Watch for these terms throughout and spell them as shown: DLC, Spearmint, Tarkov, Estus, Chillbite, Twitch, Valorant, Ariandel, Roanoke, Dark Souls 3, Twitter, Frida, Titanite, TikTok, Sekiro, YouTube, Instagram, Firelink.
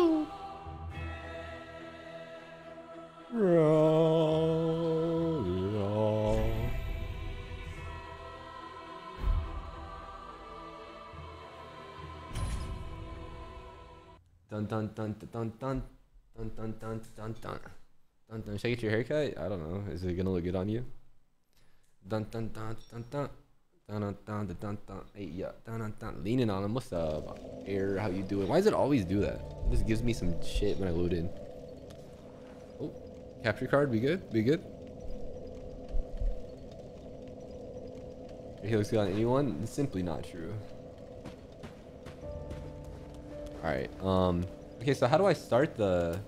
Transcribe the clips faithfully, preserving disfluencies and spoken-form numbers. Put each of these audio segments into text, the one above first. Cool. Dun dun dun dun dun dun dun dun dun dun. Dun dun. Should I get your haircut? I don't know. Is it gonna look good on you? Dun dun dun dun dun. Dun dun dun dun dun. Hey yeah. Dun dun dun. Leaning on him. What's up? Air. How you doing? Why does it always do that? It just gives me some shit when I load in. Oh, capture card. Be good. Be good. He looks good on anyone. It's simply not true. All right. Um. Okay. So how do I start the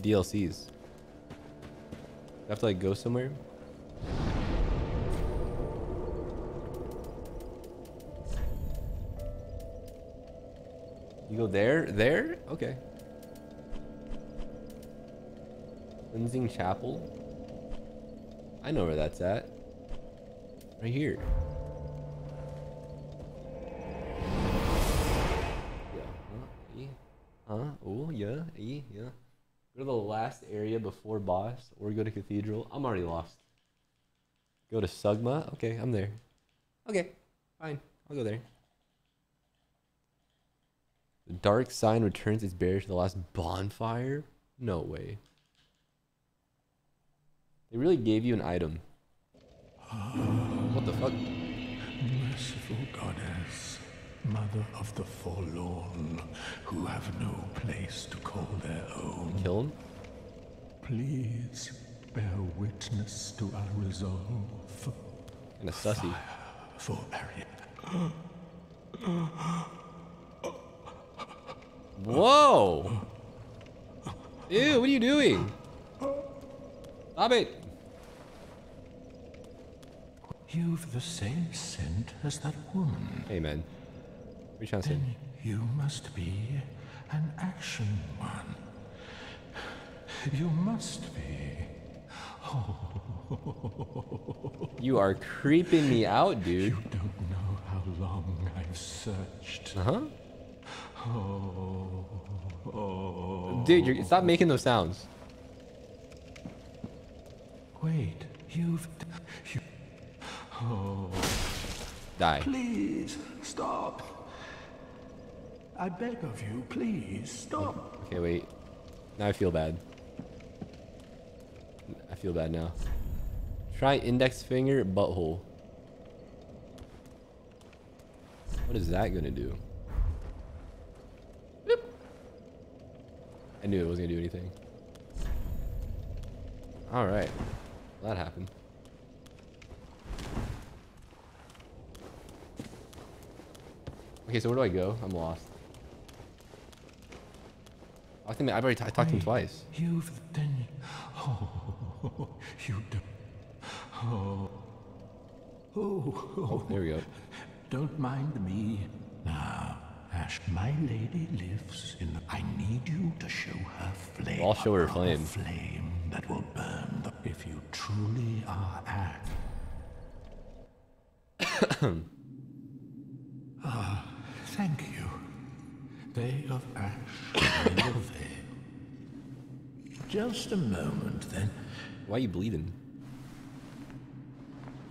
D L Cs? I have to like go somewhere. You go there, there. Okay. Cleansing Chapel. I know where that's at. Right here. Huh? Oh, yeah, yeah, yeah. Go to the last area before boss, or go to Cathedral. I'm already lost. Go to Sugma. Okay, I'm there. Okay, fine. I'll go there. The dark sign returns its bearer to the last bonfire? No way. They really gave you an item. What the fuck? Merciful goddess. Mother of the forlorn, who have no place to call their own. Kill him? Please bear witness to our resolve. And a sussy. For Ariandel. Whoa! Ew, what are you doing? Stop it! You've the same scent as that woman. Amen. Then you must be an action one. You must be. Oh. You are creeping me out, dude. You don't know how long I've searched. Uh huh. Oh. Oh. Dude, you're, stop making those sounds. Wait, you've. You, oh. Die. Please stop. I beg of you, please stop. Okay, wait. Now I feel bad. I feel bad now. Try index finger butthole. What is that gonna do? Boop. I knew it wasn't gonna do anything. All right, that happened. Okay, so where do I go? I'm lost. I think I've already t I talked to him twice. You've done. Oh, you do. Oh. Oh, oh, oh, there we go. Don't mind me now. Ash, my lady lives in. The, I need you to show her flame. I'll show her flame. A flame that will burn. The, if you truly are Ash. Ah, thank you. Day of Ash, day of veil. Just a moment, then. Why are you bleeding?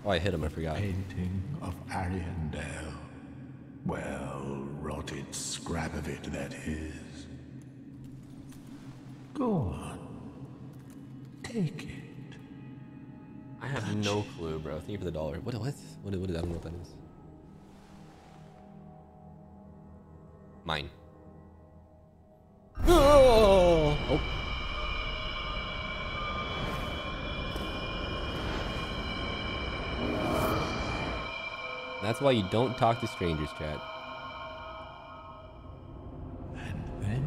Oh, I hit him. I forgot. Painting of Ariandel. Well, rotted scrap of it that is. Go on. Take it. I have Touch. no clue, bro. Thank you for the dollar. What? What? What? What? I don't know what that is. Mine. Oh. Oh. That's why you don't talk to strangers, chat. And then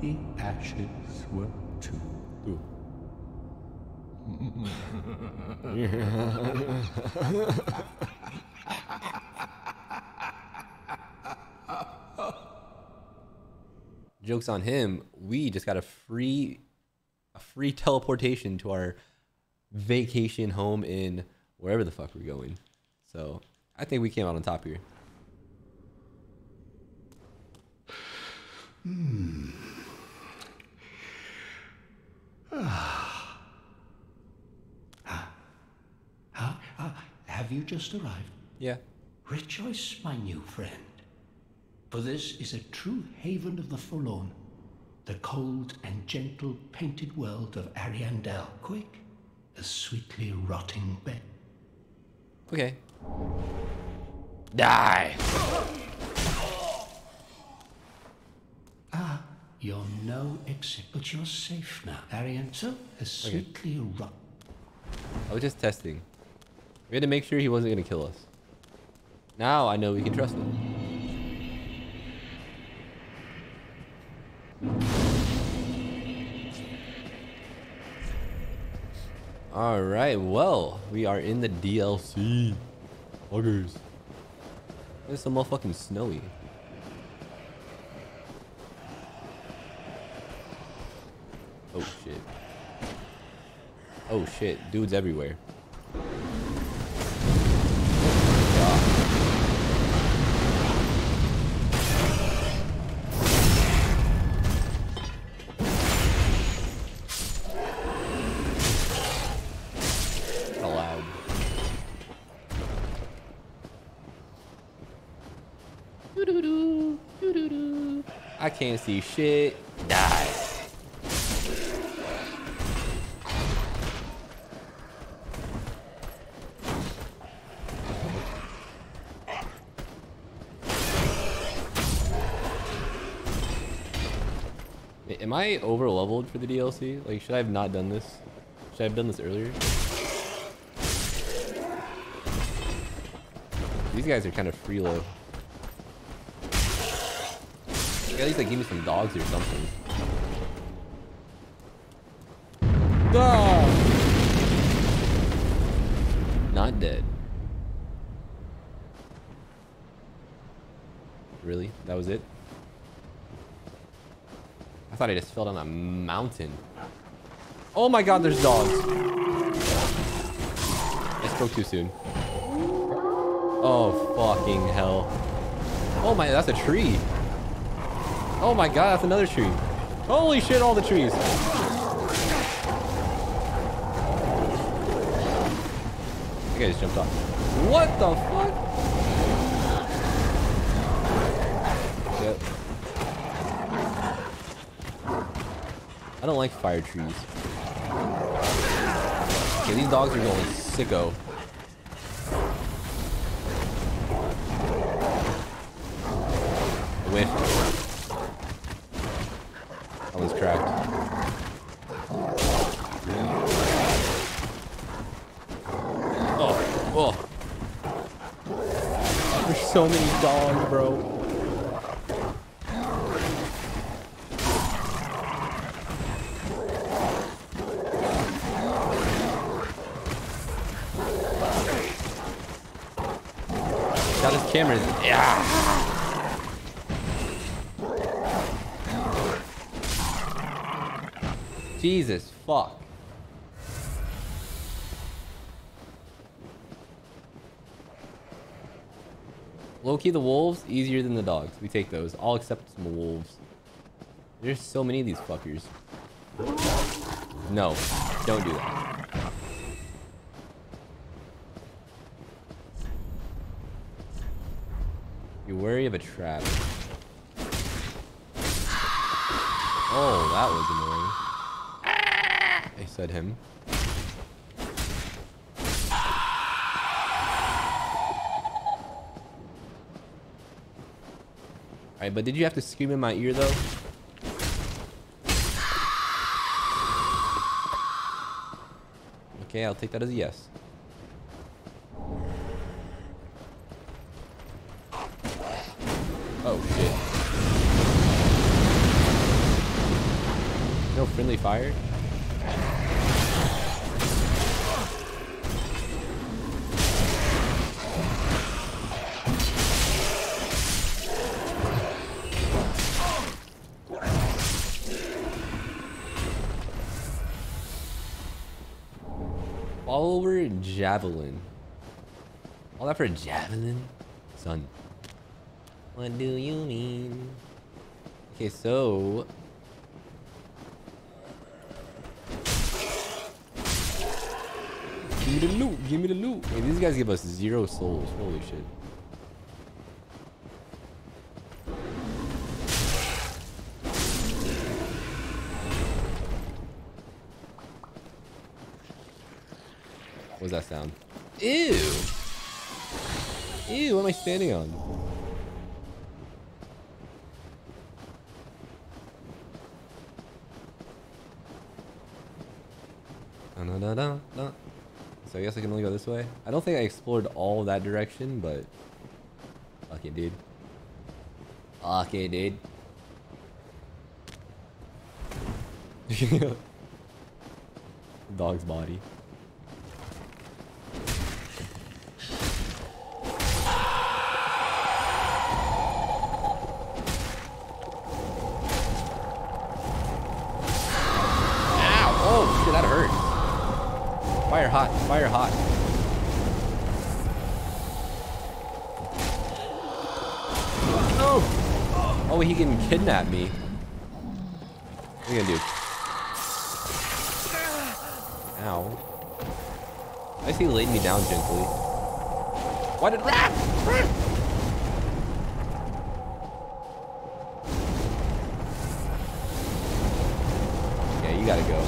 the ashes were too. Ooh. Joke's on him. We just got a free, a free teleportation to our vacation home in wherever the fuck we're going. So I think we came out on top here. Hmm. Have you just arrived? Yeah. Rejoice, my new friend. For this is a true haven of the forlorn. The cold and gentle painted world of Ariandel. Quick, a sweetly rotting bed. Okay. Die! Ah, you're no exit, but you're safe now. Ariandel, a sweetly okay. rot... I was just testing. We had to make sure he wasn't going to kill us. Now I know we can trust him. Alright, well, we are in the D L C. Buggers. It's so motherfucking snowy. Oh shit. Oh shit, dudes everywhere. I can't see shit. Die. Am I over leveled for the D L C? Like, should I have not done this? Should I have done this earlier? These guys are kind of free low. At least like give me some dogs or something. Dog! Not dead. Really? That was it? I thought I just fell down a mountain. Oh my god, there's dogs. I spoke too soon. Oh fucking hell. Oh my, that's a tree. Oh my god, that's another tree. Holy shit, all the trees. I think I just jumped off. What the fuck? Yep. I don't like fire trees. Okay, these dogs are going sicko. Whiff. Was cracked. Oh, oh. There's so many dogs, bro. Got his cameras. Yeah. Jesus, fuck. Low-key the wolves, easier than the dogs. We take those. All except some wolves. There's so many of these fuckers. No, don't do that. You're wary of a trap. Oh, that was annoying. I said him. Alright, but did you have to scream in my ear though? Okay, I'll take that as a yes. Oh shit. No friendly fire? Follower javelin. All that for a javelin? Son. What do you mean? Okay, so... Give me the loot. Give me the loot. Hey, these guys give us zero souls. Holy shit. What's that sound? Ew. Ew, what am I standing on? Da-da-da-da. So I guess I can only go this way. I don't think I explored all that direction, but fuck it, dude. Fuck it, dude. Dog's body. Fire hot, fire hot. Oh! Oh, he can kidnap me. What are you gonna do? Ow. I see he laid me down gently. Why did rat? Yeah, you gotta go.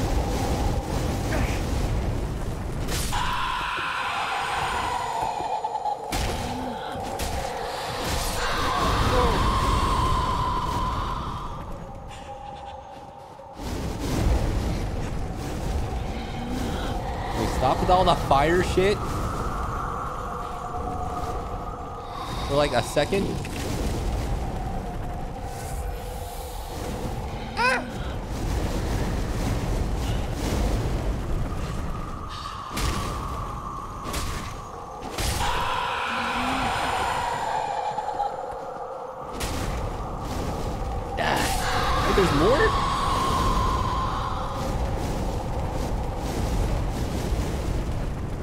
All the fire shit for like a second. Ah! Ah. Wait, there's more?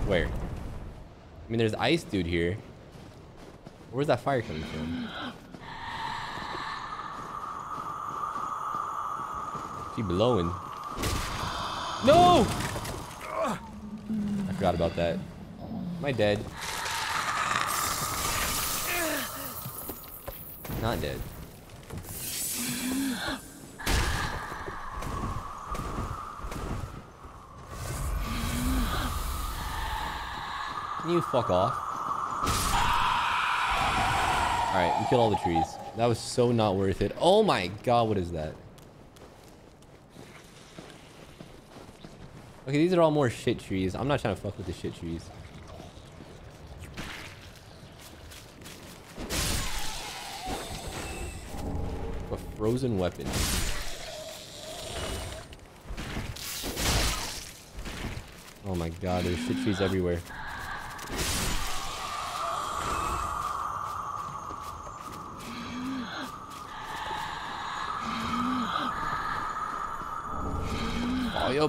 Where? I mean, there's ice dude here. Where's that fire coming from? She blowing. No! I forgot about that. Am I dead? Not dead. You fuck off. Alright, we killed all the trees. That was so not worth it. Oh my god, what is that? Okay, these are all more shit trees. I'm not trying to fuck with the shit trees. A frozen weapon. Oh my god, there's shit trees everywhere.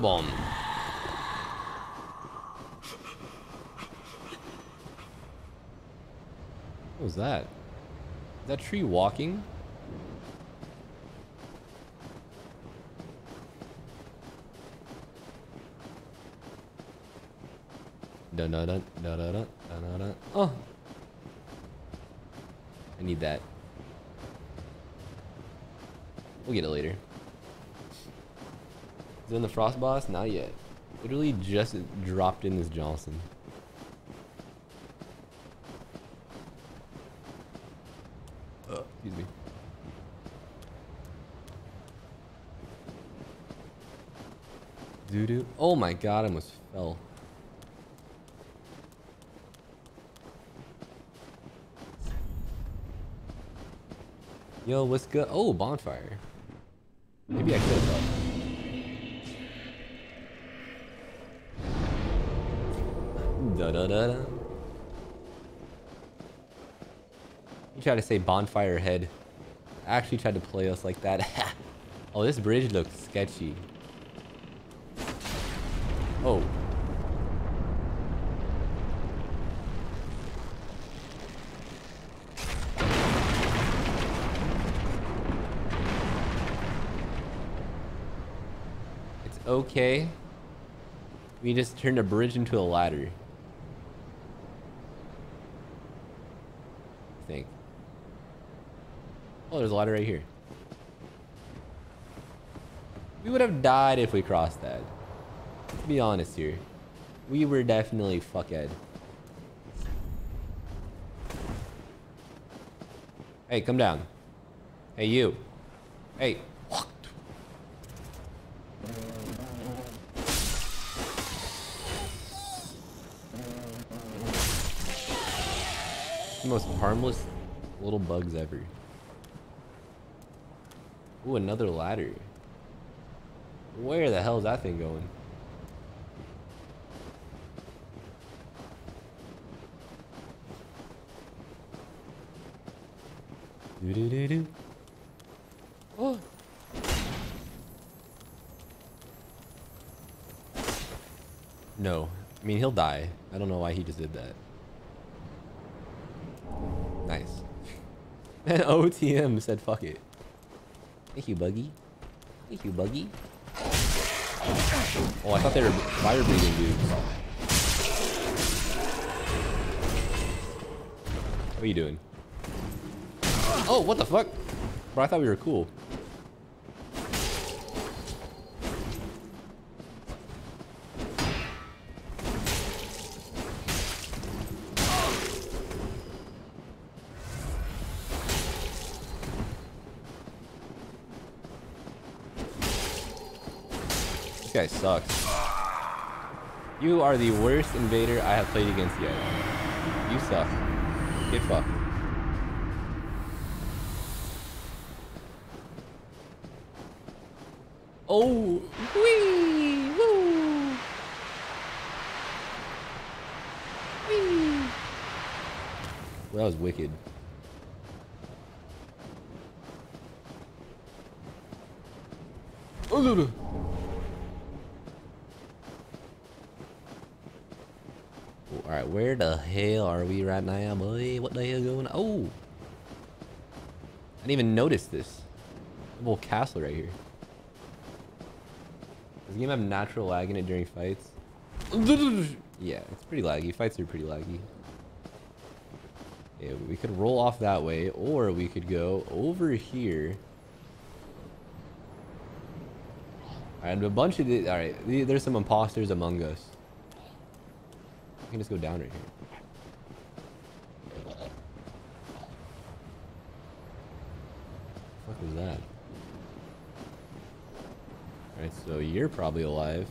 Bomb. What was that? Is that tree walking? Dun dun dun dun dun dun dun dun. Oh, I need that. We'll get it later. Doing the frost boss? Not yet. Literally just dropped in this Johnson. Uh, excuse me. Doo doo. Oh my god, I almost fell. Yo, what's good? Oh, bonfire. Maybe I could have fell. Da, da, da, da. You try to say bonfire head. I actually tried to play us like that. Oh, this bridge looks sketchy. Oh. It's okay. We just turned a bridge into a ladder. think. Oh, there's a ladder right here. We would have died if we crossed that. To be honest here. We were definitely fuckhead. Hey, come down. Hey, you. Hey. The most harmless little bugs ever. Ooh, another ladder. Where the hell is that thing going? Do do do do. Oh. No, I mean he'll die. I don't know why he just did that. Nice. Man, O T M said fuck it. Thank you, Buggy. Thank you, Buggy. Oh, I thought they were fire breathing dudes. What are you doing? Oh, what the fuck? Bro, I thought we were cool. This guy sucks. You are the worst invader I have played against yet. You suck. Get fucked. Oh, wee, woo, wee. Well, that was wicked. Oh, no, no. All right, where the hell are we right now, boy? What the hell is going on? Oh, I didn't even notice this little castle right here. Does the game have natural lag in it during fights? Yeah, it's pretty laggy. Fights are pretty laggy. Yeah, we could roll off that way, or we could go over here. And a bunch of the, all right, there's some imposters among us. We can just go down right here. What the fuck was that? Alright, so you're probably alive.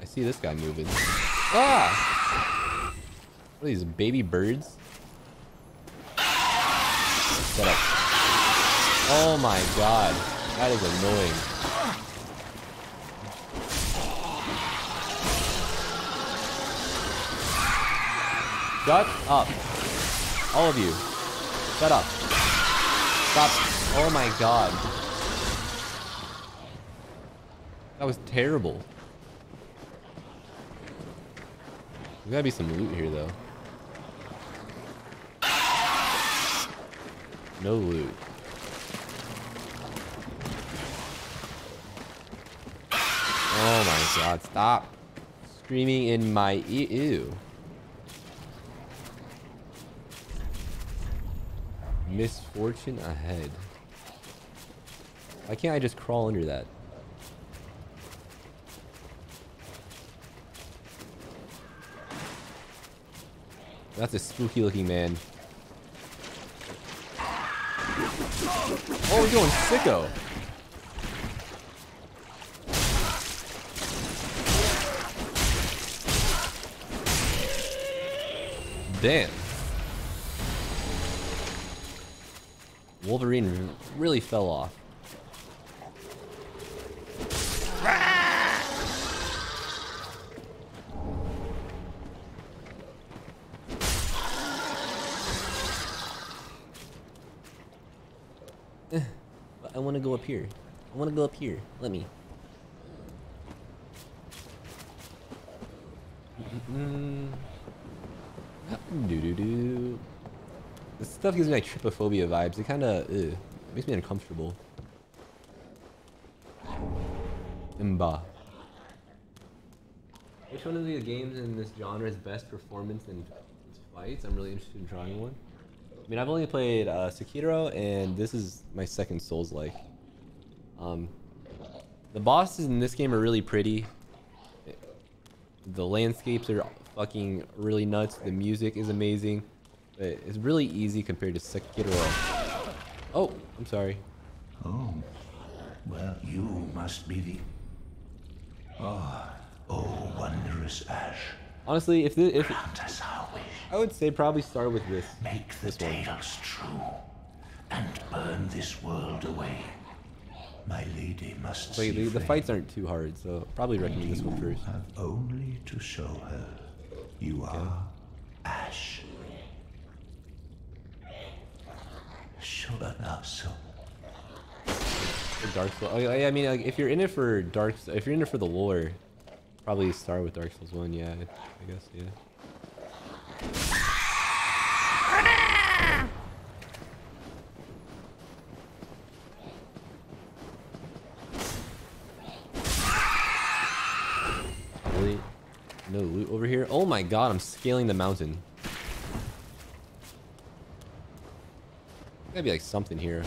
I see this guy moving. Ah! What are these, baby birds? Shut up. Oh my god. That is annoying. Shut up. All of you. Shut up. Stop. Oh my god. That was terrible. There's gotta be some loot here, though. No loot. Oh my god, stop screaming in my ear. Ew. Misfortune ahead. Why can't I just crawl under that? That's a spooky looking man. Oh, we're going sicko. Damn. Wolverine really fell off. Up here. I want to go up here. Let me. Mm-mm. Doo -doo -doo. This stuff gives me like trypophobia vibes. It kind of makes me uncomfortable. Mba. Which one of the games in this genre is best performance in fights? I'm really interested in trying one. mean, I've only played uh, Sekiro, and this is my second Souls-like. Um, the bosses in this game are really pretty. The landscapes are fucking really nuts. The music is amazing. It's really easy compared to Sekiro. Oh, I'm sorry. Oh, well, you must be the... Oh, oh, wondrous Ash. Honestly, if this, if us our wish. I would say probably start with this. Make the this tales one. True, and burn this world away. My lady must. Wait, the, the fights aren't too hard, so probably recommend you this one first. Have only to show her you okay. are Ash. Sholanaso. Dark Souls. I, I mean, like, if you're in it for Dark, if you're in it for the lore, probably start with Dark Souls one. Yeah, I guess. Yeah. Wait, no loot over here. Oh my God! I'm scaling the mountain. Gotta be like something here.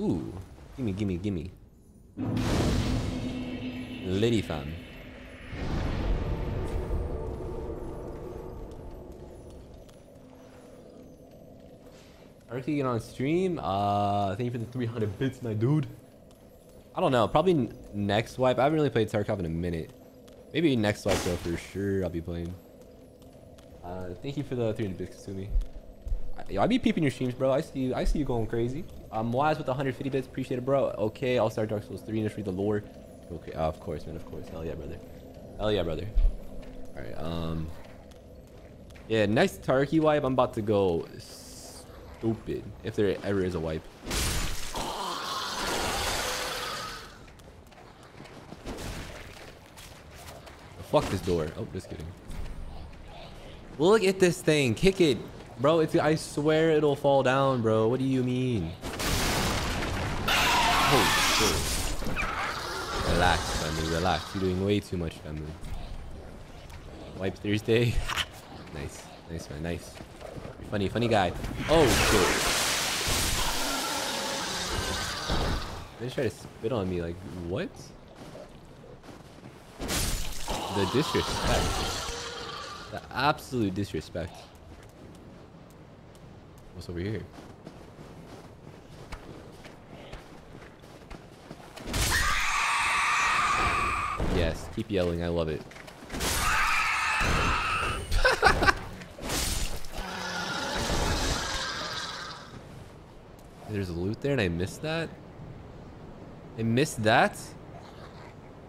Ooh, gimme, gimme, gimme. Lady fam. Are you on stream? Uh, thank you for the three hundred bits, my dude. I don't know, probably next swipe. I haven't really played Tarkov in a minute. Maybe next swipe though, for sure I'll be playing. Uh, thank you for the three hundred bits, Kasumi. Yo, I be peeping your streams, bro. I see you, I see you going crazy. Um, Wise with one hundred fifty bits. Appreciate it, bro. Okay, I'll start Dark Souls three and just read the lore. Okay, oh, of course, man. Of course. Hell yeah, brother. Hell yeah, brother. Alright, um... yeah, next Tarky wipe, I'm about to go stupid. If there ever is a wipe. Fuck this door. Oh, just kidding. Look at this thing. Kick it. Bro, it's, I swear it'll fall down, bro. What do you mean? Oh, shit. Relax, family. Relax. You're doing way too much, family. Wipe Thursday. Nice. Nice, man. Nice. You're funny. Funny guy. Oh, shit. They just tried to spit on me. Like, what? The disrespect. The absolute disrespect. What's over here? Yes, keep yelling. I love it. There's a loot there and I missed that? I missed that?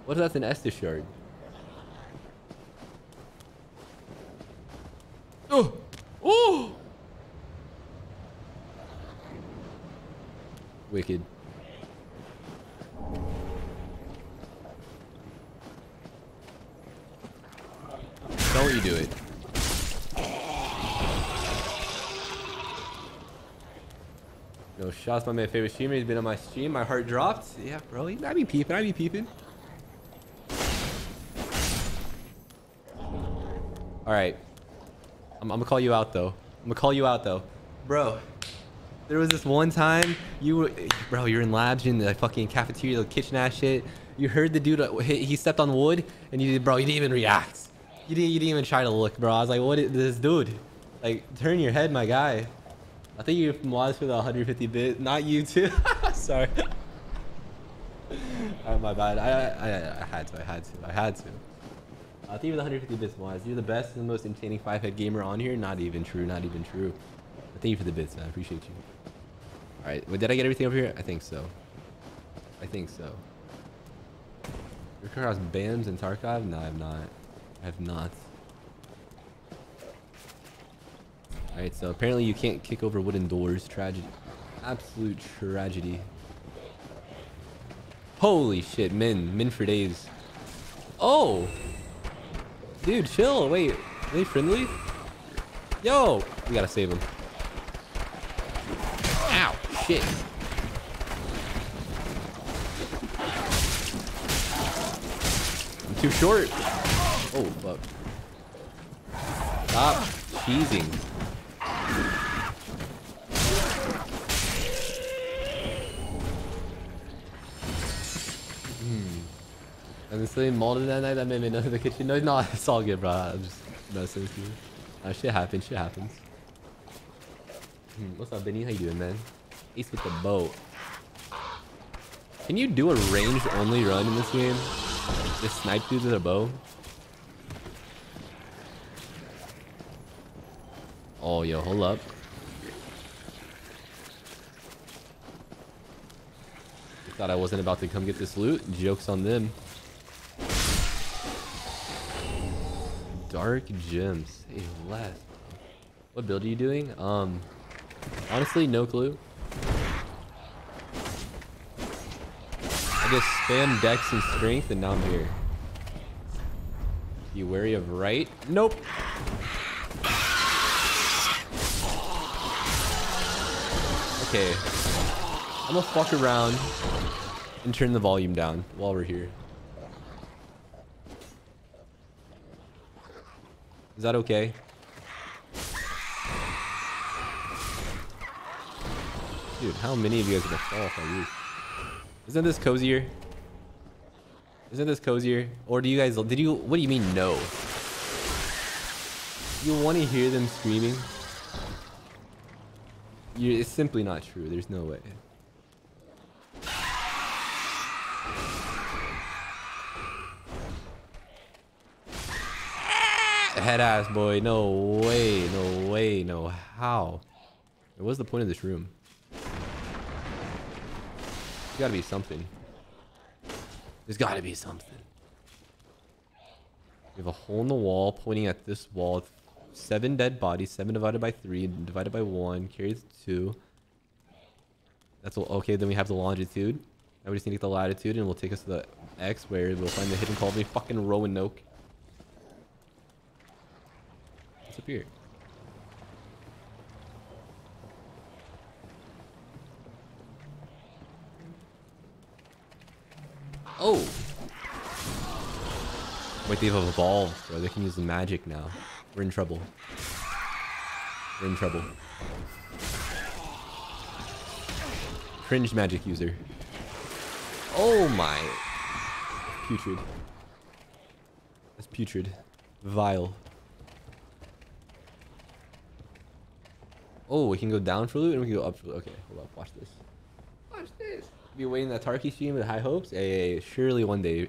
What if that's an Estus shard? Oh! Oh! Wicked. Don't you do it. No shots by my favorite streamer. He's been on my stream. My heart dropped. Yeah, bro. I be peeping. I be peeping. Alright. I'm, I'm gonna call you out though. I'm gonna call you out though. Bro. There was this one time, you were, bro, you're in labs, you're in the fucking cafeteria, the kitchen ass shit. You heard the dude, he stepped on wood, and you did, bro, you didn't even react. You didn't, you didn't even try to look, bro. I was like, what is this dude? Like, turn your head, my guy. I think you're from Waz for the one hundred fifty bit. Not you, too. Sorry. Alright, my bad. I, I, I had to, I had to, I had to. I think you're the one hundred fifty bits, Waz. You're the best and the most entertaining five-head gamer on here. Not even true, not even true. Thank you for the bits, man. I appreciate you. Alright, wait, did I get everything over here? I think so. I think so. You're across B A Ms and Tarkov? No, I have not. I have not. Alright, so apparently you can't kick over wooden doors. Tragedy. Absolute tragedy. Holy shit, Min. Min for days. Oh! Dude, chill. Wait, are they friendly? Yo! We gotta save him. Shit. Too short. Oh, fuck. Stop cheesing. Hmm. I've been sleeping more than that night. That made me know the kitchen. No, no, it's all good, bro. I'm just messing with you. Nah, shit happens. Shit happens. Hmm. What's up, Benny? How you doing, man? Ace with the boat. Can you do a ranged only run in this game? Just snipe dudes with a bow? Oh, yo, hold up. I thought I wasn't about to come get this loot. Joke's on them. Dark gems. Hey, left. What build are you doing? Um, honestly, no clue. I just spam dex and strength, and now I'm here. You wary of right? Nope. Okay, I'm gonna fuck around and turn the volume down while we're here. Is that okay? Dude, how many of you guys are gonna fall off on you? Isn't this cozier? Isn't this cozier? Or do you guys, did you, what do you mean no? You wanna hear them screaming? You're, it's simply not true. There's no way. Headass boy. No way. No way. No how. What was the point of this room? There's gotta be something. There's gotta be something. We have a hole in the wall pointing at this wall. Seven dead bodies. Seven divided by three. Divided by one. Carries two. That's all. Okay, then we have the longitude. Now we just need to get the latitude and we'll take us to the X where we'll find the hidden colony. Fucking Roanoke. What's up here? Oh! Wait, they've evolved, bro. They can use the magic now. We're in trouble. We're in trouble. Cringe magic user. Oh my. Putrid. That's putrid. Vile. Oh, we can go down for loot and we can go up for loot. Okay, hold up. Watch this. Watch this. Be waiting that Tarkov stream with high hopes. Hey, surely one day.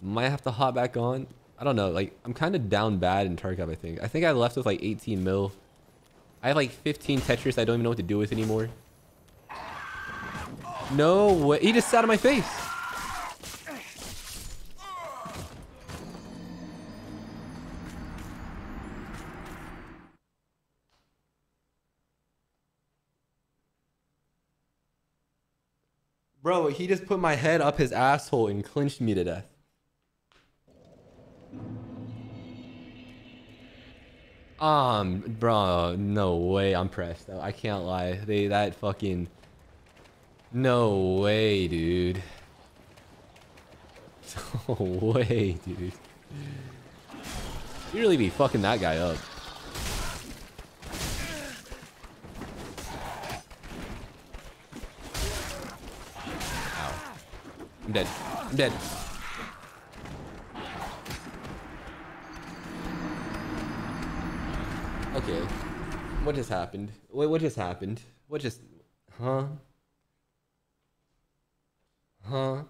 Might have to hop back on. I don't know, like, I'm kind of down bad in Tarkov, I think. I think I left with, like, eighteen mil. I have, like, fifteen Tetris I don't even know what to do with anymore. No way. He just sat on my face. Bro, he just put my head up his asshole and clinched me to death. Um, bro, no way. I'm pressed. I can't lie. They that fucking. No way, dude. No way, dude. You really be fucking that guy up. Ow. I'm dead. I'm dead. Okay, what just happened? Wait, what just happened? What just... Huh? Huh?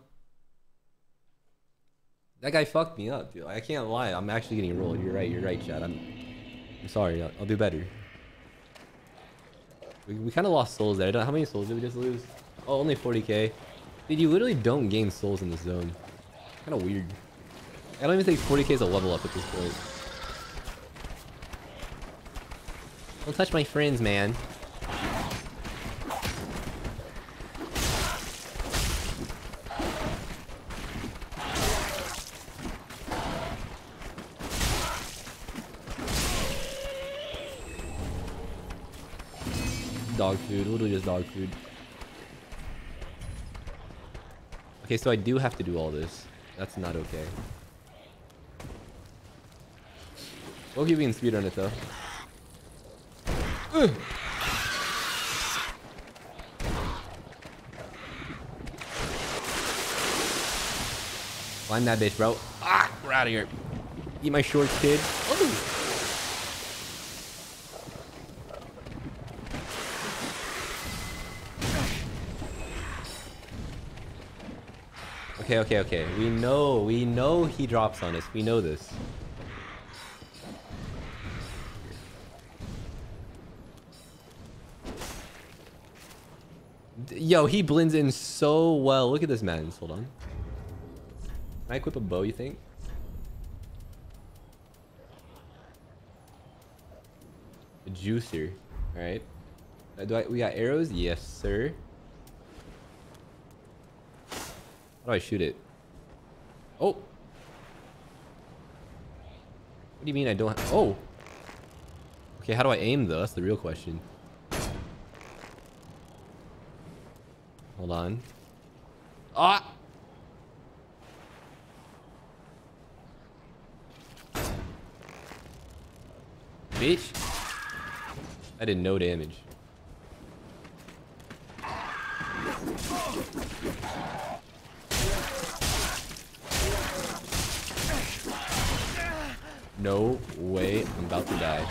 That guy fucked me up, dude. I can't lie. I'm actually getting rolled. You're right. You're right, Chad. I'm, I'm sorry. I'll, I'll do better. We, we kind of lost souls there. I don't, how many souls did we just lose? Oh, only forty K. Dude, you literally don't gain souls in this zone. Kind of weird. I don't even think forty K is a level up at this point. Don't touch my friends, man. Dog food. We'll do just dog food. Okay, so I do have to do all this. That's not okay. We'll keep being speed on it though. Ugh. Climb that bitch, bro. Ah, we're out of here. Eat my shorts, kid. Ooh. Okay, okay, okay. We know, we know he drops on us. We know this. Yo, he blends in so well. Look at this madness. Hold on. Can I equip a bow, you think? A juicer. Alright. Uh, do I, we got arrows? Yes, sir. How do I shoot it? Oh! What do you mean I don't have... Oh! Okay, how do I aim though? That's the real question. Hold on. Ah! Bitch. I did no damage. No way, I'm about to die.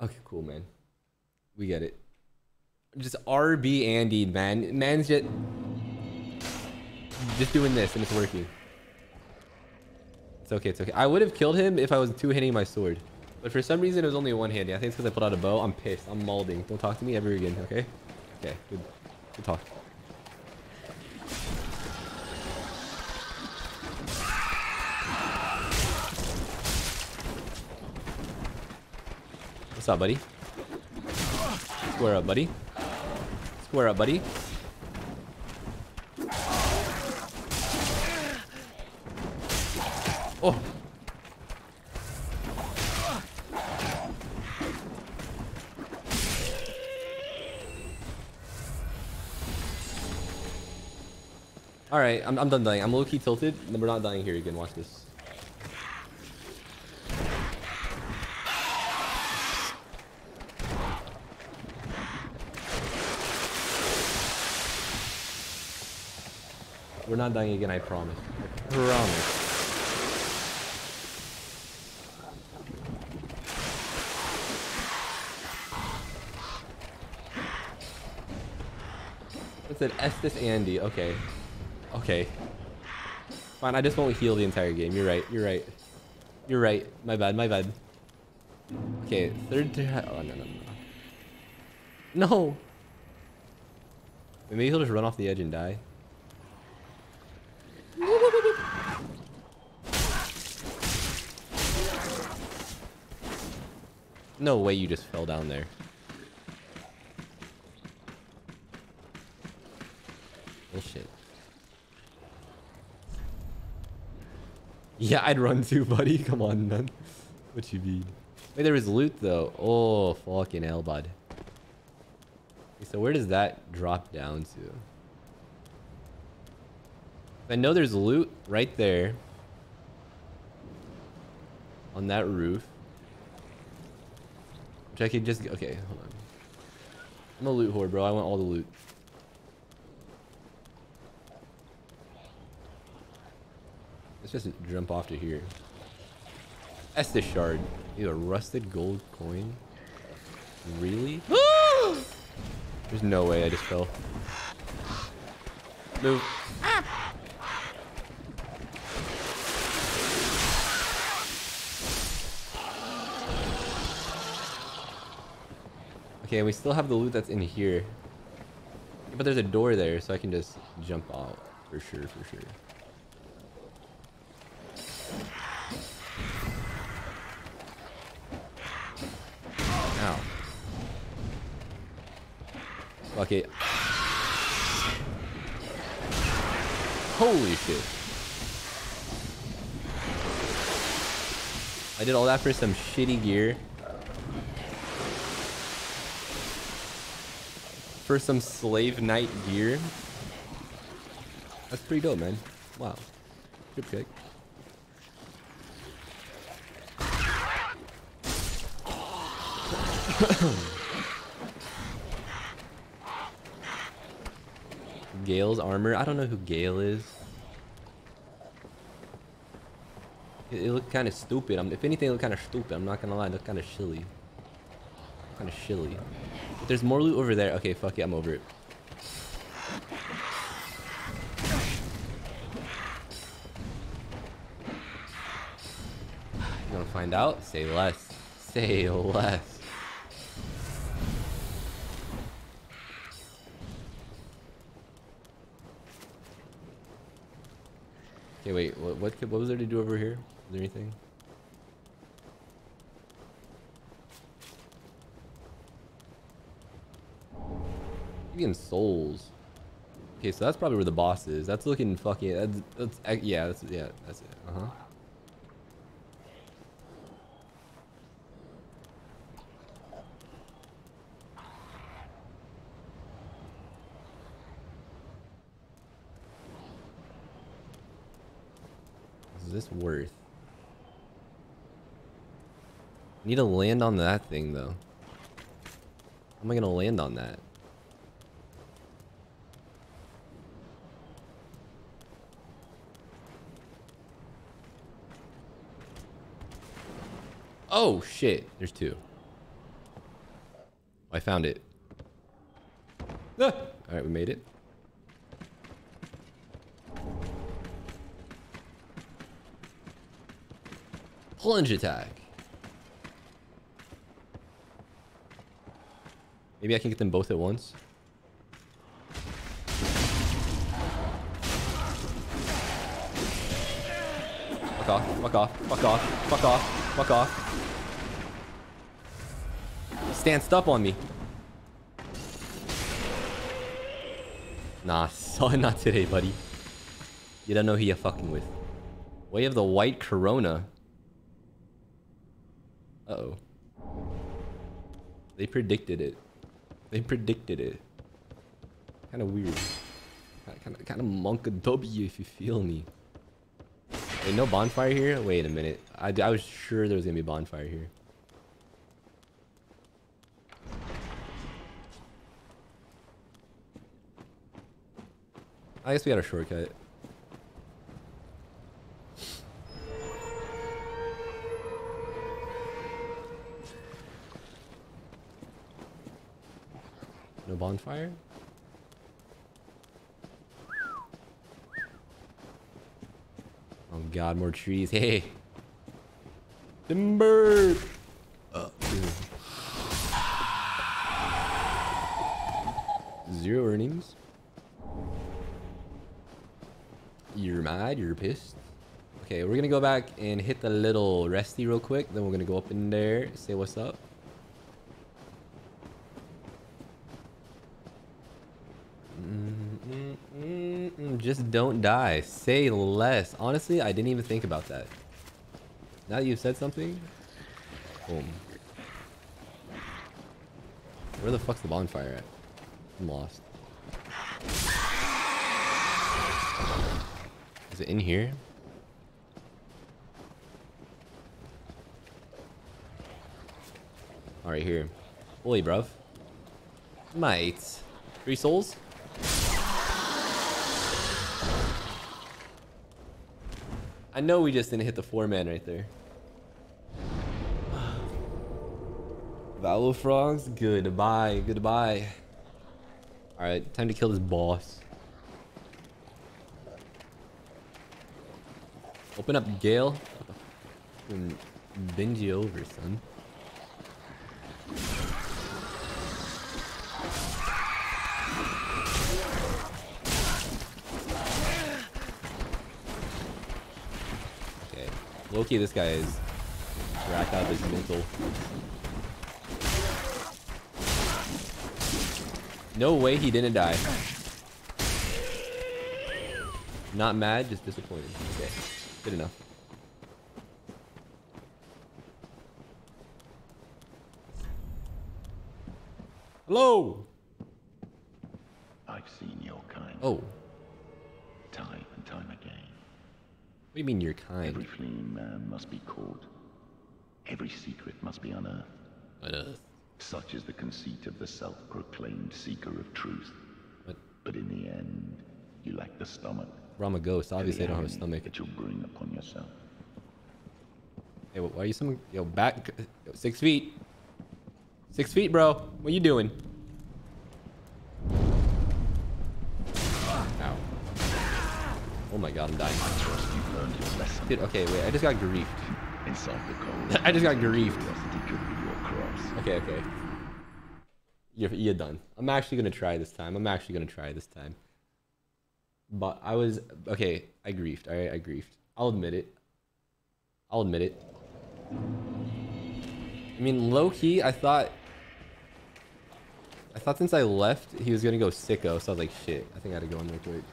Okay, cool, man. We get it. Just R B Andy, man. Man's just just doing this, and it's working. It's okay. It's okay. I would have killed him if I was two-handing my sword, but for some reason it was only one-handed. I think it's because I pulled out a bow. I'm pissed. I'm malding. Don't talk to me ever again. Okay. Okay. Good. Good talk. What's up, buddy? Square up, buddy. Square up, buddy. Oh. All right, I'm, I'm done dying. I'm low-key tilted. We're not dying here again. Watch this. We're not dying again, I promise. I promise. It said Estes Andy. Okay. Okay. Fine, I just won't heal the entire game. You're right. You're right. You're right. My bad. My bad. Okay. Third try. Oh, no, no, no. No! Maybe he'll just run off the edge and die. No way you just fell down there. Bullshit. Yeah, I'd run too, buddy. Come on, man. What you mean? Wait, there was loot though. Oh, fucking hell, bud. Okay, so where does that drop down to? I know there's loot right there. On that roof. Which I could just... Okay, hold on. I'm a loot whore, bro. I want all the loot. Let's just jump off to here. That's the shard. You have a rusted gold coin? Really? There's no way I just fell. Move. Ah. Okay, we still have the loot that's in here. But there's a door there, so I can just jump out. For sure, for sure. Ow. Fuck it. Holy shit. I did all that for some shitty gear. For some slave knight gear. That's pretty dope, man. Wow. Good pick. Gale's armor. I don't know who Gale is. It, it looked kind of stupid. I'm, if anything, it looked kind of stupid. I'm not gonna lie. It looked kind of shilly. Kind of shilly. But there's more loot over there. Okay, fuck it. I'm over it. You wanna find out? Say less. Say less. Okay, wait, what, what what was there to do over here? Is there anything? Even souls. Okay, so that's probably where the boss is. That's looking fucking. That's, that's yeah. That's yeah. That's it. Uh huh. This worth? Need to land on that thing though. How am I gonna land on that? Oh shit! There's two. I found it. Ah! All right, we made it. Plunge attack. Maybe I can get them both at once. Fuck off, fuck off, fuck off, fuck off, fuck off. Stanced up on me. Nah, son, not today, buddy. You don't know who you're fucking with. Way of the White Corona. Uh-oh. They predicted it. They predicted it. Kind of weird. Kind of kind of monk a W if you feel me. Wait, no bonfire here? Wait a minute. I, I was sure there was going to be a bonfire here. I guess we got a shortcut. No bonfire? Oh god, more trees. Hey! Timber! Oh, zero earnings. You're mad, you're pissed. Okay, we're gonna go back and hit the little resty real quick. Then we're gonna go up in there, say what's up. Just don't die. Say less. Honestly, I didn't even think about that. Now that you've said something. Boom. Where the fuck's the bonfire at? I'm lost. Is it in here? Alright, here. Holy bruv. Might. Three souls? I know we just didn't hit the four man right there. Valo frogs, goodbye, goodbye. All right, time to kill this boss. Open up, Gale. And bend you over, son. Low-key, this guy is racked out of his mental. No way he didn't die. Not mad, just disappointed. Okay, good enough. Hello. I've seen your kind. Oh. Time and time again. What do you mean your kind? Every fleeing man must be caught. Every secret must be unearthed. Unearthed. Such is the conceit of the self-proclaimed seeker of truth. What? But in the end, you lack the stomach. Well, I'm a ghost. Obviously, I don't have a stomach. That you'll bring upon yourself. Hey, why are you some? Yo, back yo, six feet. Six feet, bro. What you doing? Ow. Oh my God, I'm dying. I trust you've learned your lesson. Dude, okay, wait. I just got griefed. Inside the cold. I just got griefed. Okay, okay. You're, you're done. I'm actually gonna try this time. I'm actually gonna try this time. But I was okay. I griefed. All right, I griefed. I'll admit it. I'll admit it. I mean, low key, I thought. I thought since I left, he was gonna go sicko. So I was like, shit. I think I had to go in there quick.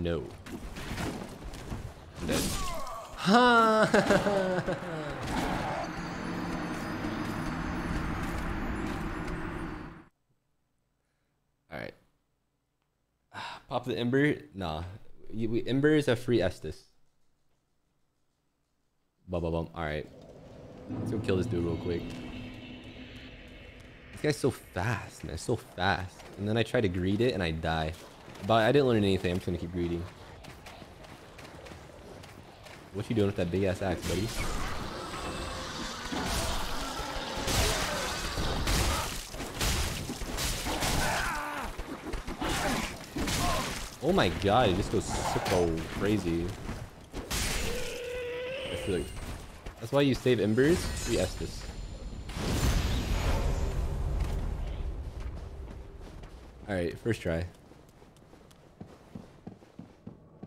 No. I'm dead. Ha! All right. Pop the ember. Nah, we, we ember is a free Estus. Bum bum bum. All right. Let's go kill this dude real quick. This guy's so fast, man. So fast. And then I try to greet it and I die. But I didn't learn anything. I'm just gonna keep greeting. What you doing with that big ass axe, buddy? Oh my God! It just goes so crazy. I feel like that's why you save embers. Free Estus. All right, first try.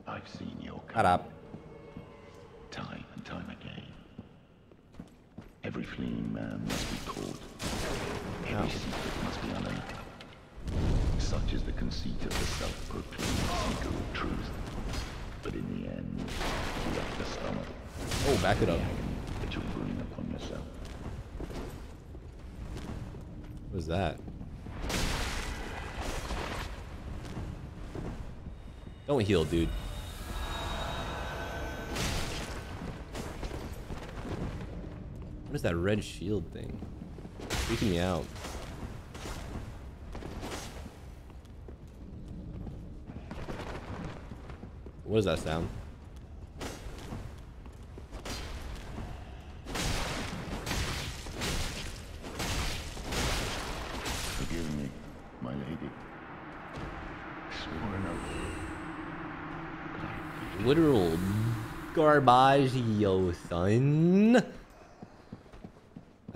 I've seen your kind. Shut up. Time and time again. Every fleeing man must be caught. Every oh. secret must be unearthed. Such is the conceit of the self-proclaimed seeker of truth. But in the end, you lack the stomach. Oh, back it up. That you'll bring upon yourself. What was that? Don't heal, dude. What is that red shield thing? It's freaking me out. What is that sound? Forgive me, my lady. Sworn oath. Literal garbage, yo, son.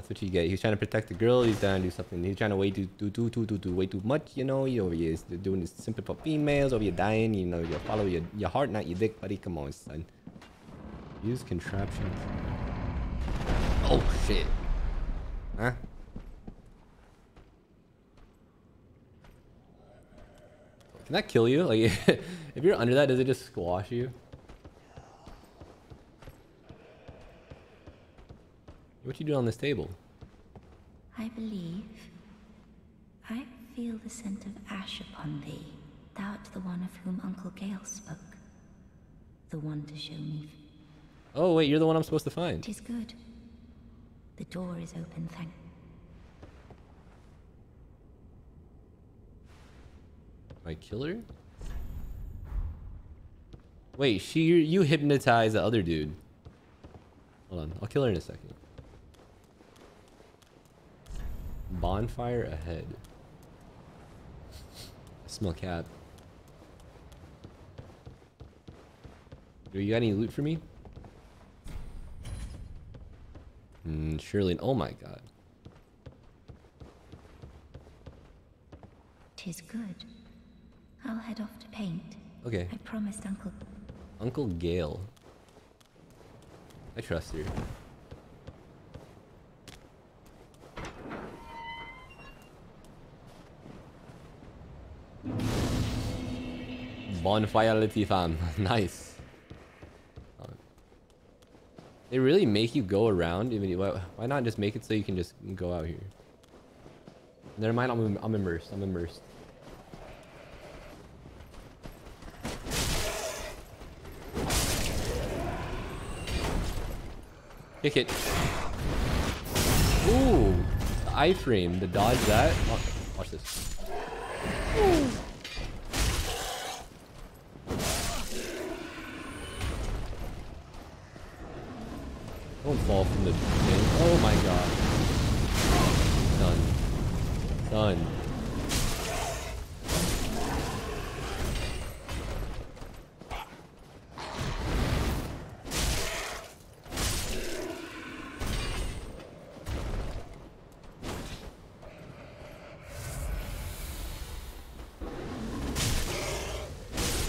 What you get? He's trying to protect the girl. He's trying to do something. He's trying to way too, too, too, too, too, too, way too much. You know, you over here doing this simply for females. Over here dying. You know, you follow your your heart, not your dick, buddy. Come on, son. Use contraptions. Oh shit. Huh? Can that kill you? Like, if you're under that, does it just squash you? What you do on this table? I believe. I feel the scent of ash upon thee. Thou art the one of whom Uncle Gale spoke. The one to show me. Oh wait, you're the one I'm supposed to find. 'Tis good. The door is open, thank. My killer? Wait, she you hypnotized the other dude. Hold on, I'll kill her in a second. Bonfire ahead. I smell cat. Do you got any loot for me? Mm, surely. Oh my God. 'Tis good. I'll head off to paint. Okay. I promised Uncle. Uncle Gale. I trust you. Bonfire Litty fam. Nice. They really make you go around. Even why not just make it so you can just go out here? Never mind. I'm I'm immersed. I'm immersed. Kick it. Ooh, the iframe. The dodge that. Oh, watch this. Ooh. Don't fall from the thing. Oh my god. Done. Done.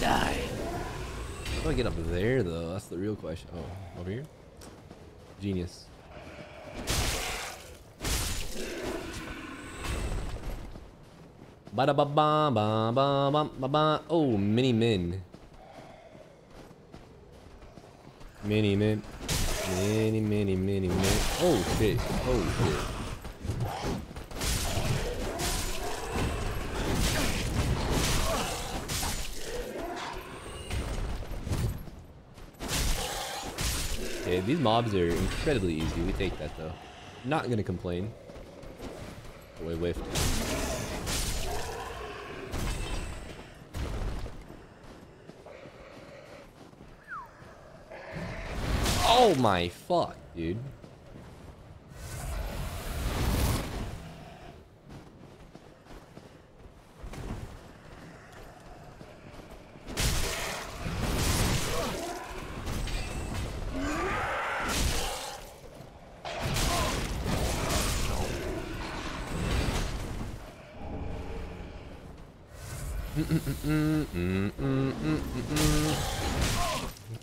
Die. How do I get up there though? That's the real question. Oh, over here? Genius. Ba da ba ba ba ba ba ba. Oh, mini min. Mini min. Mini mini mini min. Oh shit. Oh shit. These mobs are incredibly easy. We take that though. Not gonna complain. Wait, wait. Oh my fuck, dude.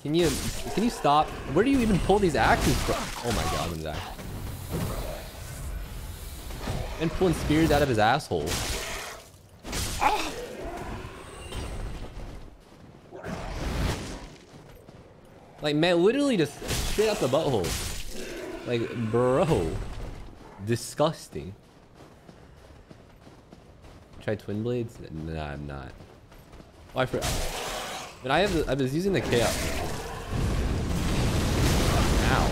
Can you can you stop? Where do you even pull these axes from? Oh my god, I'm gonna die. And pulling spears out of his asshole. Ah! Like man, literally just straight out the butthole. Like bro, disgusting. Try twin blades? Nah, I'm not. Oh, I forgot. But I have. The, I was using the chaos. Ow.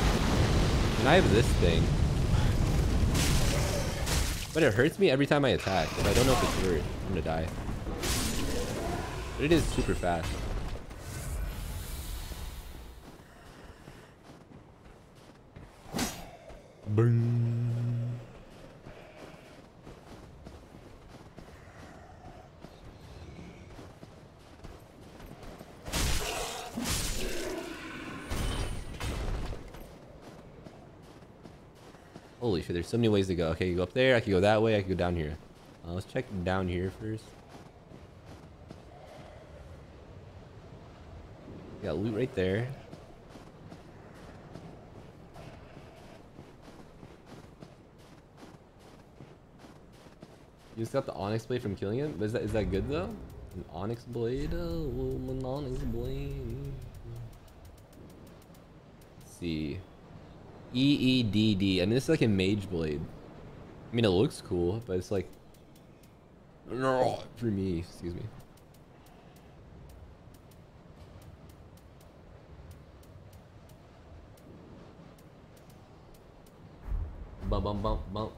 And I have this thing. But it hurts me every time I attack. But I don't know if it's worth. I'm gonna die. But it is super fast. Boom. Holy shit, there's so many ways to go. Okay, you go up there, I can go that way, I can go down here. Uh, let's check down here first. Got loot right there. You just got the onyx blade from killing him? Is that, is that good though? An onyx blade? Oh, an onyx blade. Let's see. E E D D. I mean, it's like a mage blade. I mean, it looks cool, but it's like... No, for me. Excuse me. Bump, bump, bump, bump.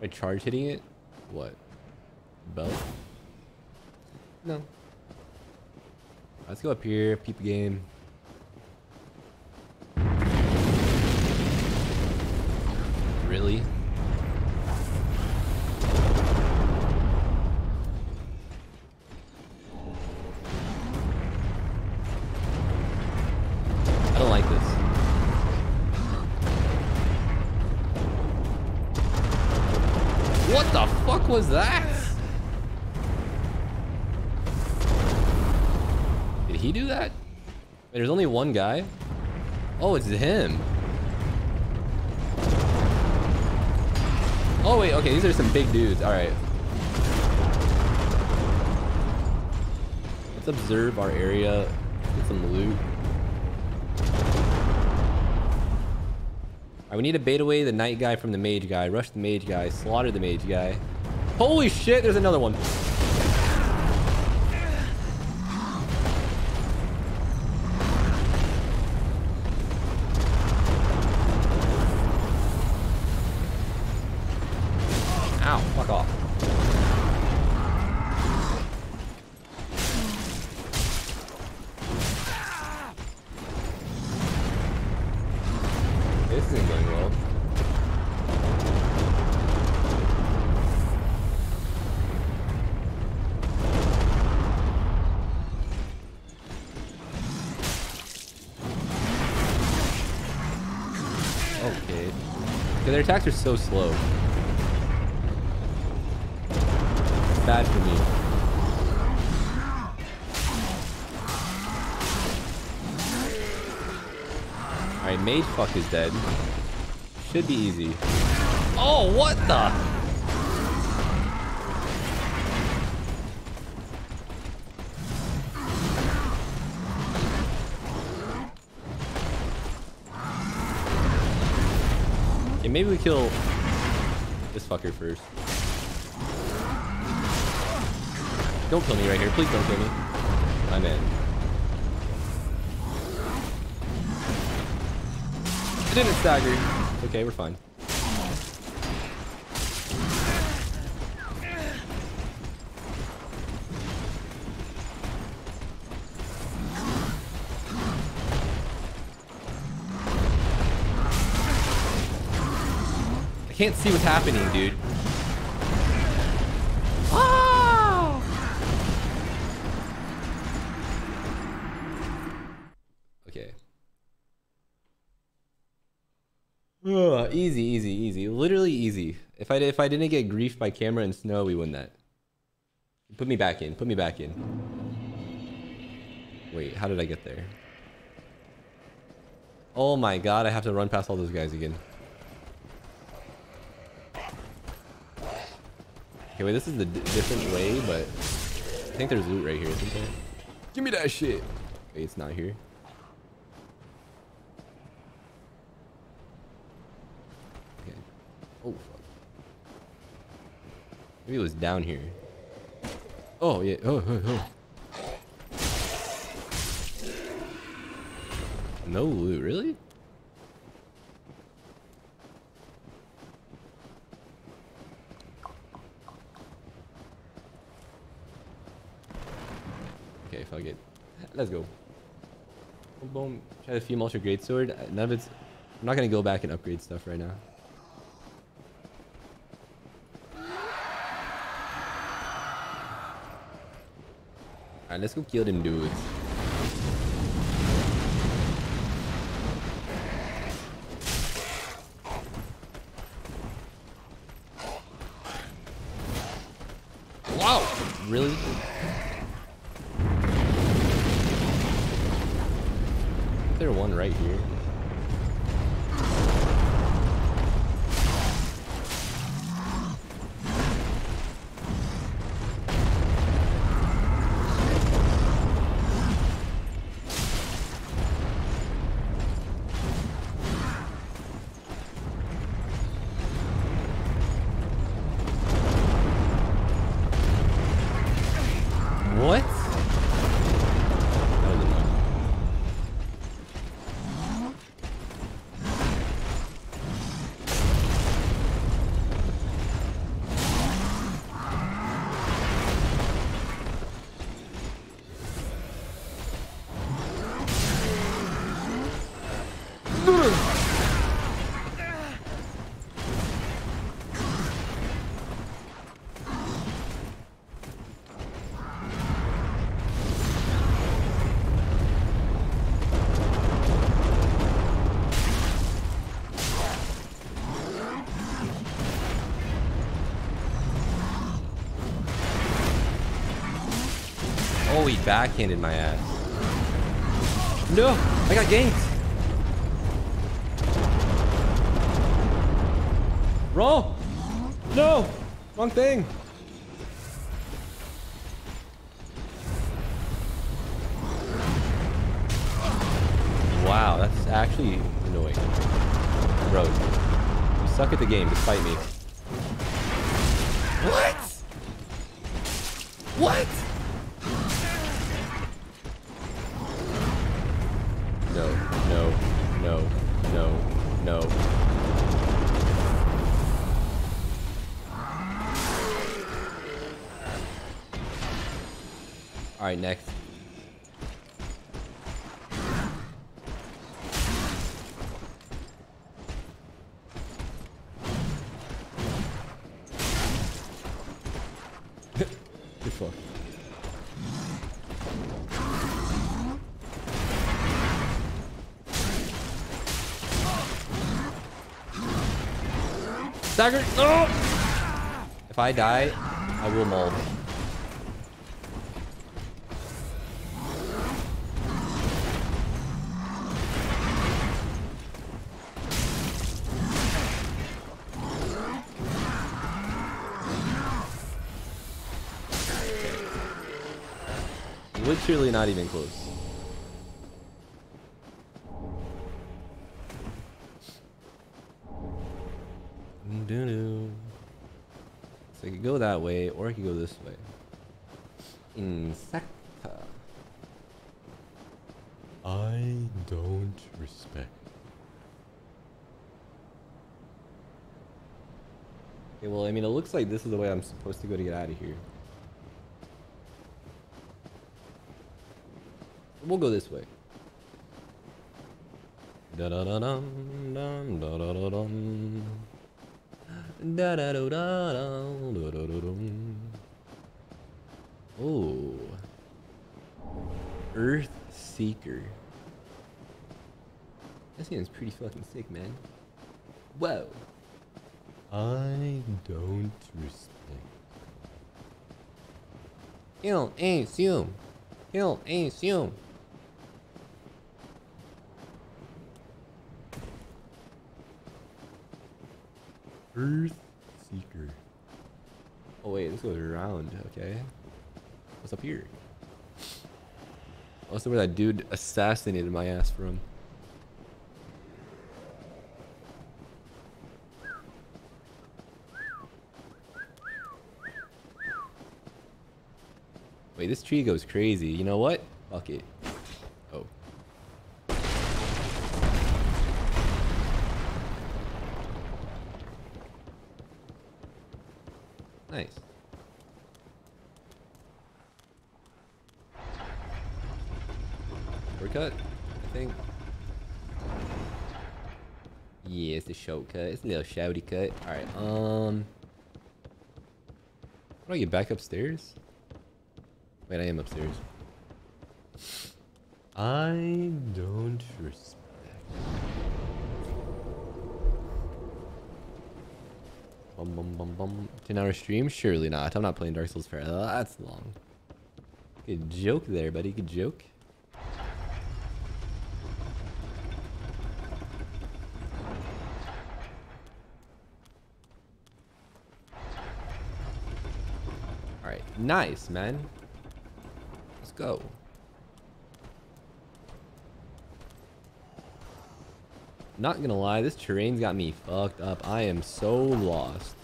By charge hitting it? What? Belt? No. Let's go up here, peep the game. Really? I don't like this. What the fuck was that? Did he do that? Wait, there's only one guy? Oh, it's him. Oh wait, okay, these are some big dudes. All right. Let's observe our area, get some loot. Alright, we need to bait away the knight guy from the mage guy. Rush the mage guy, slaughter the mage guy. Holy shit, there's another one. Their attacks are so slow. It's bad for me. Alright, mage fuck is dead. Should be easy. Oh, what the? Maybe we kill this fucker first. Don't kill me right here. Please don't kill me. I'm in. It didn't stagger. Okay, we're fine. I can't see what's happening, dude. Oh! Okay. Ugh, easy, easy, easy. Literally easy. If I if I didn't get griefed by camera and snow, we win that. Put me back in. Put me back in. Wait, how did I get there? Oh my god, I have to run past all those guys again. Okay, wait, this is the different way, but I think there's loot right here, isn't there? Give me that shit! Wait, it's not here. Okay. Oh, fuck. Maybe it was down here. Oh, yeah. Oh, oh, oh. No loot, really? Okay, fuck it. Let's go. Boom, boom. Try the female ultra greatsword. None of it's. I'm not gonna go back and upgrade stuff right now. Alright, let's go kill them dudes. Wow! Really? One right here. Oh, he backhanded my ass. No, I got ganked. Roll. No, wrong thing. Wow, that's actually annoying. Bro, you suck at the game despite me. What? What? No, no, no, no, no. All right, next. Dagger. No! If I die, I will mold. Okay. Literally not even close. Go that way, or I could go this way. Insecta. I don't respect. Okay, well, I mean, it looks like this is the way I'm supposed to go to get out of here. We'll go this way. Da da da dum dum da da da dum. Da da da da da da da. Oh, Earth Seeker. That sounds pretty fucking sick, man. Whoa. I don't respect. Kill and assume. Kill and assume. Earth Seeker. Oh wait, this goes around, okay. What's up here? Also where that dude assassinated my ass from. Wait, this tree goes crazy. You know what? Fuck it. Oh. Nice. Shortcut, I think. Yeah, it's a shortcut. It's a little shouty cut. Alright, um. How do I get back upstairs? Wait, I am upstairs. I don't respect. Bum, bum, bum, bum. ten hour stream? Surely not. I'm not playing Dark Souls forever. That's long. Good joke there, buddy. Good joke. Alright. Nice, man. Let's go. Not gonna lie, this terrain's got me fucked up. I am so lost.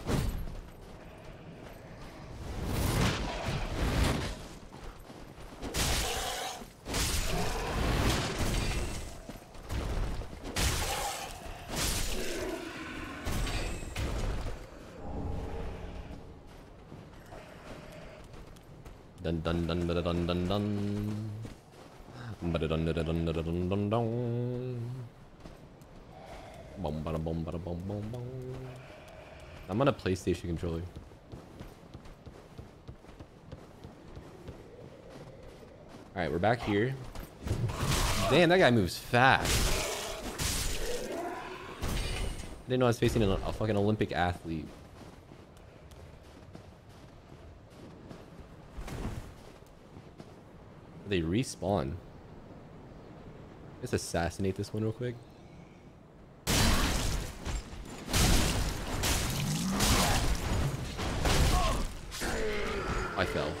Dun dun dun dun dun dun dun. Dun dun dun dun dun dun dun. Bum, bada, bum, bada, bum, bum, bum. I'm on a PlayStation controller. Alright, we're back here. Damn, that guy moves fast. I didn't know I was facing a, a fucking Olympic athlete. They respawn. Let's assassinate this one real quick. I fell.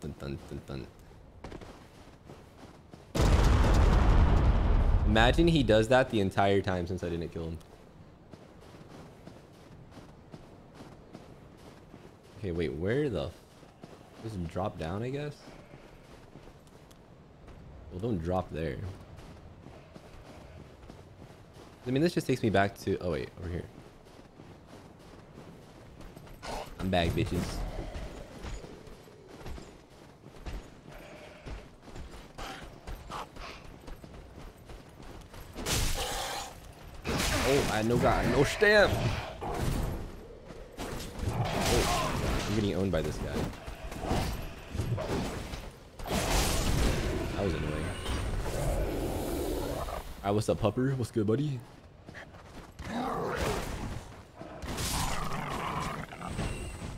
dun, dun, dun, dun. Imagine he does that the entire time since I didn't kill him. Okay, wait, where the... F just drop down, I guess? Well, don't drop there. I mean, this just takes me back to... Oh, wait, over here. I'm back, bitches. Oh, I no got no stamp. Oh, I'm getting owned by this guy. That was annoying. Alright, what's up, pupper? What's good, buddy?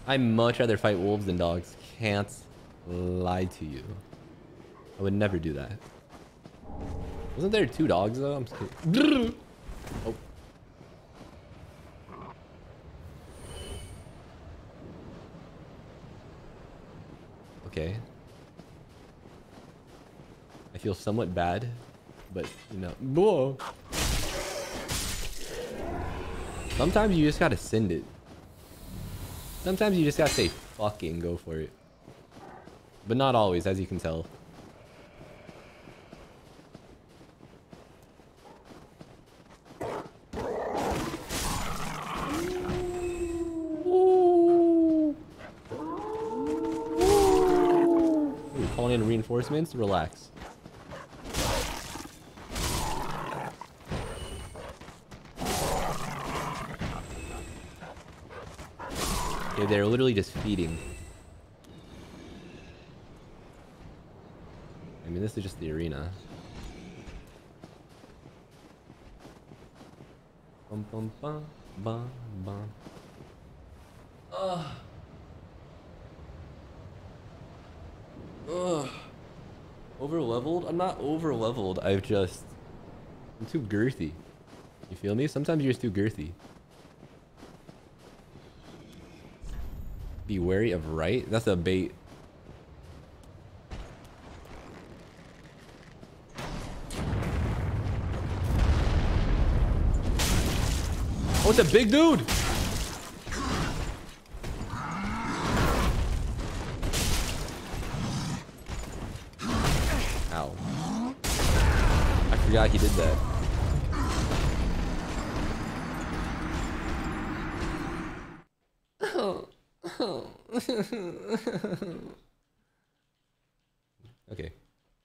I much rather fight wolves than dogs. Can't lie to you. I would never do that. Wasn't there two dogs though? I'm scared. Oh. Okay. I feel somewhat bad, but you know. Whoa. Sometimes you just gotta send it. Sometimes you just gotta say fucking go for it. But not always, as you can tell. Ooh. Ooh. Ooh, calling in reinforcements? Relax. They're literally just feeding. I mean, this is just the arena. Bum, bum, bum, bum, bum. Ugh. Ugh. Overleveled? I'm not overleveled. I've just... I'm too girthy. You feel me? Sometimes you're just too girthy. Be wary of right? That's a bait. Oh, it's a big dude! Ow. I forgot he did that. Okay,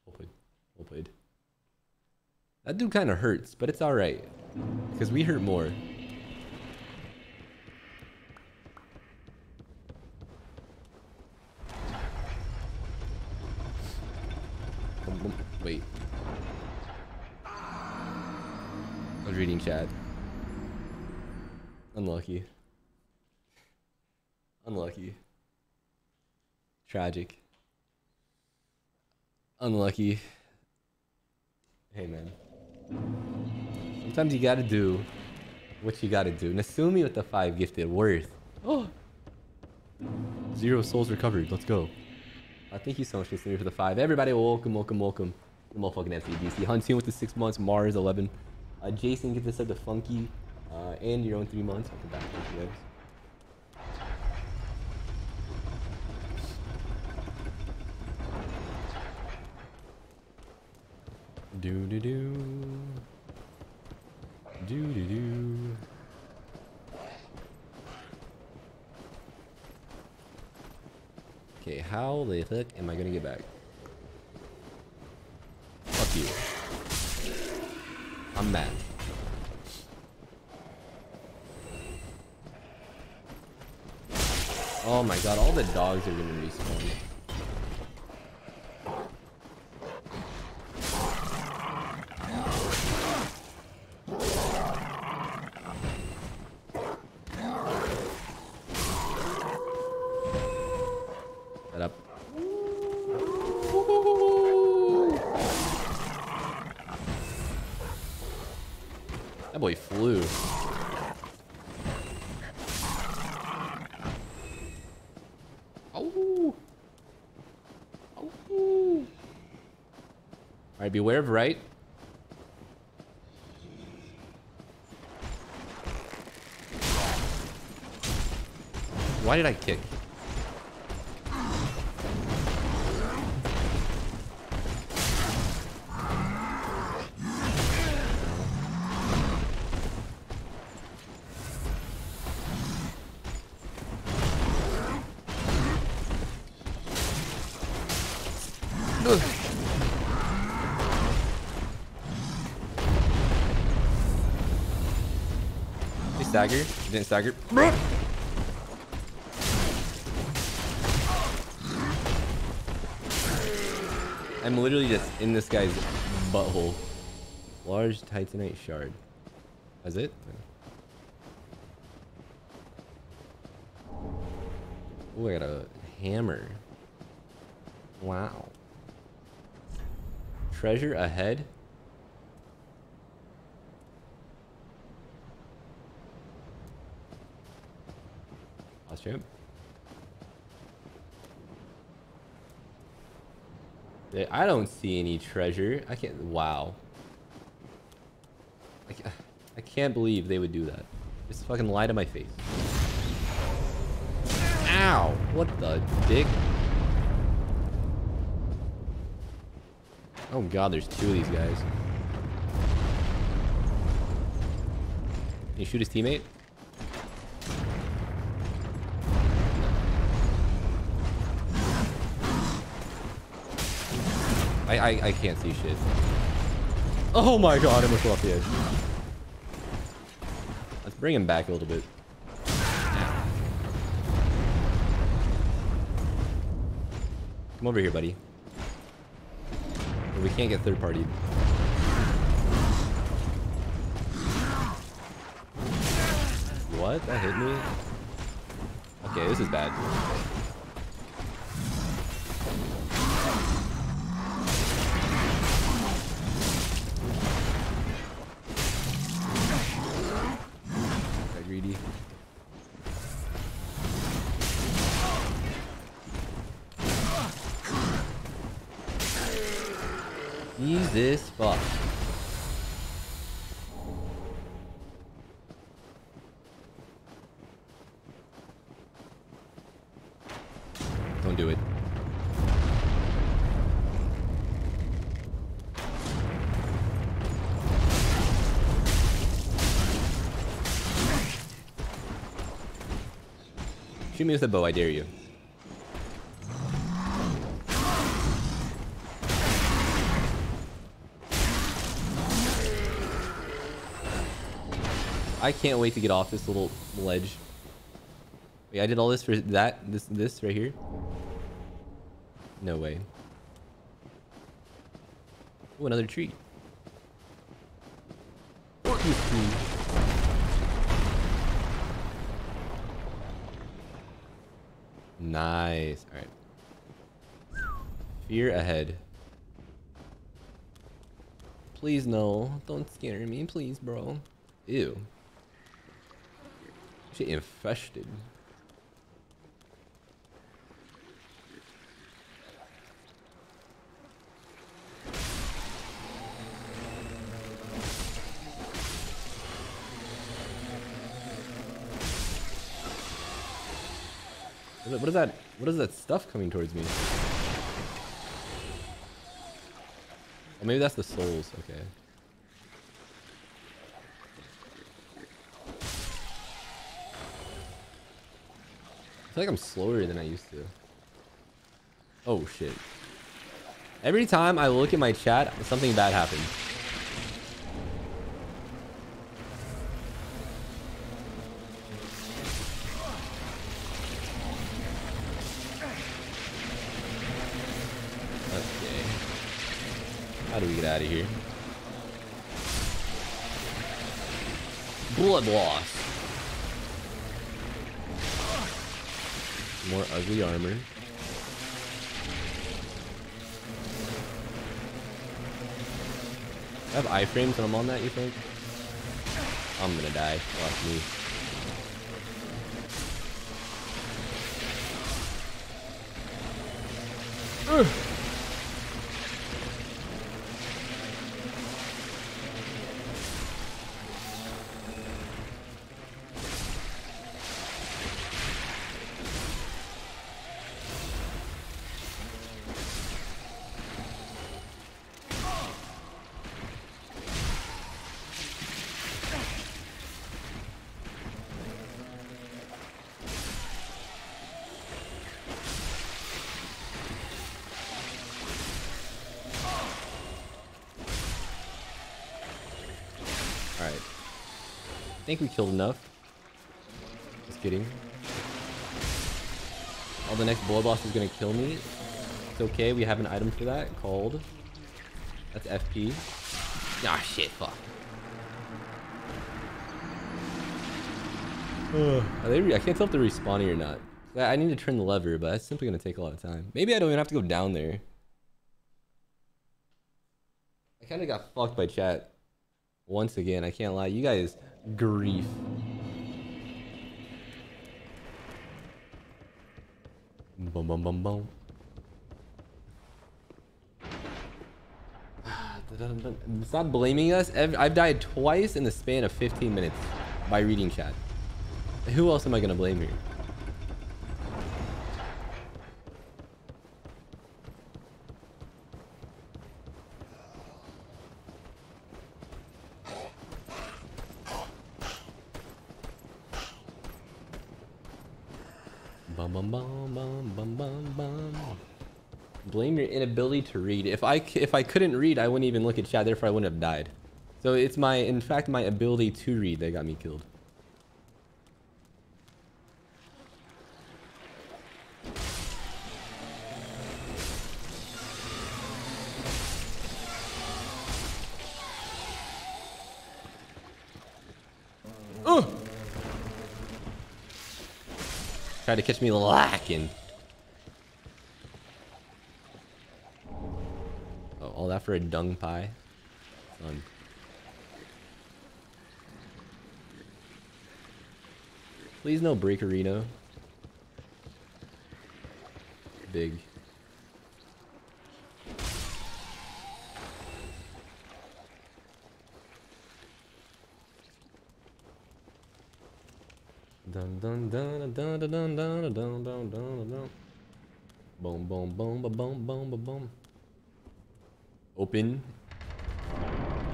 well played, well played. That dude kind of hurts, but it's all right because we hurt more. Wait, I was reading chat. Unlucky. Unlucky. Tragic. Unlucky. Hey, man. Sometimes you gotta do what you gotta do. Nasumi with the five gifted. Worth. Oh. Zero souls recovered. Let's go. Uh, thank you so much, Nasumi, for the five. Everybody, welcome, welcome, welcome. The motherfucking N C D C. Hunting with the six months. Mars, eleven. Uh, Jason, get this up to Funky. Uh, and your own three months. Welcome back. Thank you guys. Do do do do do do. Okay, how the fuck am I gonna get back? Fuck you. I'm mad. Oh my god, all the dogs are gonna respawn. Alright, beware of right. Why did I kick? Stagger. Didn't stagger. I'm literally just in this guy's butthole. Large titanite shard. That's it? Oh, I got a hammer. Wow. Treasure ahead. Yep. I don't see any treasure. I can't. Wow. I can't, I can't believe they would do that. Just fucking lie to my face. Ow! What the dick? Oh god, there's two of these guys. Can you shoot his teammate? I, I, I can't see shit. Oh my god, I almost fell off the edge. Let's bring him back a little bit. Come over here, buddy. We can't get third-partied. What? That hit me? Okay, this is bad. This fuck. Don't do it. Shoot me with a bow, I dare you. I can't wait to get off this little ledge. Wait, I did all this for that? This this right here? No way. Ooh, another tree. Nice. Alright. Fear ahead. Please no. Don't scare me, please, bro. Ew. Shit infested. What is that? What is that stuff coming towards me? Oh, maybe that's the souls. Okay. I feel like I'm slower than I used to. Oh shit. Every time I look at my chat, something bad happens. Okay. How do we get out of here? Blood loss. More ugly armor. I have iframes when I'm on that, you think? I'm gonna die. Watch me. Ugh. I think we killed enough. Just kidding. Oh, the next blow boss is gonna kill me. It's okay, we have an item for that called... That's F P. Ah, shit, fuck. Ugh. Are they re I can't tell if they're respawning or not. I need to turn the lever, but that's simply gonna take a lot of time. Maybe I don't even have to go down there. I kinda got fucked by chat. Once again, I can't lie, you guys grief. Boom, boom, boom, boom. Stop blaming us. I've died twice in the span of fifteen minutes by reading chat. Who else am I gonna blame here? Bum, bum, bum, bum, bum, bum, bum. Blame your inability to read. If I, if I couldn't read, I wouldn't even look at chat, therefore I wouldn't have died. So it's my, in fact, my ability to read that got me killed. Try to catch me lacking. Oh, all that for a dung pie? Son. Please no breakerino. Big. Dun dun dun dun dun dun dun dun dun dun. Boom boom boom ba boom boom ba boom. Open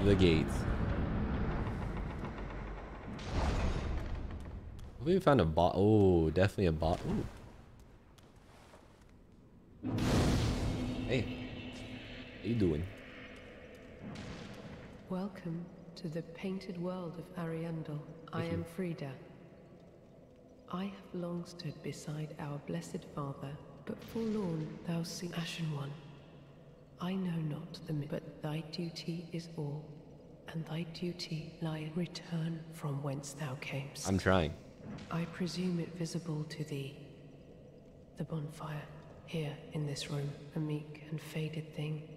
the gates. We found a bot. Oh, definitely a bot. Ooh. Hey, how you doing? Welcome to the painted world of Ariandel. I am Frida. I have long stood beside our blessed father, but forlorn thou seemest, ashen one. I know not the myth, but thy duty is all, and thy duty lies return from whence thou camest. I'm trying. I presume it visible to thee. The bonfire, here in this room, a meek and faded thing.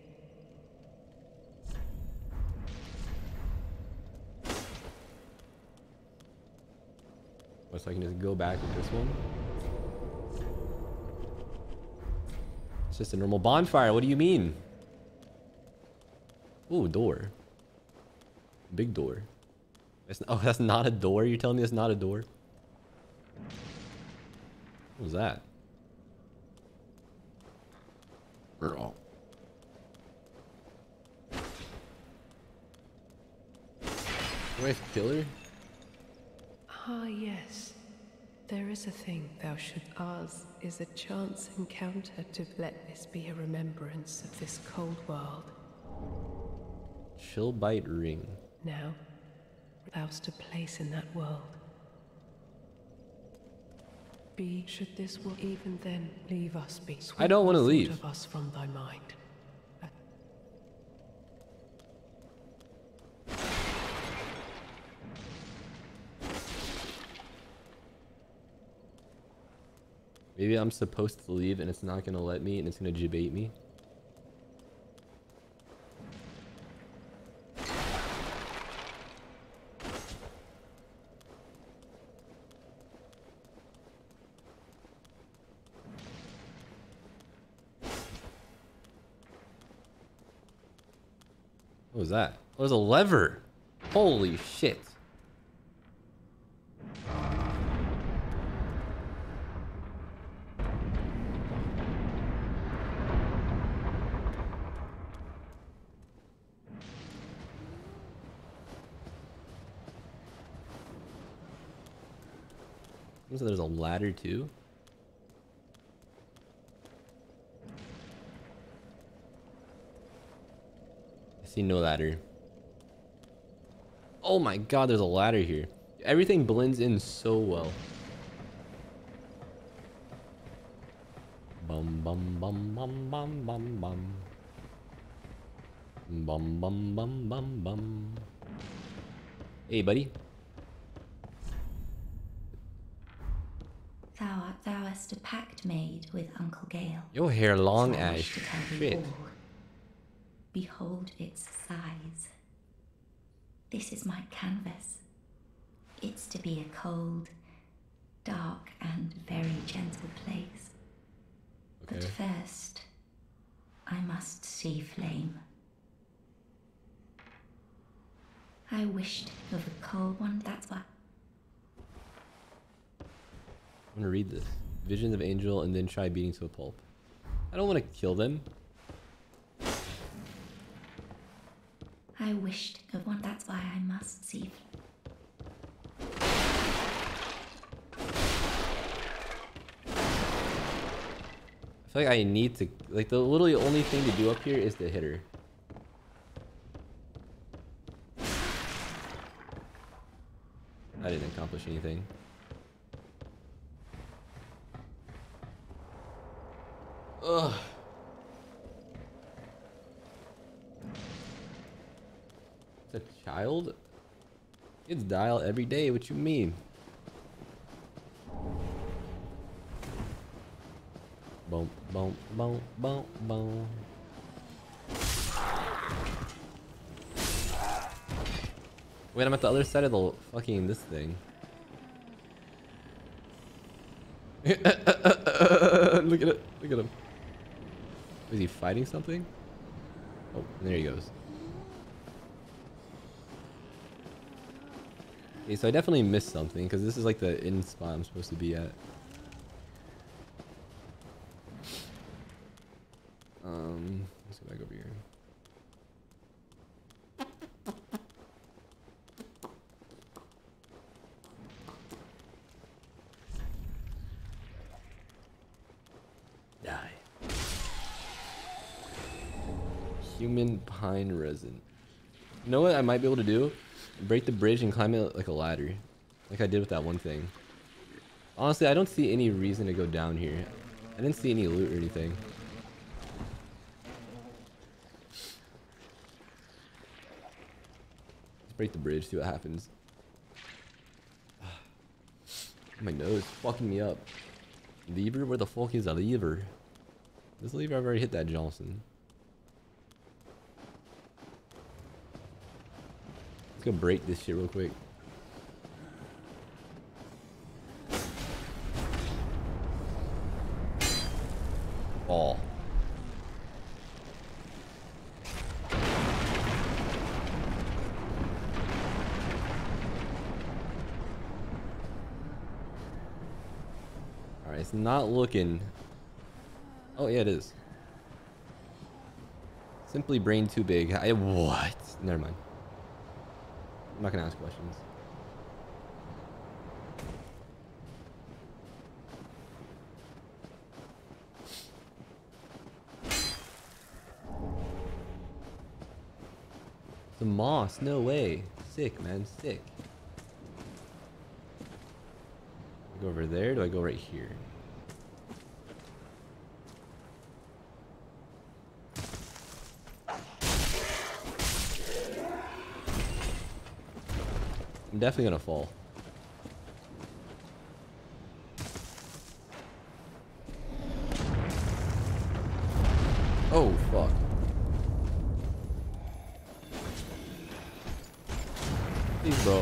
So I can just go back with this one. It's just a normal bonfire. What do you mean? Ooh, door. Big door. It's, oh, that's not a door? You're telling me that's not a door? What was that? Girl. Do I have to kill her? Ah, yes. There is a thing thou should. Ours is a chance encounter to let this be a remembrance of this cold world. Chillbite ring. Now, thou's to place in that world. Be should this world even then leave us be. Sweet I don't want to leave. Of us from thy mind. Maybe I'm supposed to leave and it's not gonna let me and it's gonna debate me. What was that? Oh, there's a lever! Holy shit. So there's a ladder too. I see no ladder. Oh my god, there's a ladder here. everything blends in so well. Bum bum bum bum bum bum bum. Bum bum bum bum bum. Hey, buddy. Thou art, thou hast a pact made with Uncle Gale. Your hair long as shit. Behold its size. This is my canvas. It's to be a cold, dark, and very gentle place. Okay. But first, I must see flame. I wished of a cold one, that's why. I'm gonna read this. Visions of Angel and then try beating to a pulp. I don't want to kill them. I wished of one, that's why I must see. I feel like I need to, like, the literally only thing to do up here is to hit her. I didn't accomplish anything. Ugh. It's a child? Kids die every day, what you mean? Boom, boom, boom, boom, boom. Wait, I'm at the other side of the fucking this thing. Look at it, look at him. Is he fighting something? Oh, there he goes. Okay, so I definitely missed something because this is like the end spot I'm supposed to be at. Um, let's go back over here. Human pine resin. You know what I might be able to do? Break the bridge and climb it like a ladder. Like I did with that one thing. Honestly, I don't see any reason to go down here. I didn't see any loot or anything. Let's break the bridge, see what happens. My nose is fucking me up. Lever? Where the fuck is a lever? This lever, I've already hit that Johnson. Go break this shit real quick. Ball. Alright, it's not looking. Oh yeah, it is. Simply brain too big. I what? Never mind. I'm not gonna ask questions. The moss, no way. Sick, man, sick. I go over there, do I go right here? I'm definitely gonna fall. Oh, fuck. Please, bro.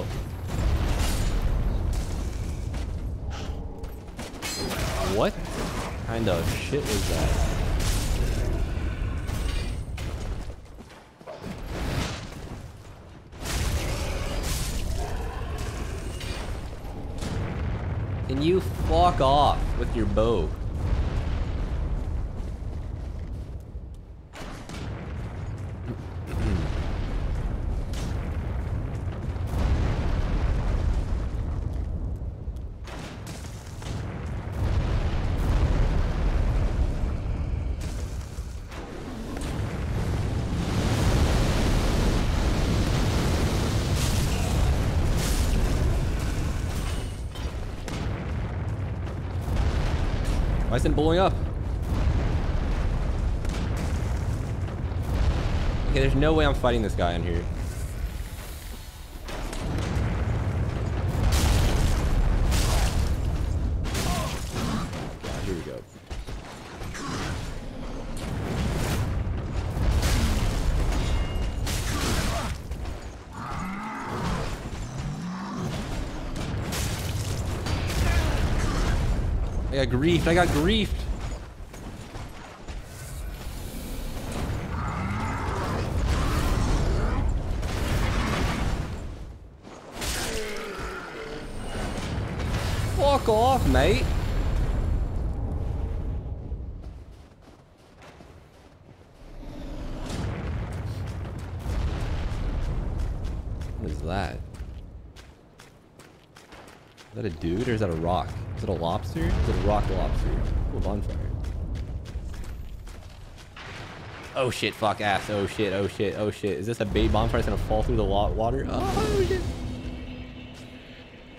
What kind of shit is that? You fuck off with your bow. Why isn't it blowing up? Okay, there's no way I'm fighting this guy in here. I got griefed. I got griefed. Fuck off, mate. What is that? Is that a dude or is that a rock? Is it a lobster? Is it a rock lobster? Ooh, bonfire. Oh shit, fuck ass. Oh shit, oh shit, oh shit. Is this a bait bonfire that's gonna fall through the water? Oh shit.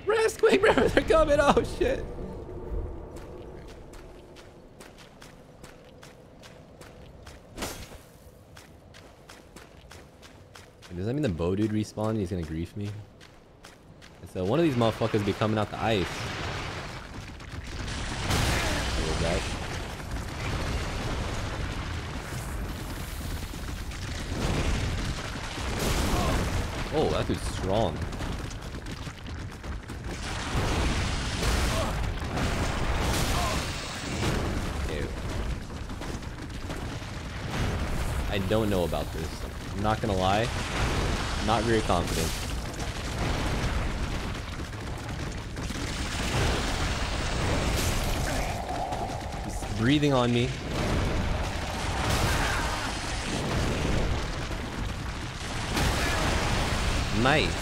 Rest quick, bro. They're coming. Oh shit. Does that mean the bow dude respawned and he's gonna grief me? And so one of these motherfuckers will be coming out the ice. Oh, that dude's strong. Ew. I don't know about this. I'm not gonna lie. Not very confident. He's breathing on me. Nice.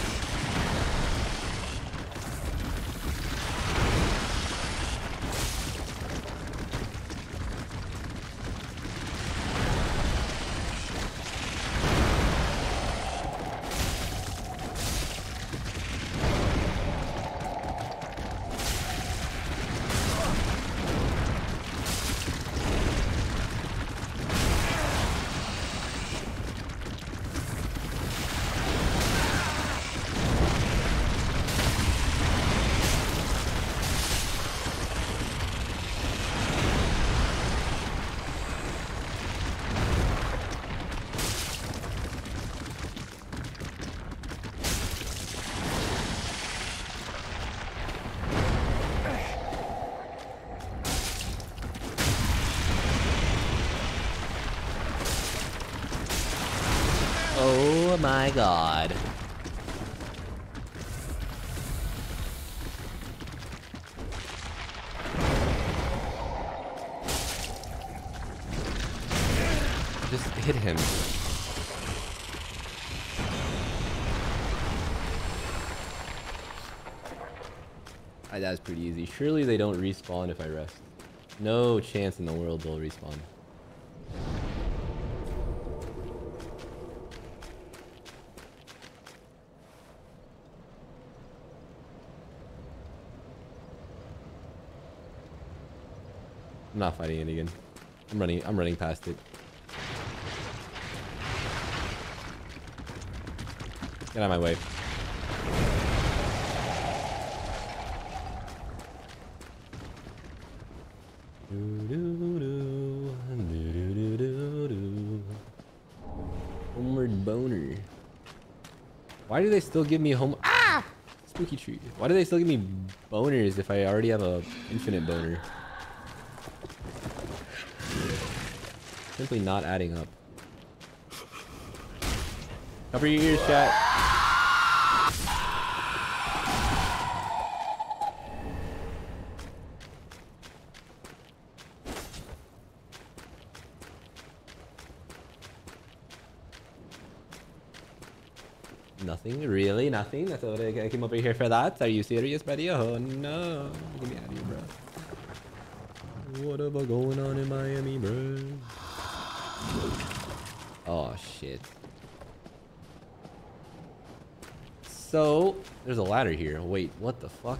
Oh my god. Just hit him. That was pretty easy. Surely they don't respawn if I rest. No chance in the world they'll respawn. I'm not fighting it again. I'm running. I'm running past it. Get out of my way. Homeward boner. Why do they still give me home? Ah! Spooky tree. Why do they still give me boners if I already have a infinite boner? Simply not adding up. Cover your ears, chat. Nothing, really nothing. That's what I came over here for that. Are you serious, buddy? Oh no. Get me out of here, bro. Whatever going on in Miami, bro? Oh shit. So there's a ladder here. Wait, what the fuck?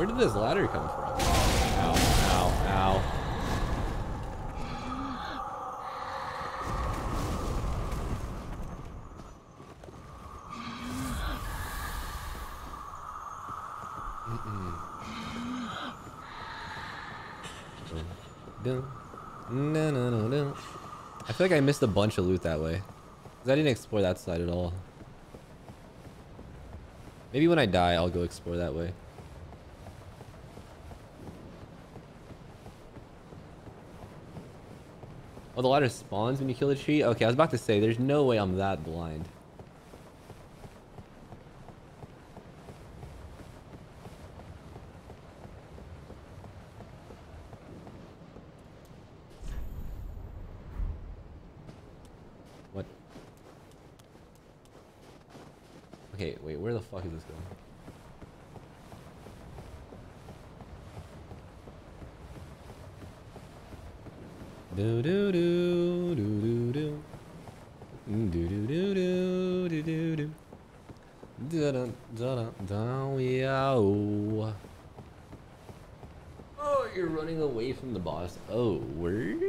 Where did this ladder come from? Ow, ow, ow. No, no, no, no. I feel like I missed a bunch of loot that way, cause I didn't explore that side at all. Maybe when I die, I'll go explore that way. Oh, the ladder spawns when you kill a tree? Okay, I was about to say, there's no way I'm that blind. Okay, wait, where the fuck is this going? Do do do do do do do do do do do do do da da da da yeah. Oh, you're running away from the boss. Oh, word.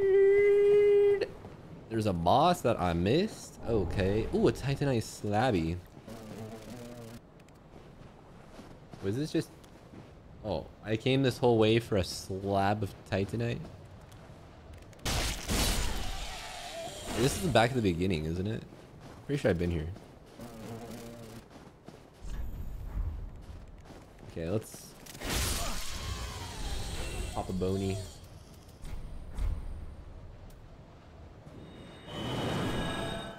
There's a boss that I missed. Okay. Ooh, a Titanite slabby. Was this just... Oh, I came this whole way for a slab of Titanite? This is the back of the beginning, isn't it? Pretty sure I've been here. Okay, let's... pop a bony.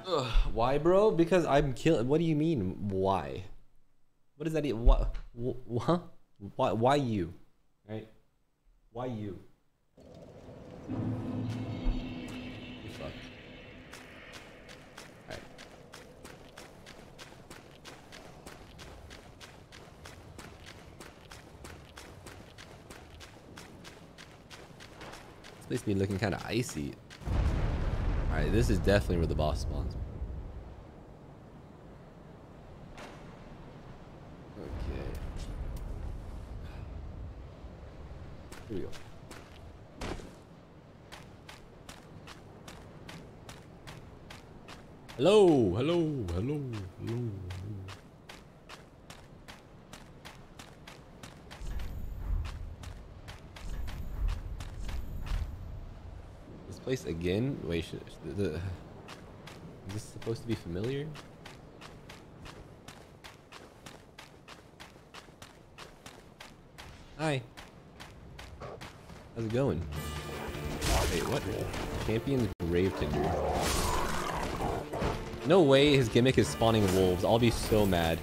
Ugh, why, bro? Because I'm killing... What do you mean, why? What does that even... What? Huh? Why, why you? Right? Why you? You fuck. Alright. This place be looking kind of icy. Alright, this is definitely where the boss spawns. Here we go. Hello, hello, hello, hello, hello. This place again? Wait, should, should, the, the, is this supposed to be familiar? Hi. How's it going? Wait, what? Champion's Grave Tinder. No way his gimmick is spawning wolves. I'll be so mad.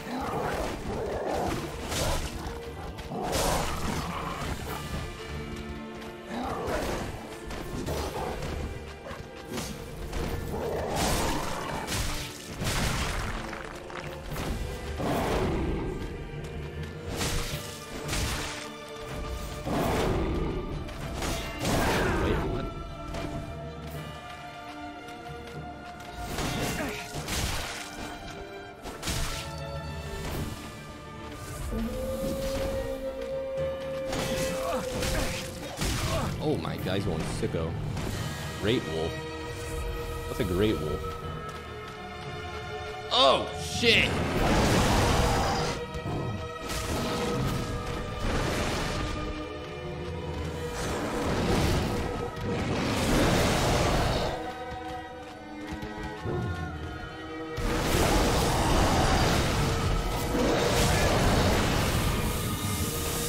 Oh my god, he's going sicko. Great wolf. That's a great wolf. Oh shit!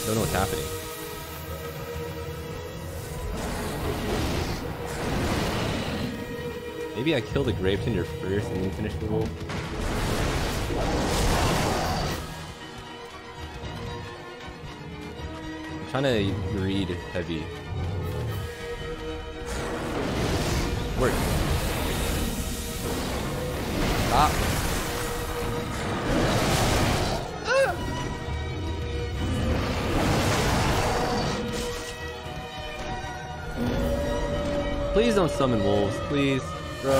Don't know what's happening. Maybe I kill the Grave Tinder first and then finish the wolf. I'm trying to greed heavy. Work. Stop. Ah. Please don't summon wolves, please. Bro.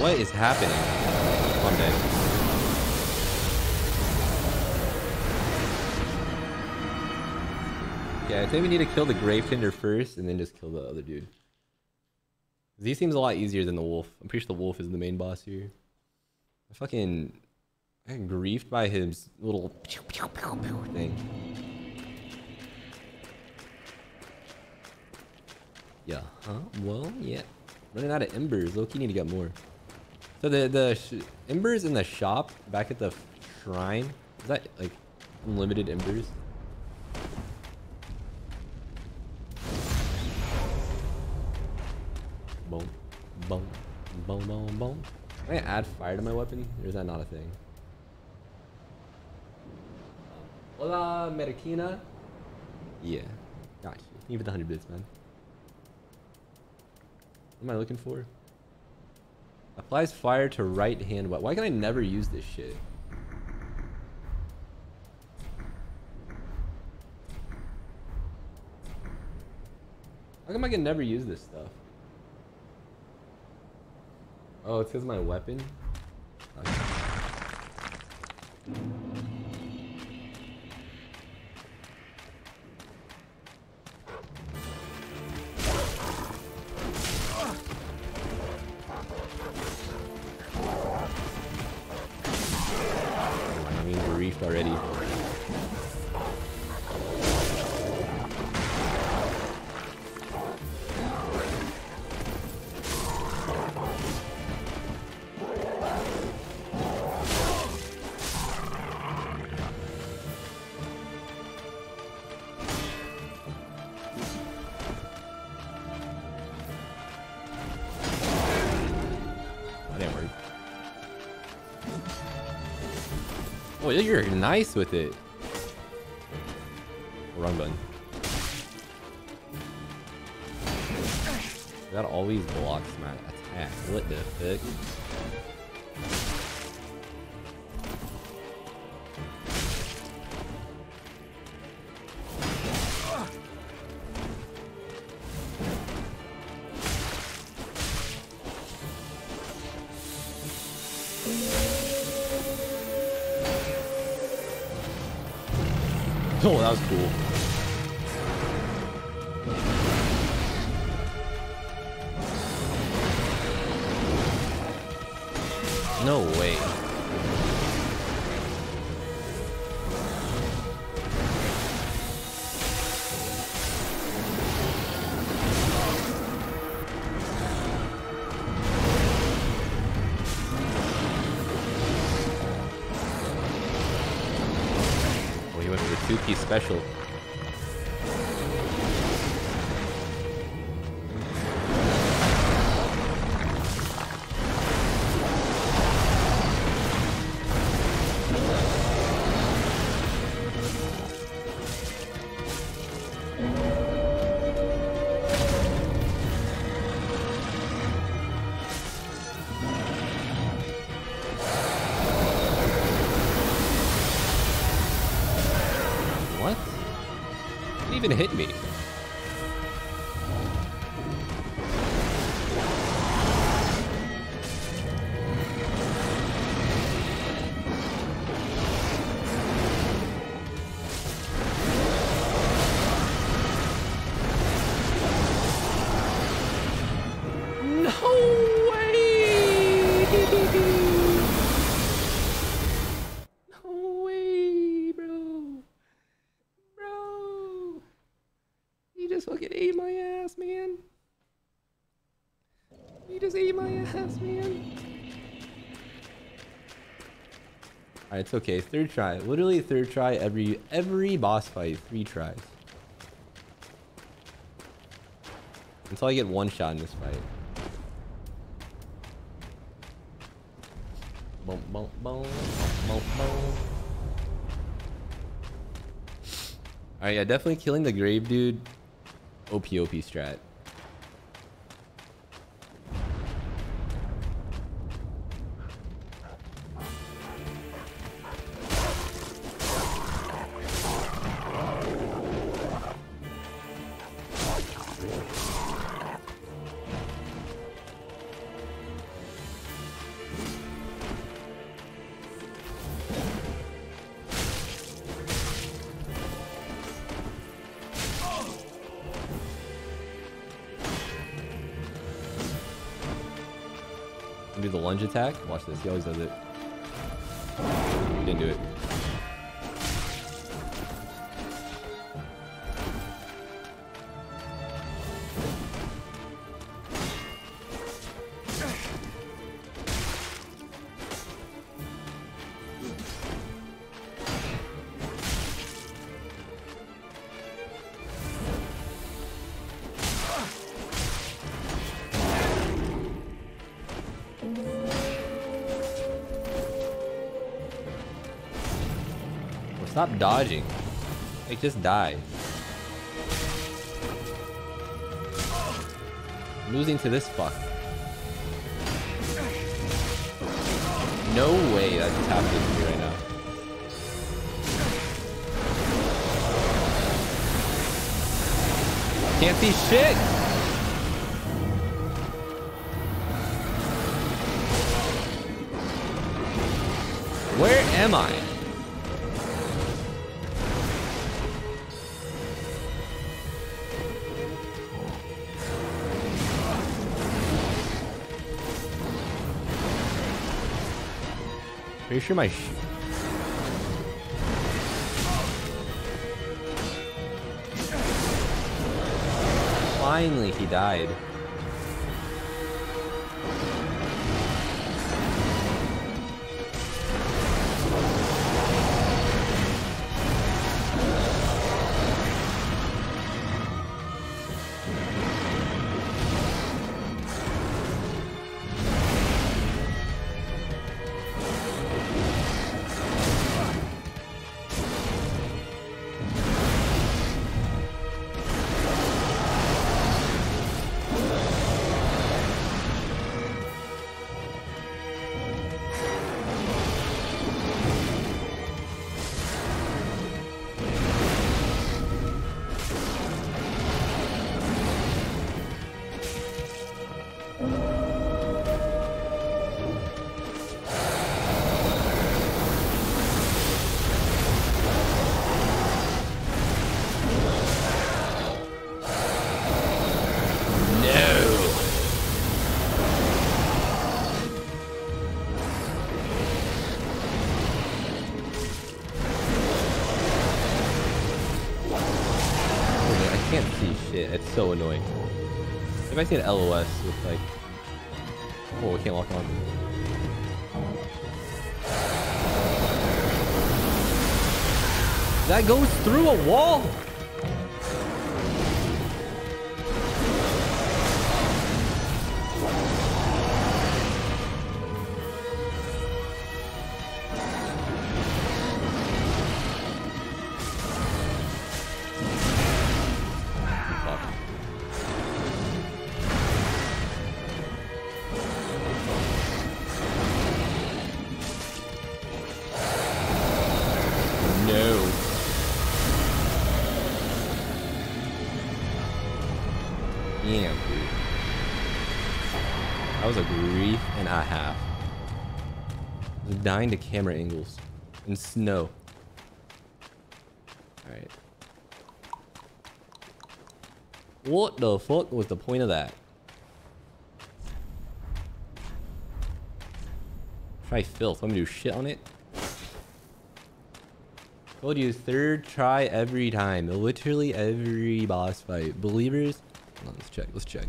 What is happening? One day. Yeah, I think we need to kill the Gravetinder first, and then just kill the other dude. Z seems a lot easier than the wolf. I'm pretty sure the wolf is the main boss here. I fucking... I got griefed by his little... pew, pew, pew, pew thing. Yeah, huh? Well, yeah. Running out of embers. Loki need to get more. So the, the sh embers in the shop, back at the shrine, is that, like, unlimited embers? Boom, boom, boom, boom, boom. Can I add fire to my weapon? Or is that not a thing? Hola, Americana. Yeah, got you. Give it the hundred bits, man. What am I looking for? Applies fire to right hand weapon. Why can I never use this shit? How come I can never use this stuff? Oh, it's because my weapon? Okay. I mean, griefed already. You're nice with it. Wrong button. That always blocks my attack. What the fuck? Oh, that was cool. No way. Special. Even hit me. It's okay, third try. Literally third try every every boss fight, three tries. Until I get one shot in this fight. Boom, boom, boom, boom, boom. Alright, yeah, definitely killing the grave dude. O P O P strat. do the lunge attack. Watch this. He always does it. He didn't do it. Stop dodging. Like, just die. I'm losing to this fuck. No way that's what's happening to me right now. Can't see shit! Where am I? Are you sure my sh- Finally, he died. So annoying. If I see an L O S with like, oh, I can't lock on. That goes through a wall. Dying to camera angles and snow. All right. What the fuck was the point of that? Try filth. I'm gonna do shit on it. Told you, third try every time. Literally every boss fight. Believers. Hold on, let's check. Let's check.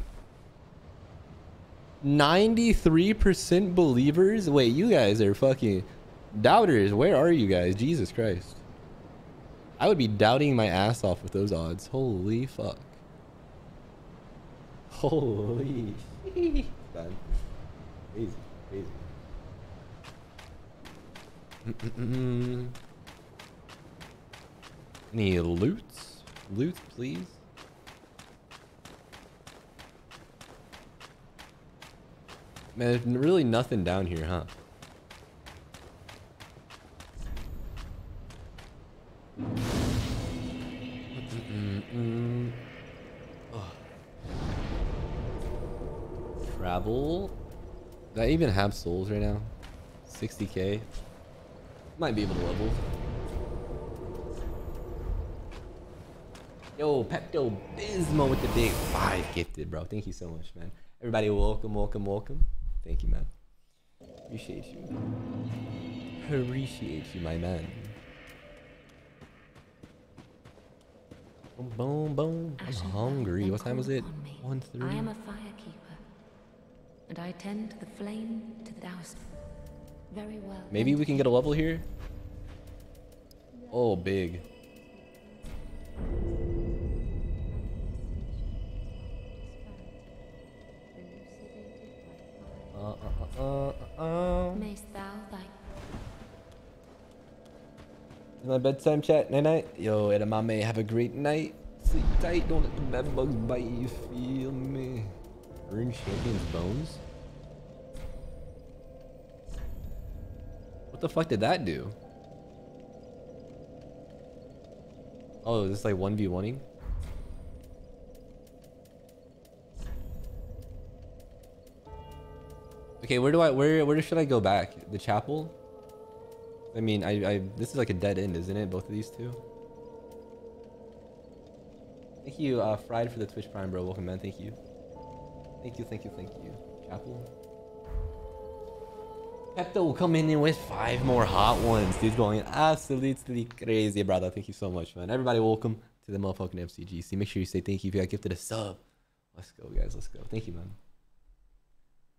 ninety-three percent believers? Wait, you guys are fucking doubters. Where are you guys? Jesus Christ. I would be doubting my ass off with those odds. Holy fuck. Holy. Crazy. Crazy. Mm-mm-mm. Any loots? Loot, please. Man, there's really nothing down here, huh? Mm-mm-mm. Oh. Travel? Do I even have souls right now? sixty K? Might be able to level. Yo, Pepto Bismol with the big five gifted, bro. Thank you so much, man. Everybody, welcome, welcome, welcome. Thank you, man. Appreciate you. Appreciate you, my man. Boom, boom, boom. I'm hungry. What time was it? one thirty. I am a fire keeper, and I tend the flame to the douse. Very well. Maybe we can get a level here? Oh, big. Uh, uh, uh, uh, Mayst thou thy... It's my bedtime chat, night night. Yo, edamame, have a great night. Sleep tight, don't let the bad bugs bite you, feel me. Earn champions bones? What the fuck did that do? Oh, is this like one v one-ing? Okay, where do I where where should I go back? The chapel? I mean, I I this is like a dead end, isn't it? Both of these two. Thank you, uh, Fried, for the Twitch Prime, bro. Welcome, man. Thank you. Thank you, thank you, thank you. Chapel. Pepto will come in and with five more hot ones. Dude's going absolutely crazy, brother. Thank you so much, man. Everybody, welcome to the motherfucking M C G C. Make sure you say thank you if you got gifted a sub. Let's go, guys. Let's go. Thank you, man.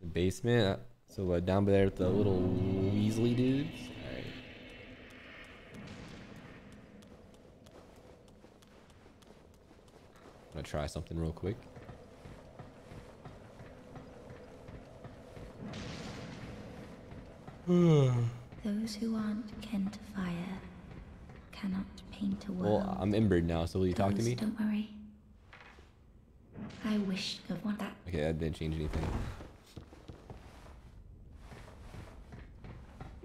The basement, so uh, down there with the little Weasley dudes. All right. I'm gonna try something real quick. Those who aren't kin to fire cannot paint a world. Well, I'm embered now, so will you Those talk to me? Don't worry. I wish to want that. Okay, that didn't change anything.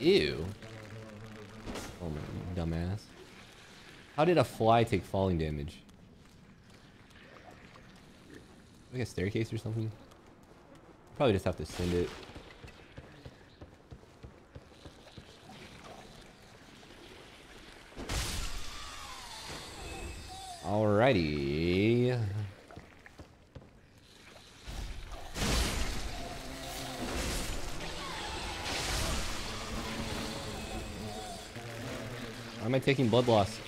Ew. Oh man, you dumbass. How did a fly take falling damage? Like a staircase or something? Probably just have to send it. Alrighty. Why am I taking blood loss?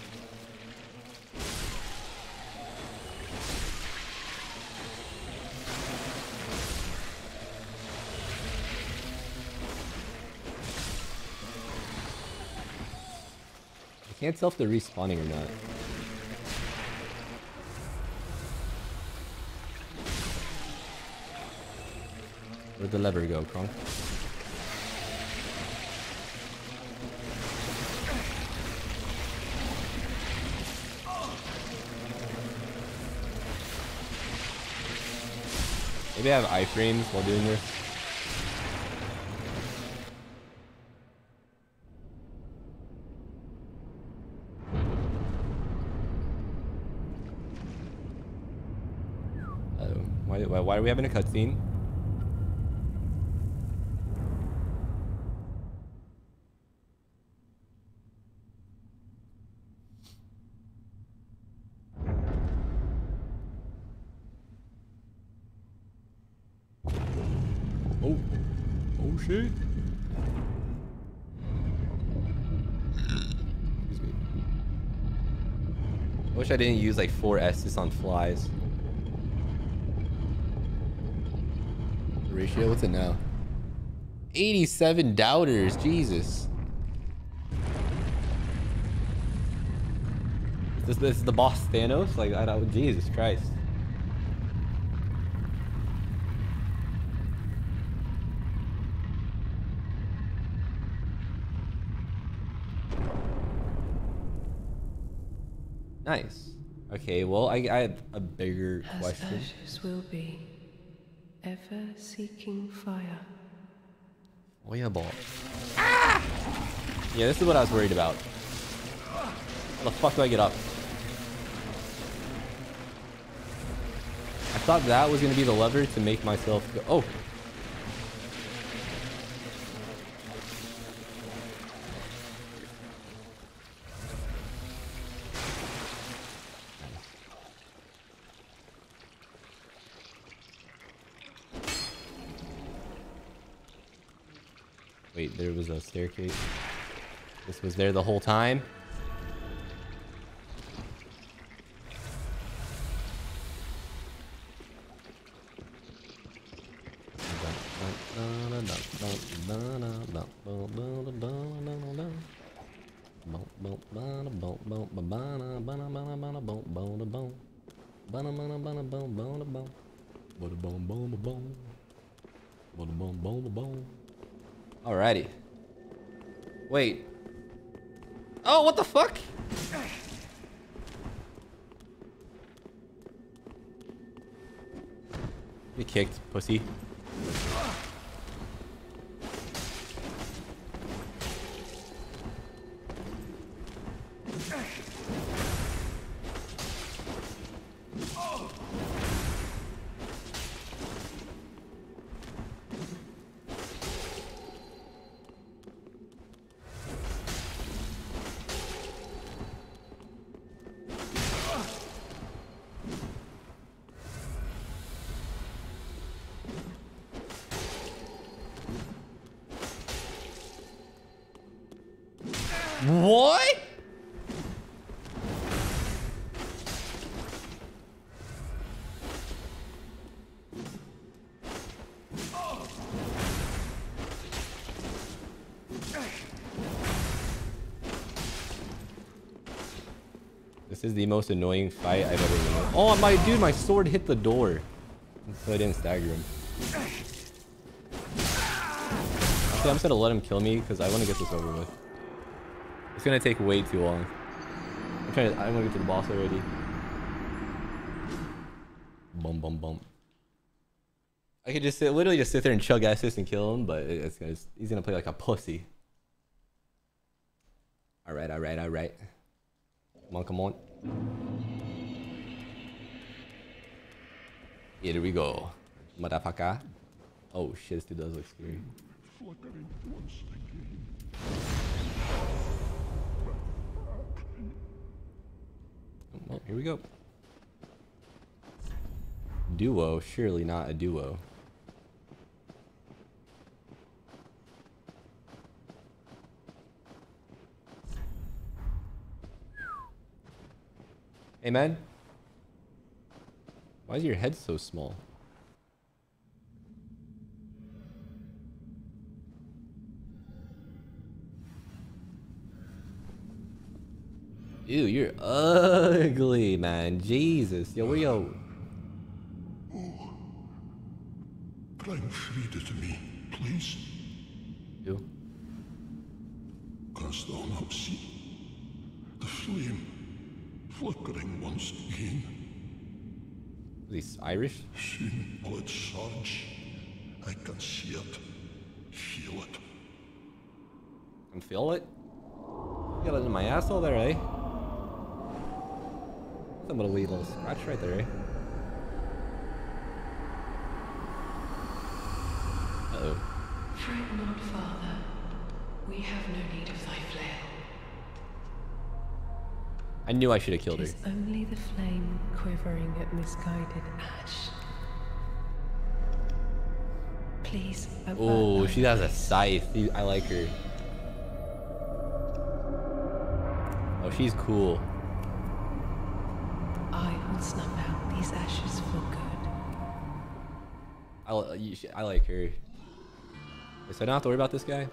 I can't tell if they're respawning or not. Where'd the lever go, Kronk? Maybe I have iframes while doing this. Uh, why, why, why are we having a cutscene? Excuse me. I wish I didn't use like four S's on flies. The ratio, what's it now? eighty-seven doubters, Jesus. Is this, this is the boss Thanos? Like, I don't, Jesus Christ. Nice. Okay, well, I, I have a bigger As question. Ashes will be, ever seeking fire. Oh yeah, ball. Ah! Yeah, this is what I was worried about. How the fuck do I get up? I thought that was gonna be the lever to make myself go. Oh. Wait, there was a staircase. This was there the whole time. Alrighty. Wait. Oh, what the fuck? You kicked, pussy. What? This is the most annoying fight I've ever been in. Oh my dude, my sword hit the door. So I didn't stagger him. Actually, I'm just gonna let him kill me because I want to get this over with. It's gonna take way too long. I'm trying to. I want to get to the boss already. Bum bum bum. I could just sit, literally just sit there and chug assist and kill him, but it's gonna. It's, he's gonna play like a pussy. All right, all right, all right. Come on, come on. Here we go, motherfucker. Oh shit, this dude does look scary. Well, here we go. Duo, surely not a duo. Hey man, why is your head so small? Ew, you're ugly, man. Jesus. Yo, where yo? Oh. Climb Frida to me, please. Yo. Cast on up, see. The flame. Flickering once again. Is this Irish? Soon will it surge. I can see it. Feel it. Can feel it? You got it in my asshole there, eh? I'm gonna leave a little scratch right there, eh? Uh-oh. Fret not, Father. We have no need of thy flail. I knew I should have killed her. It is only the flame quivering at misguided ash. Please. Oh, she has a scythe. I like her. Oh, she's cool. Snuff out these ashes for good. I, you, I like her. So I don't have to worry about this guy?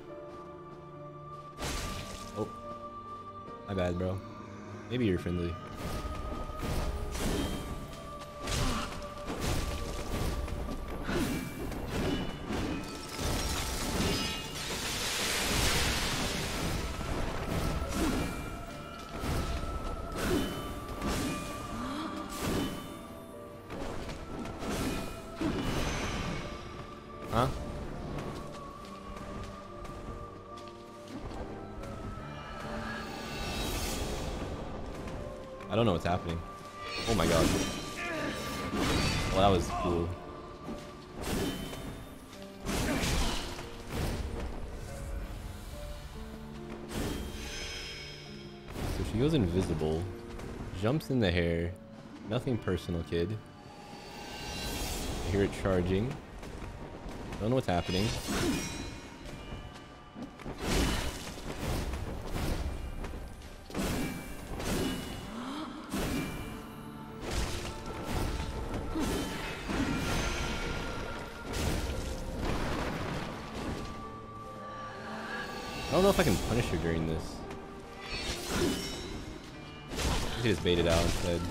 Oh. My bad, bro. Maybe you're friendly. Huh? I don't know what's happening. Oh my god. Well, that was cool. So she goes invisible, jumps in the hair. Nothing personal, kid. I hear it charging. Don't know what's happening. I don't know if I can punish her during this. I could just bait it out instead.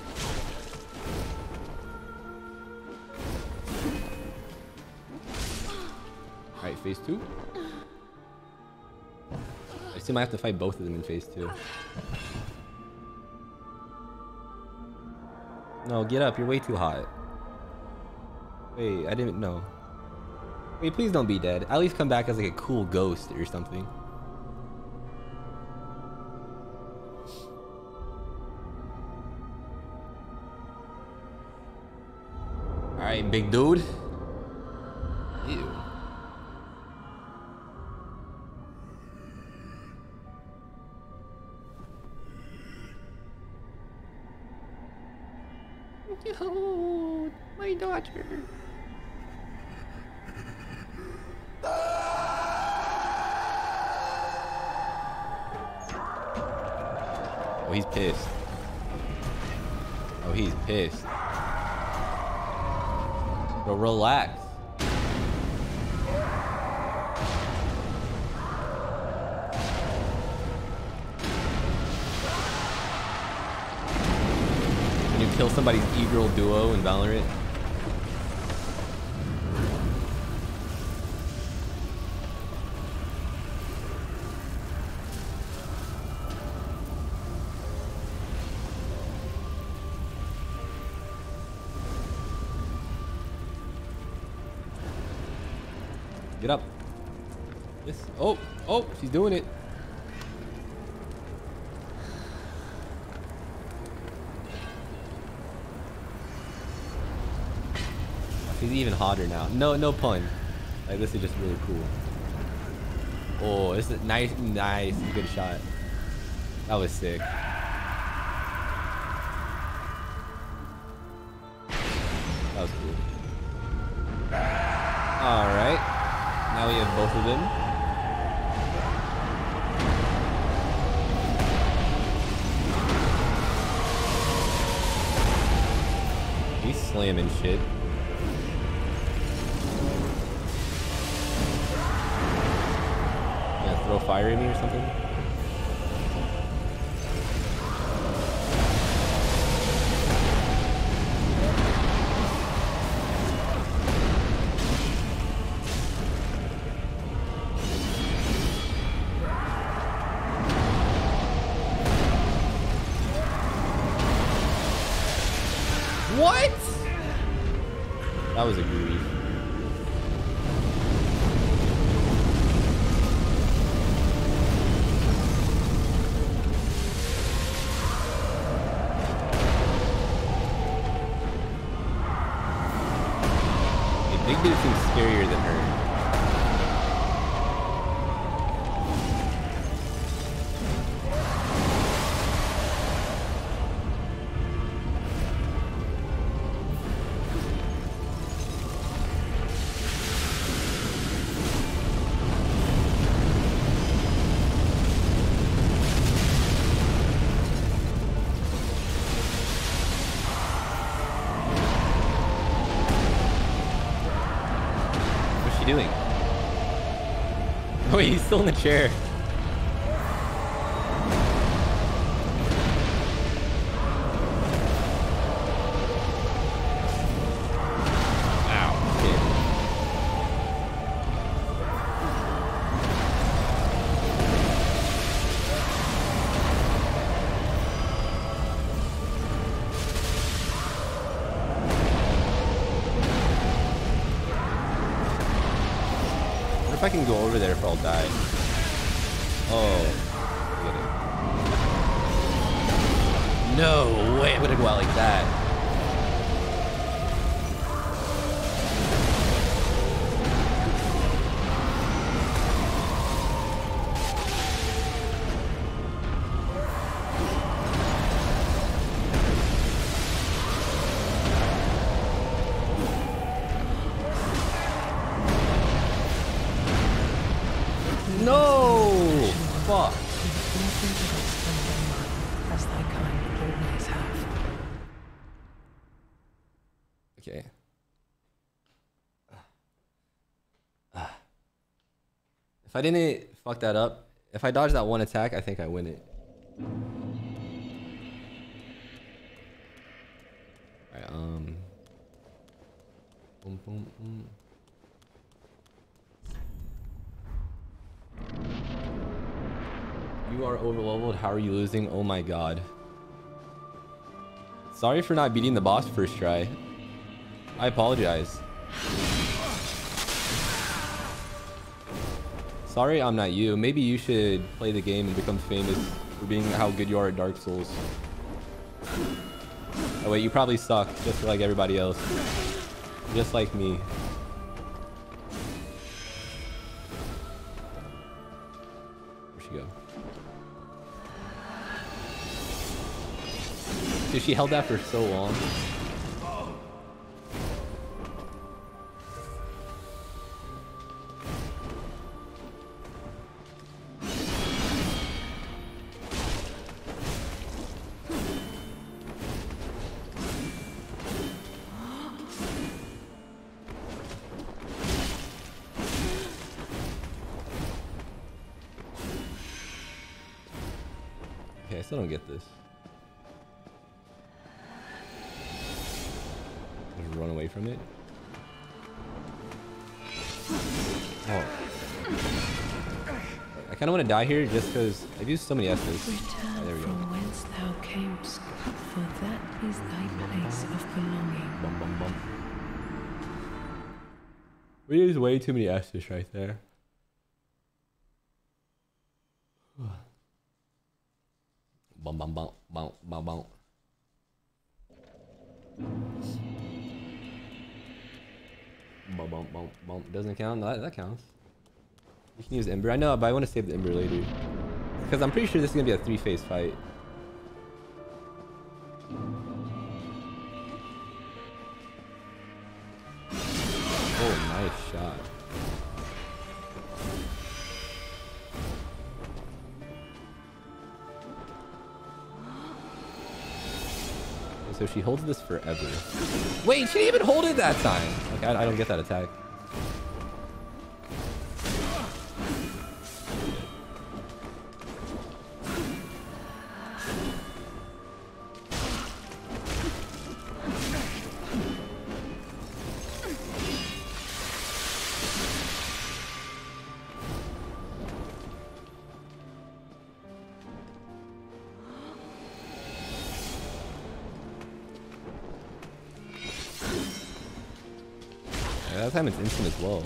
Alright, phase two. I still might have to fight both of them in phase two. No, get up. You're way too hot. Wait, I didn't know. Wait, please don't be dead. At least come back as like a cool ghost or something. Alright, big dude. Ew. Yo, my daughter. Oh, he's pissed. Oh, he's pissed. But relax. When you kill somebody's e-girl duo in Valorant. Get up. This. Oh, oh, she's doing it. She's even hotter now. No, no pun. Like, this is just really cool. Oh, this is nice, nice, good shot. That was sick. That was cool. All right. Now we have both of them. He's slamming shit. Yeah, throw fire at me or something. What? That was a groovy. Hey, big dude seems scarier than her. Doing? Oh, wait, he's still in the chair. if I can go over there if I'll die. Oh. Get it. No way, I'm gonna go out like that. If I didn't fuck that up, if I dodge that one attack, I think I win it. Alright, um... Boom, boom, boom. You are overleveled, how are you losing? Oh my god. Sorry for not beating the boss first try. I apologize. Sorry, I'm not you. Maybe you should play the game and become famous for being how good you are at Dark Souls. Oh wait, you probably suck, just like everybody else. Just like me. Where'd she go? Dude, she held that for so long. I don't get this. Just run away from it. Oh. I kind of want to die here just because I've used so many S's. Oh, there we go. From whence thou camest, for that is thy place of belonging. Bum, bum, bum. We used way too many S's right there. Bum, bum, bum, bum, bum, bum. Bum, bum, bum, bum. Doesn't count? No, that, that counts. You can use Ember. I know, but I want to save the Ember later. Because I'm pretty sure this is going to be a three-phase fight. Oh, nice shot. So she holds this forever. Wait, she didn't even hold it that time. Like, I, I don't get that attack. That time it's instant as well.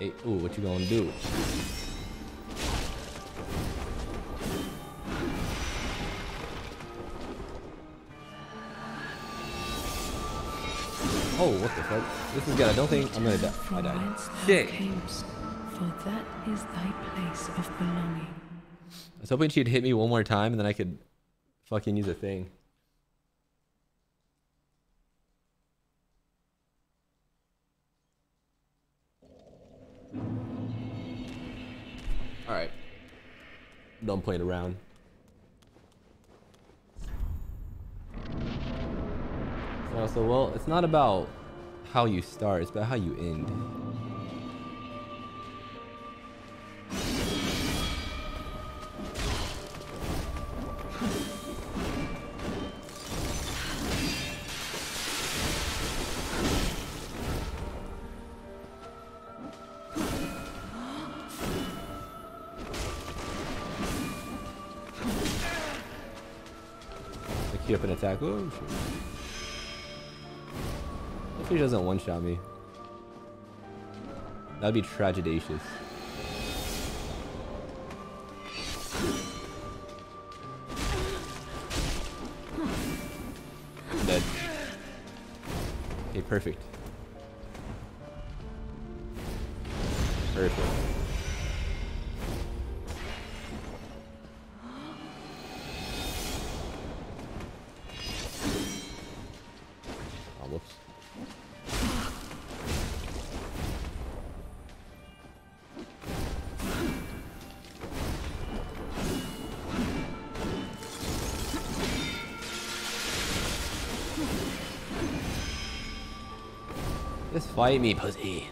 Hey, ooh, what you gonna do? Oh, what the fuck? This is good. I don't think I'm gonna die. I died. Shit. For that is thy place of belonging. I was hoping she'd hit me one more time and then I could fucking use a thing. Alright. Done playing around. So, so, well, it's not about how you start, it's about how you end. Get up and attack. Oh, shit. Hopefully he doesn't one-shot me. That'd be tragedatious. Dead. Okay, perfect. Perfect. Just fight me, pussy.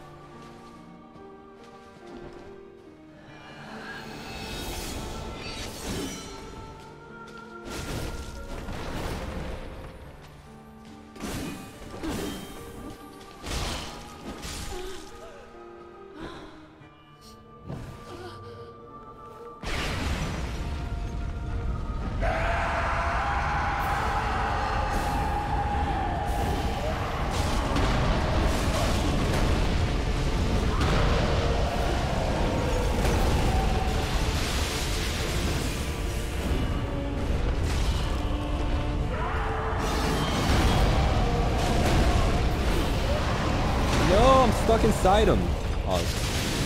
Stuck inside him. Oh,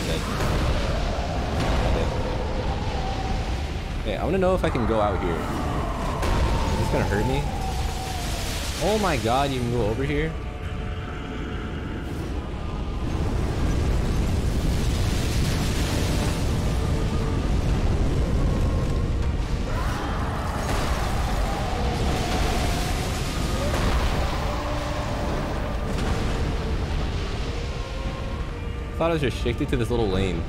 dead. Dead. Okay, I want to know if I can go out here. Is this gonna hurt me? Oh my god, you can go over here? I thought I was restricted to this little lane.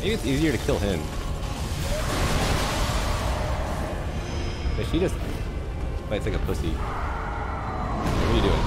Maybe it's easier to kill him. But she just fights like a pussy. What are you doing?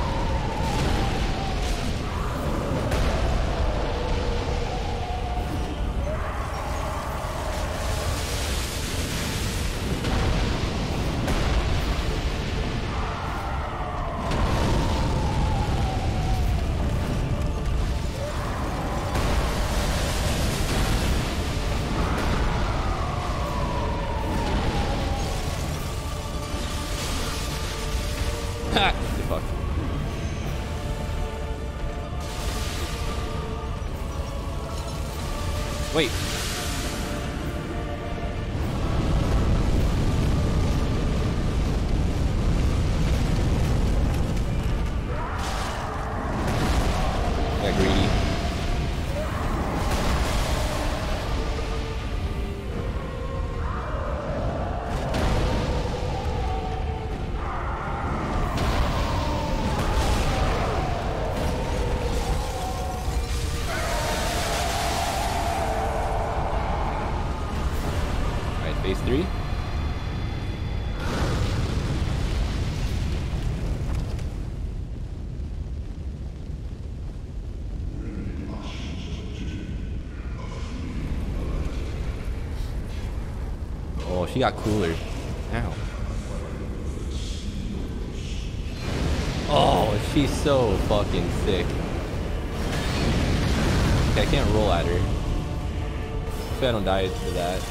Wait. Got greedy. Phase three. Oh, she got cooler. Ow. Oh, she's so fucking sick. Okay, I can't roll at her. Hopefully I don't die to that.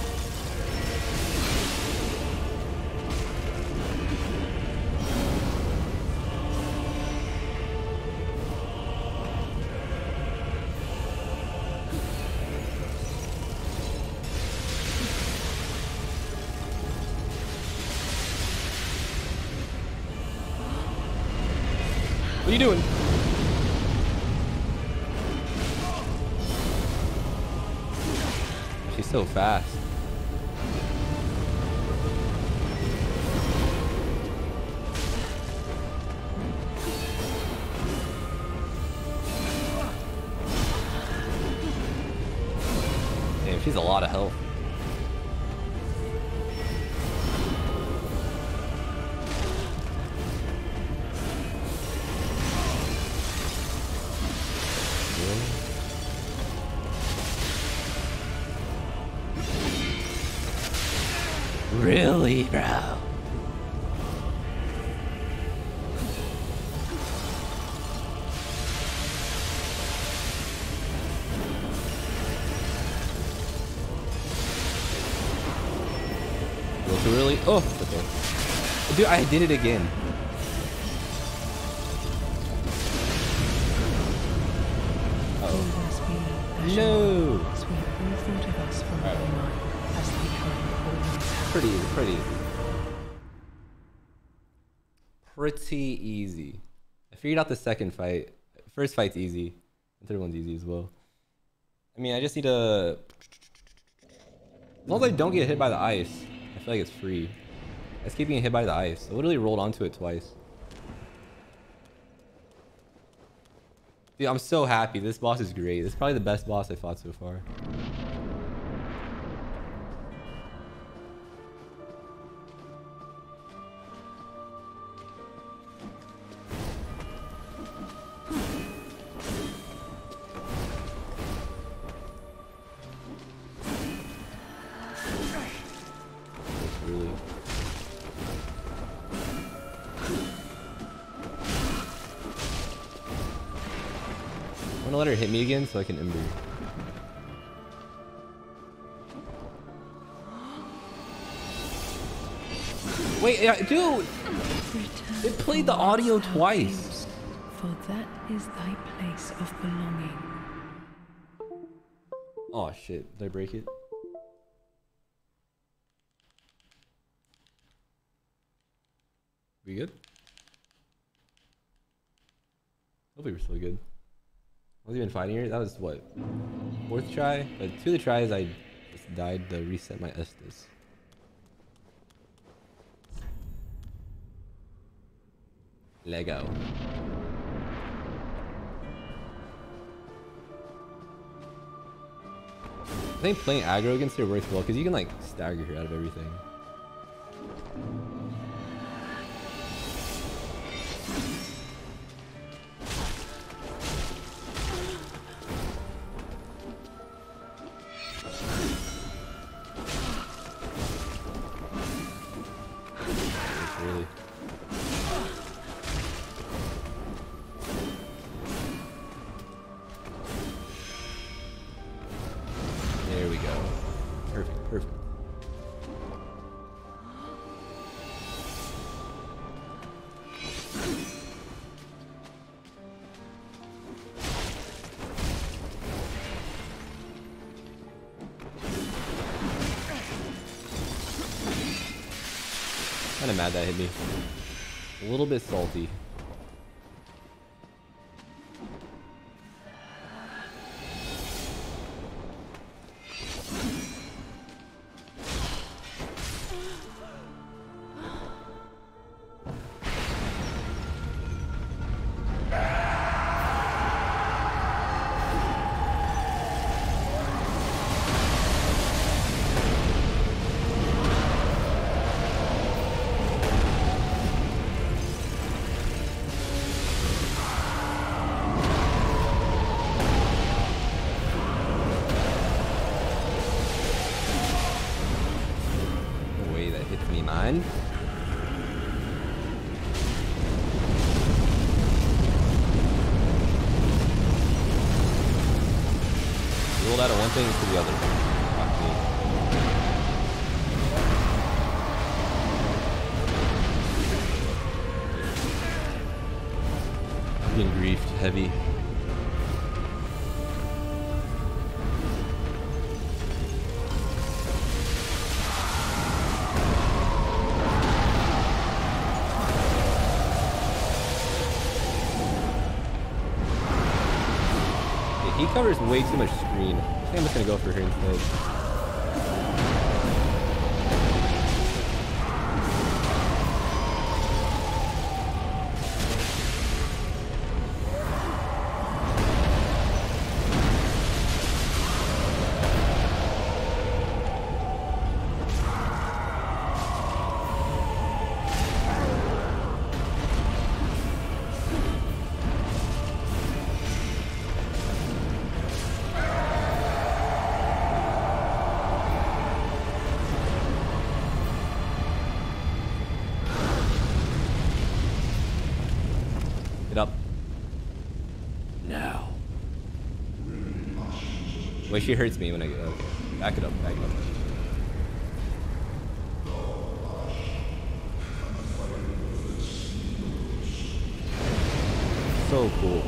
What are you doing? She's so fast. Damn, she's a lot of health. Really, bro? Really? Oh, okay. Dude, I did it again. Uh-oh. No! Right. Pretty, pretty. Pretty easy. I figured out the second fight. First fight's easy. The third one's easy as well. I mean, I just need to... As long as I don't get hit by the ice. I feel like it's free. I keep getting hit by the ice. I literally rolled onto it twice. Dude, I'm so happy. This boss is great. This is probably the best boss I fought so far. Let her hit me again so I can ember. Wait, yeah, dude! It played the audio twice. For that is thy place of belonging. Oh shit, did I break it? We good? I hope we were still good. I wasn't even fighting here. That was what? Fourth try? But two of the tries I just died to reset my Estus. Lego. I think playing aggro against her works well because you can like stagger her out of everything. Kinda mad that hit me. A little bit salty. Out of one thing to the other. I'm getting griefed heavy. He covers way too much screen. I think I'm just gonna go for her instead. Wait, she hurts me when I go. Okay. Back it up, back it up. So cool.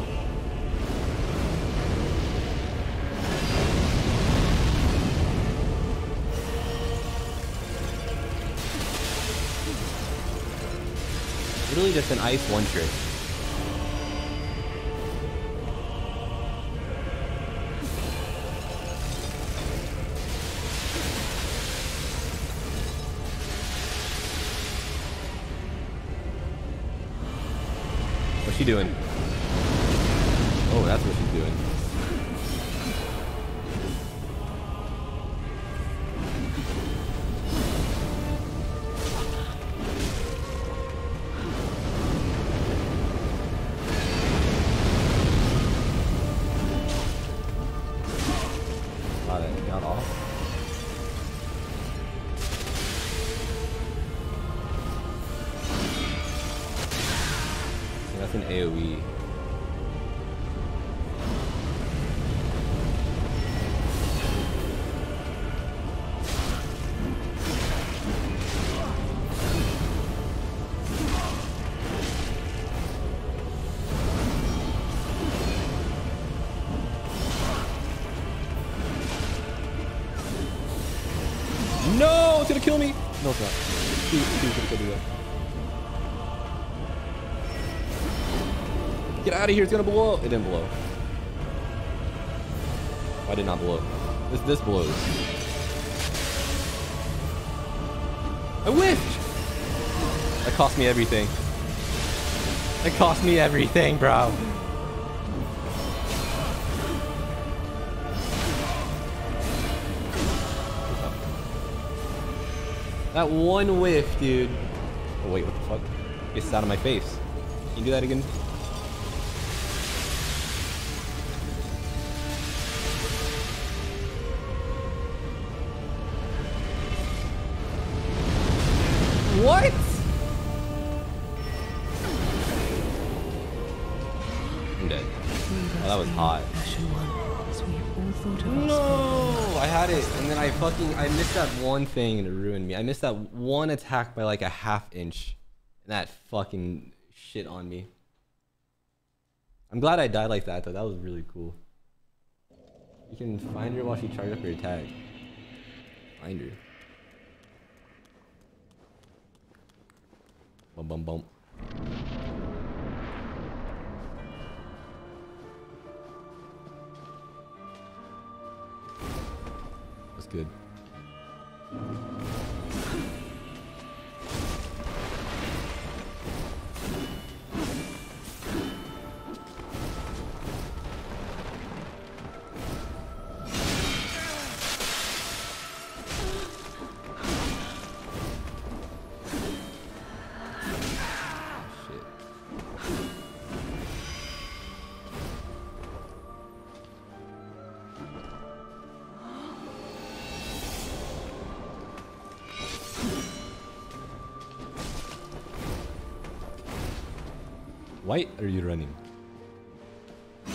Literally just an ice one trick. What's she doing? Oh, that's what she's doing. Kill me! No, it's not. She, she was gonna kill me though. Get out of here! It's gonna blow. It didn't blow. I did not blow. This this blows. I whiffed. That cost me everything. That cost me everything, bro. That one whiff, dude. Oh, wait, what the fuck? It's out of my face. Can you do that again? What? I'm dead. Oh, that was hot. No! I had it, and then I fucking, I missed that one thing and it ruined me. I missed that one attack by like a half inch. And that fucking shit on me. I'm glad I died like that though, that was really cool. You can find her while she charges up your attack. Find her. Bum bum bum. Good. Why are you running? Oh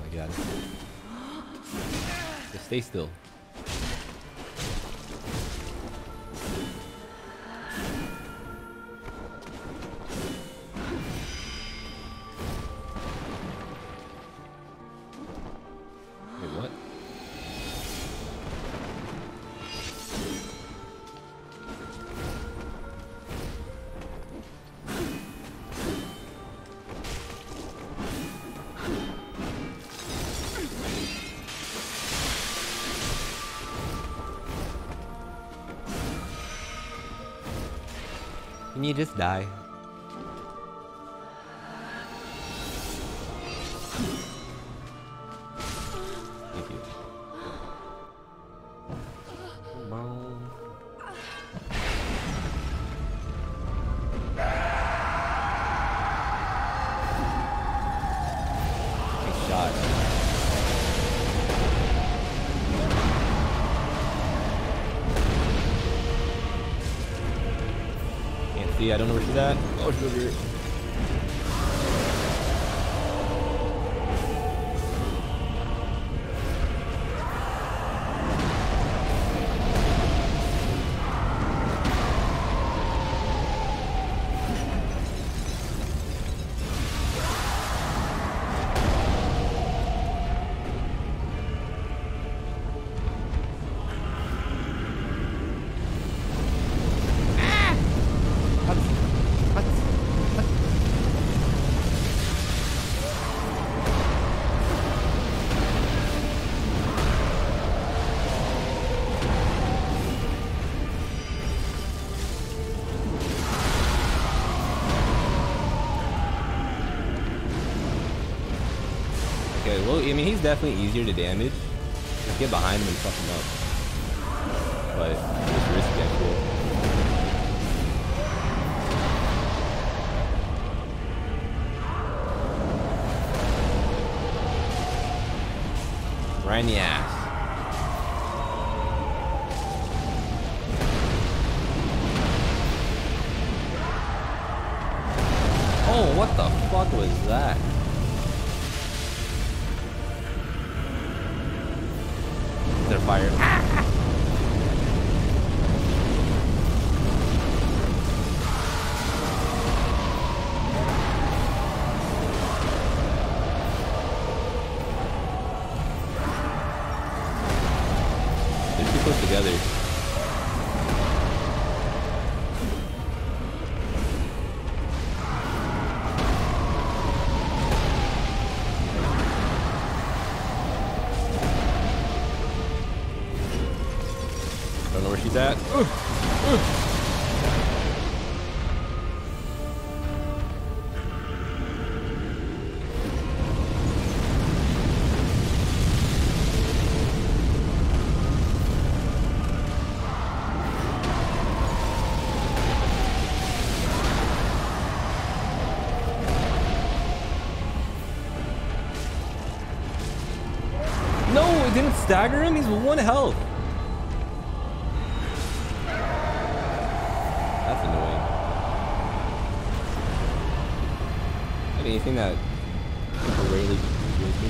my god. Just stay still. Can you just die? Thank you. Nice shot. fifty. I don't know where she's at. Oh, she's over here. Well, I mean, he's definitely easier to damage. Just get behind him and fuck him up. But just risk that shit. Right in the ass. Oh, what the fuck was that? Fire. Ah. They're too close together. That. Ooh, ooh. No, it didn't stagger him. He's one health. Anything that temporarily confused me.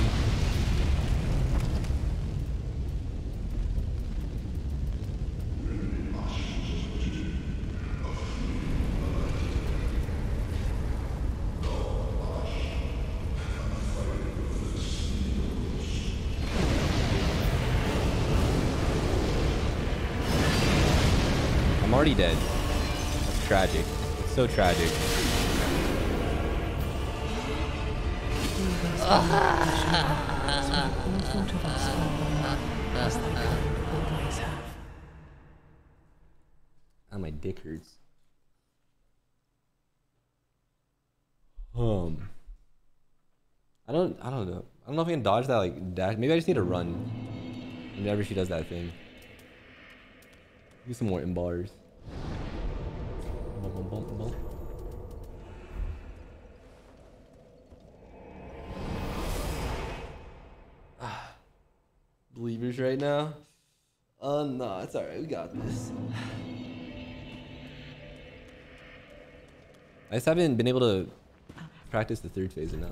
I'm already dead. That's tragic. It's so tragic. Oh, my dick hurts. Um, I don't, I don't know. I don't know if I can dodge that like dash. Maybe I just need to run whenever she does that thing. Do some more in-bars. Bum, bum, bum, bum. Believers right now? Uh, no, it's alright, we got this. I just haven't been able to practice the third phase enough.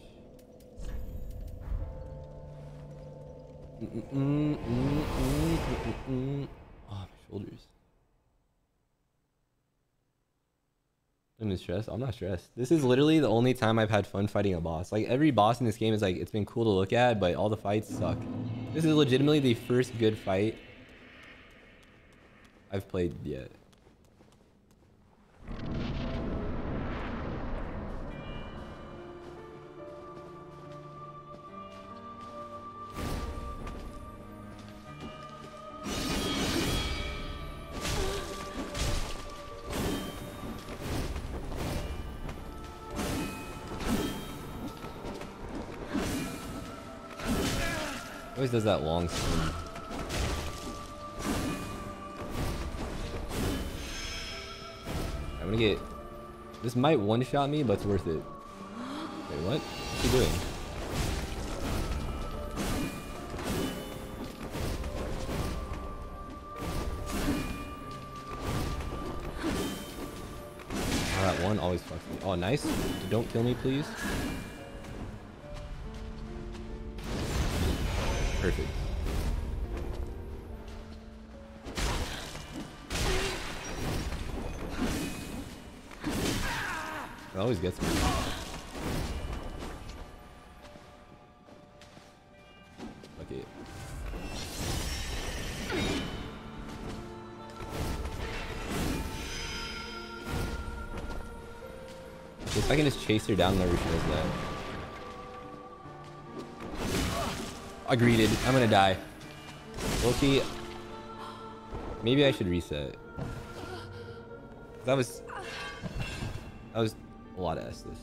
Mm, mm, mm, mm, mm, mm, mm. Oh, my shoulders. I'm stressed. I'm not stressed. This is literally the only time I've had fun fighting a boss. Like every boss in this game is like, it's been cool to look at, but all the fights suck. This is legitimately the first good fight I've played yet. Always does that long swing. I'm gonna get... This might one-shot me, but it's worth it. Wait, what? What's he doing? Oh, that one always fucks me. Oh, nice. Don't kill me, please. Perfect. It always gets me. Okay. If I can just chase her down whenever she does that. I greeted. I'm gonna die. Loki. Maybe I should reset. That was... That was a lot of S this.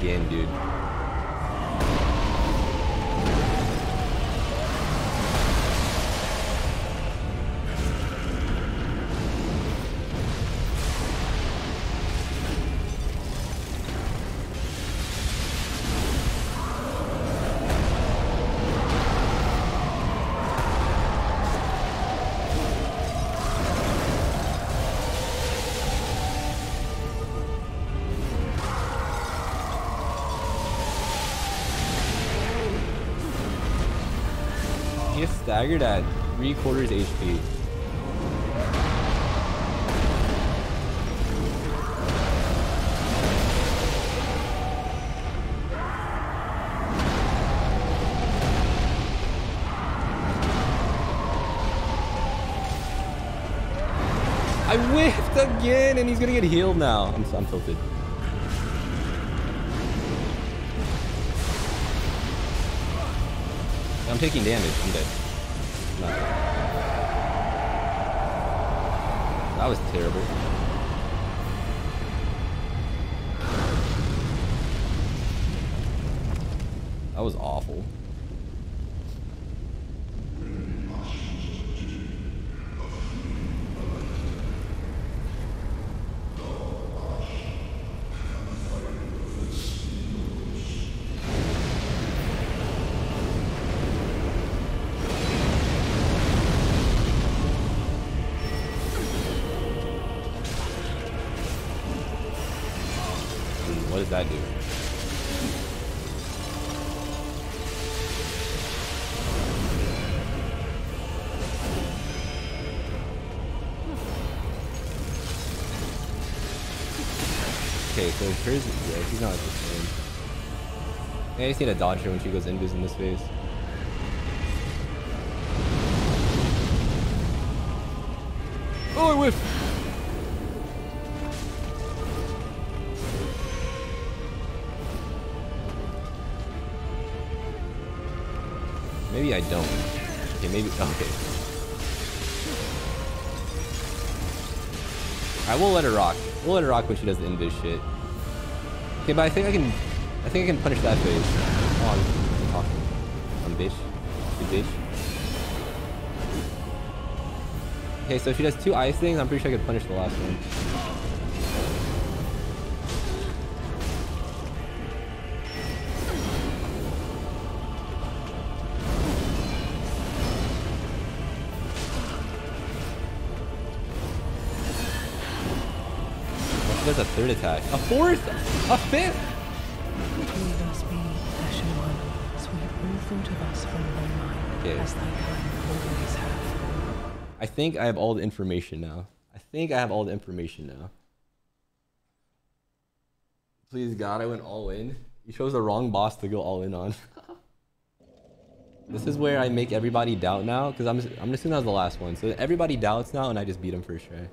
Again, dude. Staggered at three quarters H P. I whiffed again, and he's gonna get healed now. I'm, I'm tilted. I'm taking damage. I'm dead. That was terrible. That was awful. What does that do? Okay, so hers is yeah, she's not the same. I just need to dodge her when she goes invis in this phase. Oh, I whiffed! Maybe I don't. Okay, maybe. Okay. I will let her rock. We'll let her rock when she does the invis shit. Okay, but I think I can. I think I can punish that phase. Oh, I'm talking. I'm bitch. You bitch. Okay, so if she does two ice things, I'm pretty sure I can punish the last one. That's a third attack. A fourth? A fifth? Leave us be, Ashen One, so we move through to us from thy mind, okay. As thy kind always have. I think I have all the information now. I think I have all the information now. Please God, I went all in. You chose the wrong boss to go all in on. This is where I make everybody doubt now, because I'm, I'm assuming that was the last one. So everybody doubts now, and I just beat him for sure.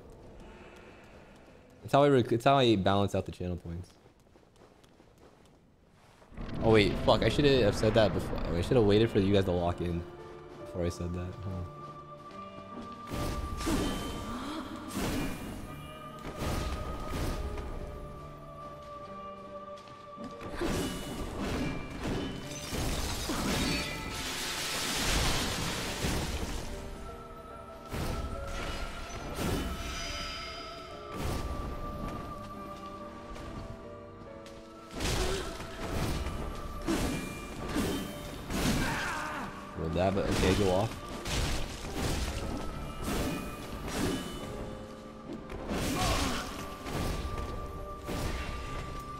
It's how I it's how I balance out the channel points. Oh wait, fuck! I should have said that before. I should have waited for you guys to lock in before I said that. Huh. That, but okay, go off.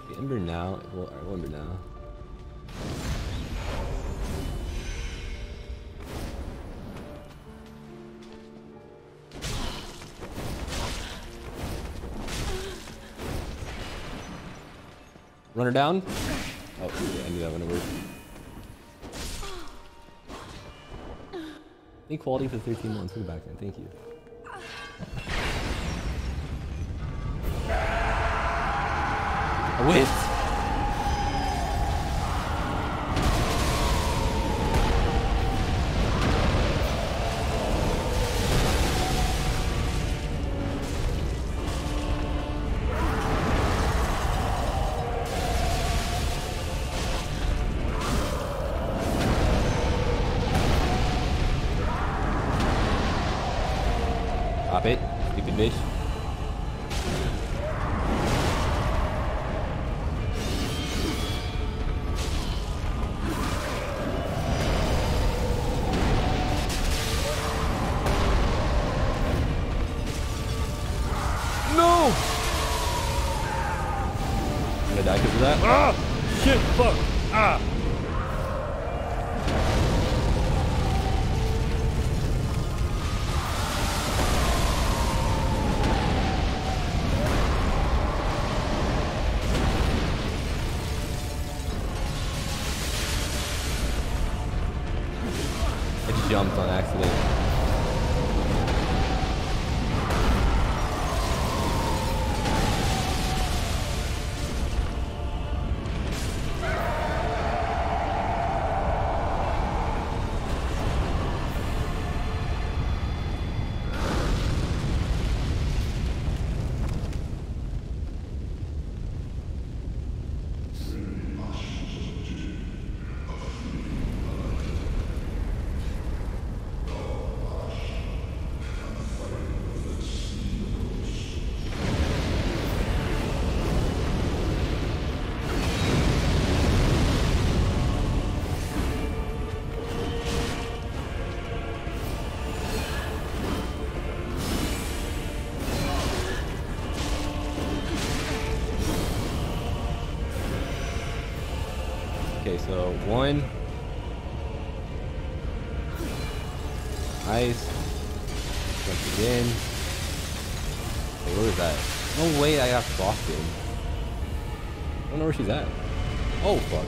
Okay, Ember now. Well, alright, we'll Ember now. Run her down. Oh, okay, I knew that wouldn't work. Equality for thirteen months. Put it back then. Thank you. I whiffed. So one, nice. Once again. Wait, what was that? No way I got frosted. I don't know where she's at. Oh fuck.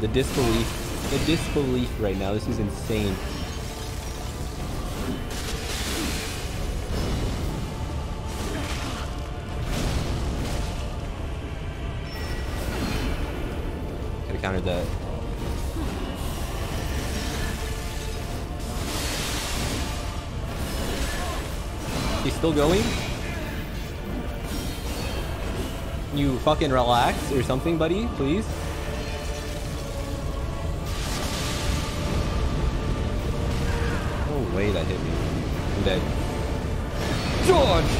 The disbelief, the disbelief right now, this is insane. Could have countered that. He's still going? You fucking relax or something, buddy, please? That hit me. I'm dead. George!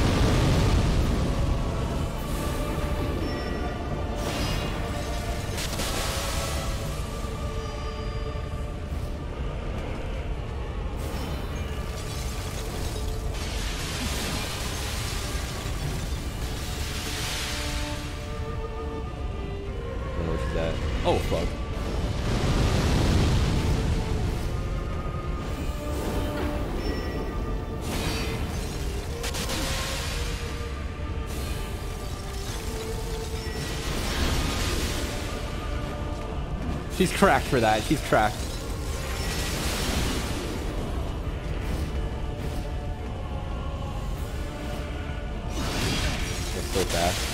that. Oh, fuck. She's cracked for that. She's cracked. That's so fast.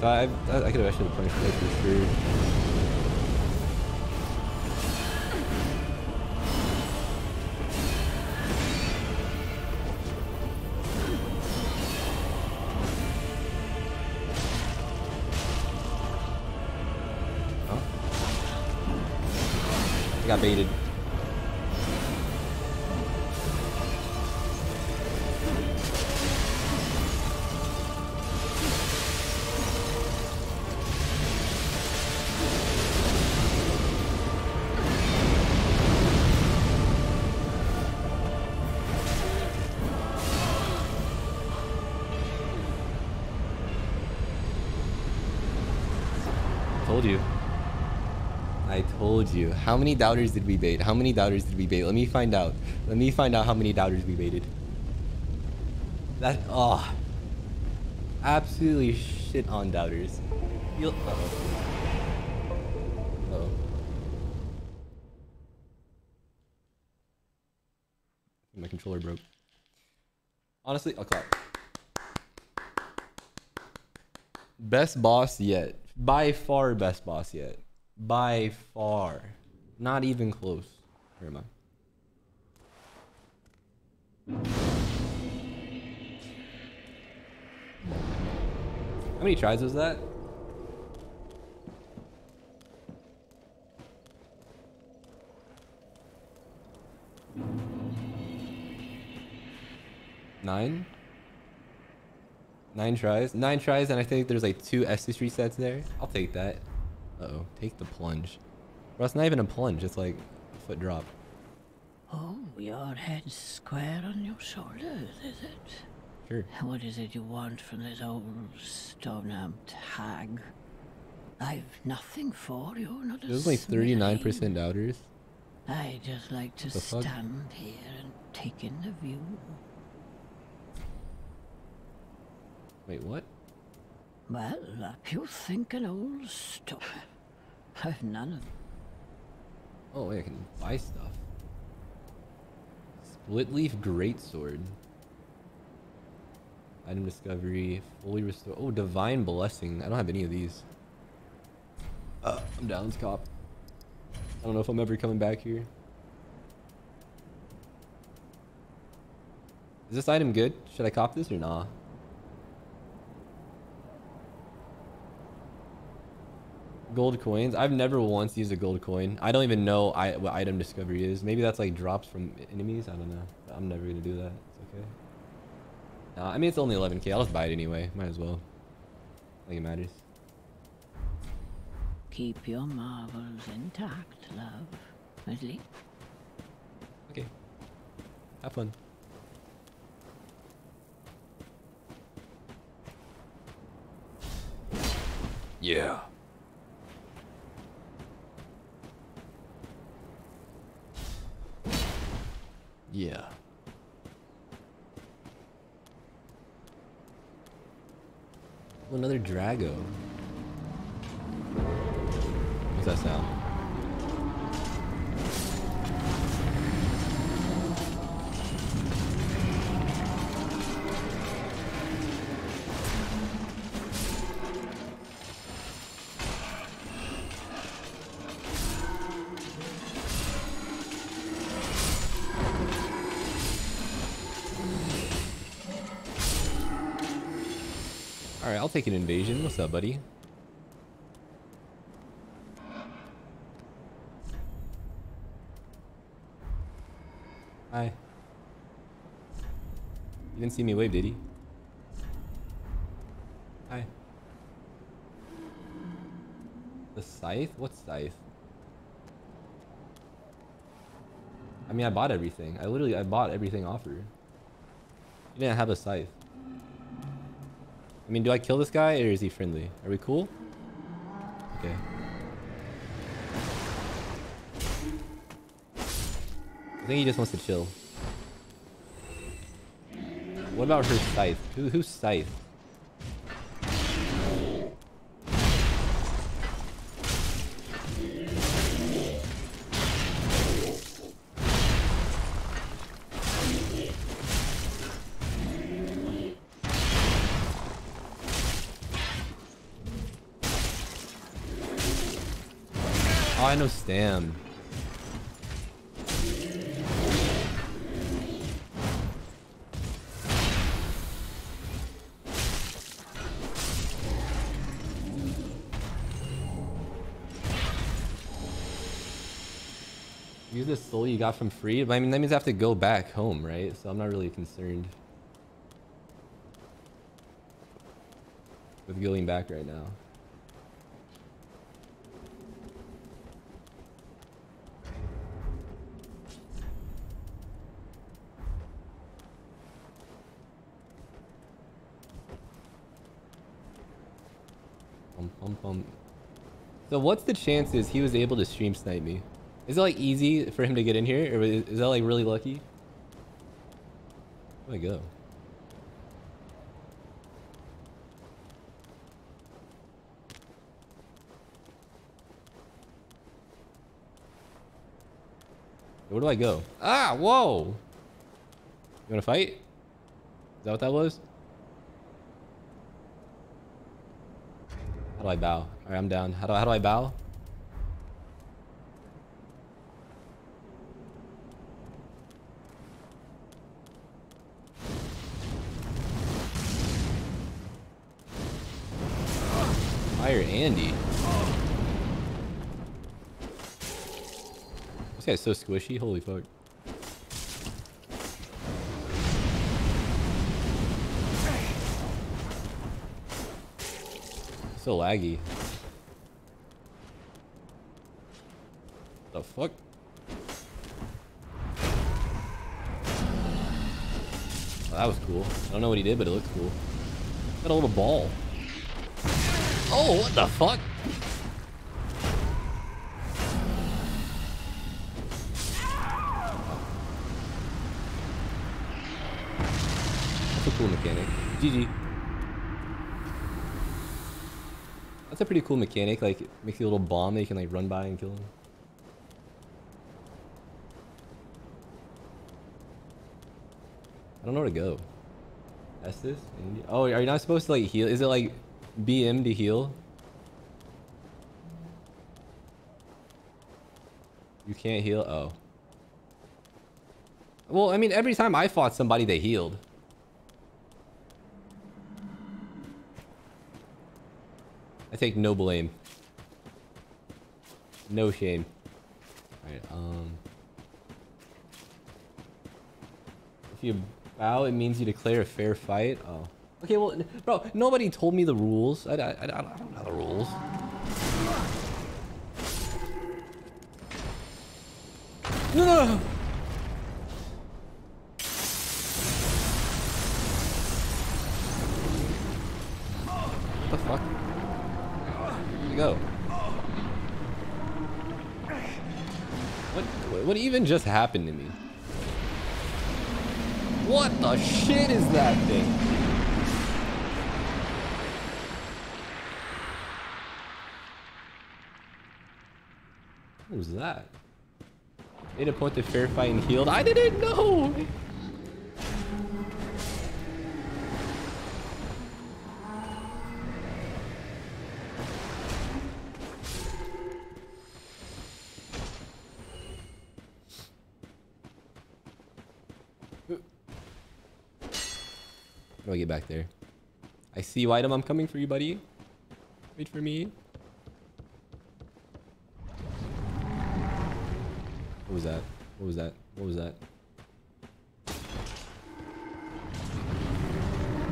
So I, I, I could have actually punished her through. Got baited. Told you. I told you. How many doubters did we bait? How many doubters did we bait? Let me find out. Let me find out how many doubters we baited. That, oh. Absolutely shit on doubters. You'll, uh-oh. Uh-oh. My controller broke. Honestly, I'll clap. Best boss yet. By far best boss yet. By far. Not even close. Where am I? How many tries was that? Nine? Nine tries? Nine tries, and I think there's like two Estus resets there. I'll take that. Uh-oh, take the plunge. Bro, it's not even a plunge, it's like a foot drop. Oh, your head's square on your shoulders, is it? Sure. What is it you want from this old stone-armed hag? I've nothing for you, not a There's like thirty-nine percent doubters. I just like to the stand fuck? here and take in the view. Wait, what? Well, up you think an old store. I've none of them. Oh, wait, I can buy stuff. Split leaf greatsword. Item discovery, fully restore. Oh, divine blessing. I don't have any of these. Uh, I'm Downs Cop. I don't know if I'm ever coming back here. Is this item good? Should I cop this or nah? Gold coins. I've never once used a gold coin. I don't even know I, what item discovery is. Maybe that's like drops from enemies. I don't know. I'm never gonna do that. It's okay. Nah, I mean it's only eleven K. I'll just buy it anyway. Might as well. I think it matters. Keep your marbles intact, love. Leslie. Okay. Have fun. Yeah. Yeah. Oh, another Drago. What's that sound? I'll take an invasion. What's up, buddy? Hi. You didn't see me wave, did he? Hi. The scythe? What scythe? I mean, I bought everything. I literally, I bought everything offered. You didn't have a scythe. I mean, do I kill this guy or is he friendly? Are we cool? Okay. I think he just wants to chill. What about her scythe? Who, who's scythe? Oh, I know Stam. Use the soul you got from free, but I mean that means I have to go back home, right? So I'm not really concerned with going back right now. Um, um, um. So what's the chances he was able to stream snipe me? Is it like easy for him to get in here, or is that like really lucky? Where'd I go? Where do I go? Ah, whoa! You wanna fight? Is that what that was? How do I bow? All right, I'm down. How do how do I bow? Fire Andy. This guy's so squishy. Holy fuck. So laggy. The fuck? Oh, that was cool. I don't know what he did, but it looked cool. Got a little ball. Oh, what the fuck? That's a cool mechanic. G G. That's a pretty cool mechanic. Like, it makes you a little bomb that you can like run by and kill him. I don't know where to go. That's this? Oh, are you not supposed to like heal? Is it like B M to heal? You can't heal? Oh. Well, I mean, every time I fought somebody, they healed. I take no blame. No shame. Alright, um... if you bow, it means you declare a fair fight. Oh. Okay, well, bro, nobody told me the rules. I, I, I, I don't know the rules. No, no, no. What the fuck? Where'd it go? What, what even just happened to me? What the shit is that thing? What was that? Made a point to fair fight and healed. I didn't know! How do I get back there? I see you, item. I'm coming for you, buddy. Wait for me. What was that? What was that? What was that?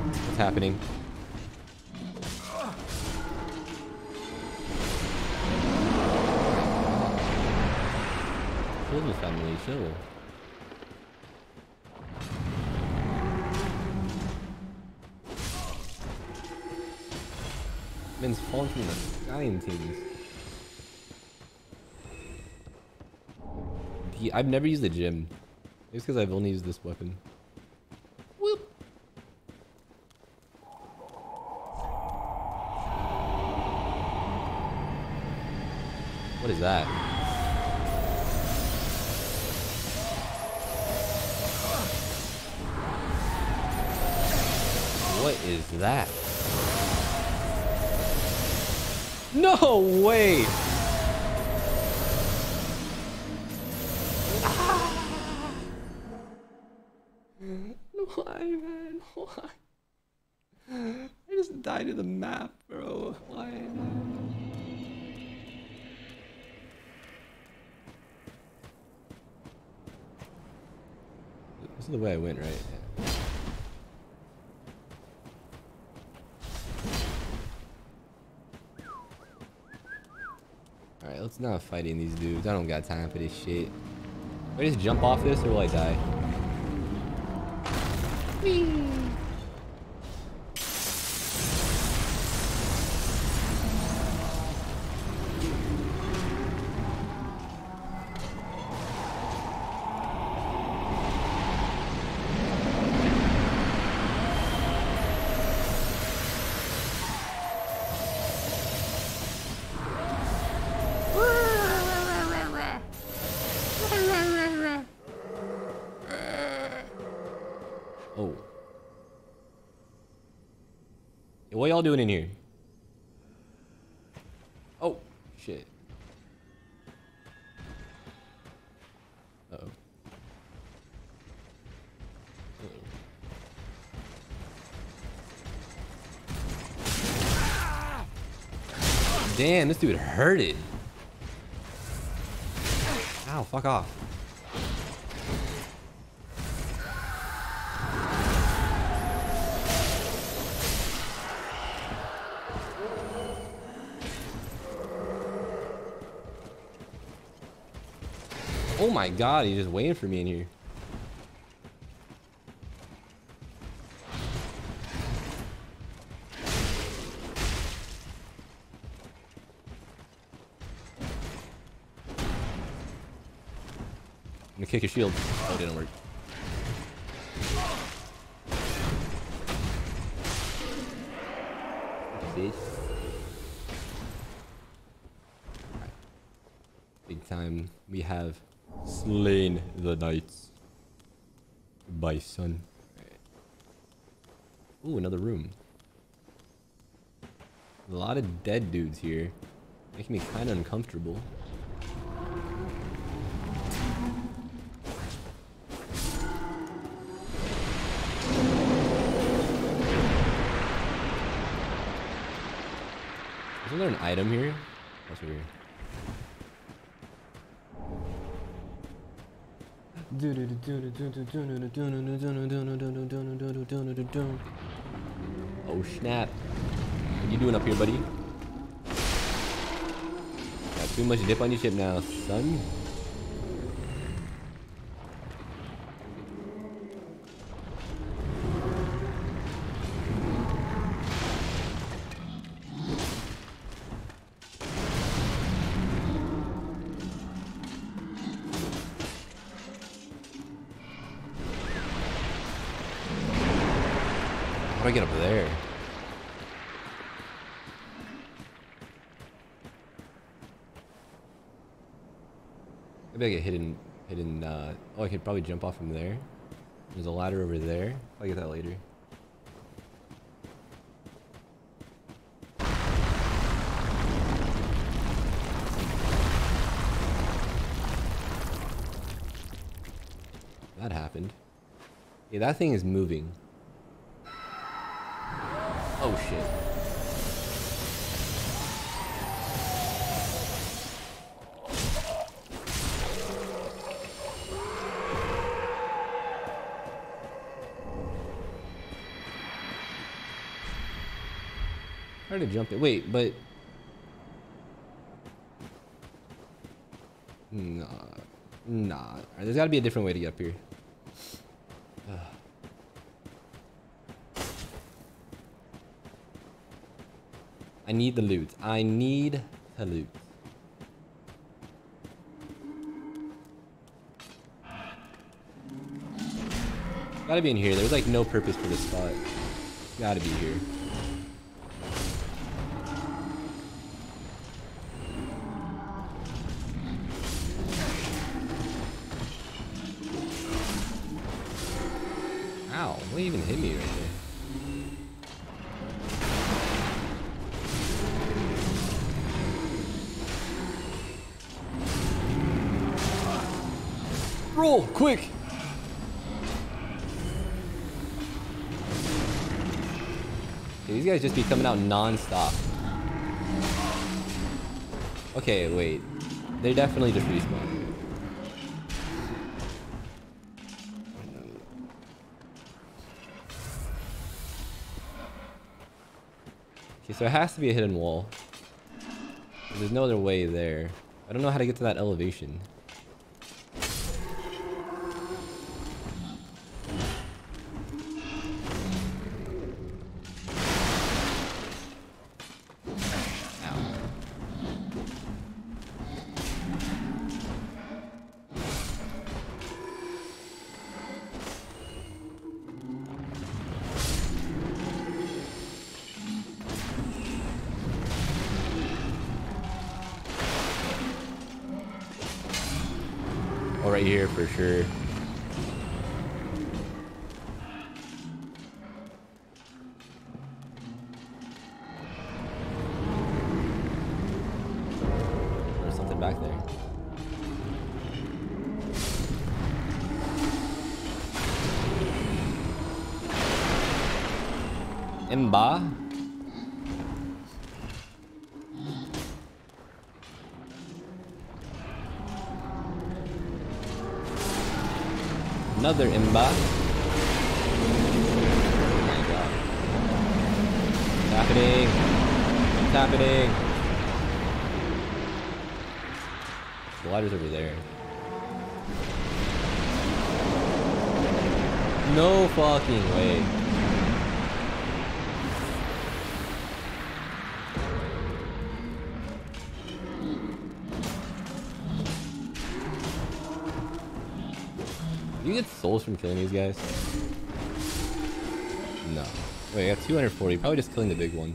What's happening? Chill with family, chill. Men's falling from the sky and things. I've never used the gym. It's because I've only used this weapon. Whoop. What is that? What is that? No way! Why, man? Why? I just died to the map, bro. Why? This is the way I went, right? Alright, let's not fight in these dudes. I don't got time for this shit. Do I just jump off this or will I die? What y'all doing in here? Oh, shit. Uh-oh. Uh-oh. Damn, this dude hurted. Ow, fuck off. Oh my god, he's just waiting for me in here. I'm gonna kick his shield. Oh, it didn't work. Right. Big time. We have slain the knights. Goodbye, son. Ooh, another room. A lot of dead dudes here. Making me kind of uncomfortable. Isn't there an item here? What's over here? Do do do do do do do do do do. Oh snap. What you doing up here, buddy? Got too much dip on your ship now, son. How do I get up there? Maybe I get hidden, hidden, uh, oh, I could probably jump off from there. There's a ladder over there. I'll get that later. That happened. Yeah, that thing is moving. Oh shit. Hard to jump it. Wait, but nah, nah. All right, there's got to be a different way to get up here. Ugh. I need the loot. I need the loot. Gotta be in here. There's like no purpose for this spot. Gotta be here. Ow, what even hit me right there? Roll, quick! Dude, these guys just be coming out non-stop. Okay, wait. They definitely just respawned. Okay, so it has to be a hidden wall. There's no other way there. I don't know how to get to that elevation. Right here for sure. There's something back there. Mba? Another Mba. Oh my god. It's happening. It's happening. The ladder's over there. No fucking way. You get souls from killing these guys? No. Wait, I got two hundred forty. Probably just killing the big one.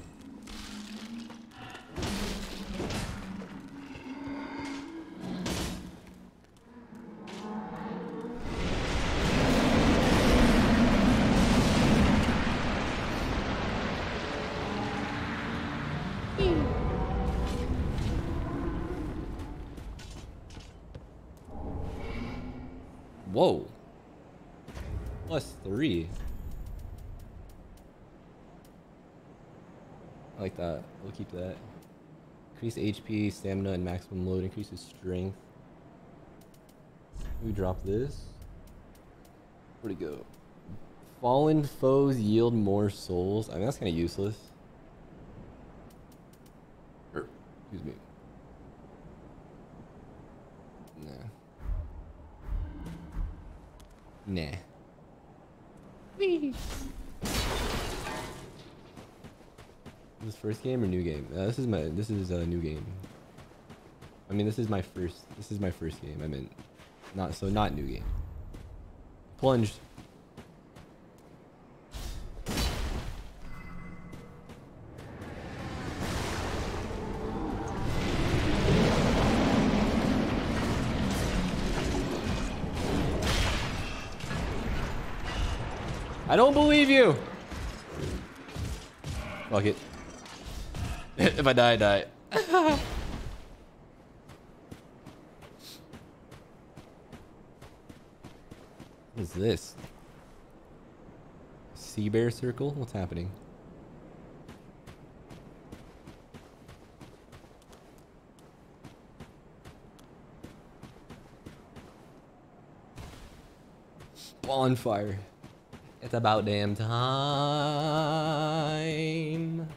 Whoa. Plus three. I like that. We'll keep that. Increase H P, stamina, and maximum load. Increases strength. We drop this. Where'd it go? Fallen foes yield more souls. I mean, that's kind of useless. Er, excuse me. Nah. Nah. This first game or new game? Uh, this is my. This is a uh, new game. I mean, this is my first. This is my first game. I mean, not so not new game. Plunged. I don't believe you! Fuck it. If I die, I die. What is this? Sea bear circle? What's happening? Bonfire. It's about damn time.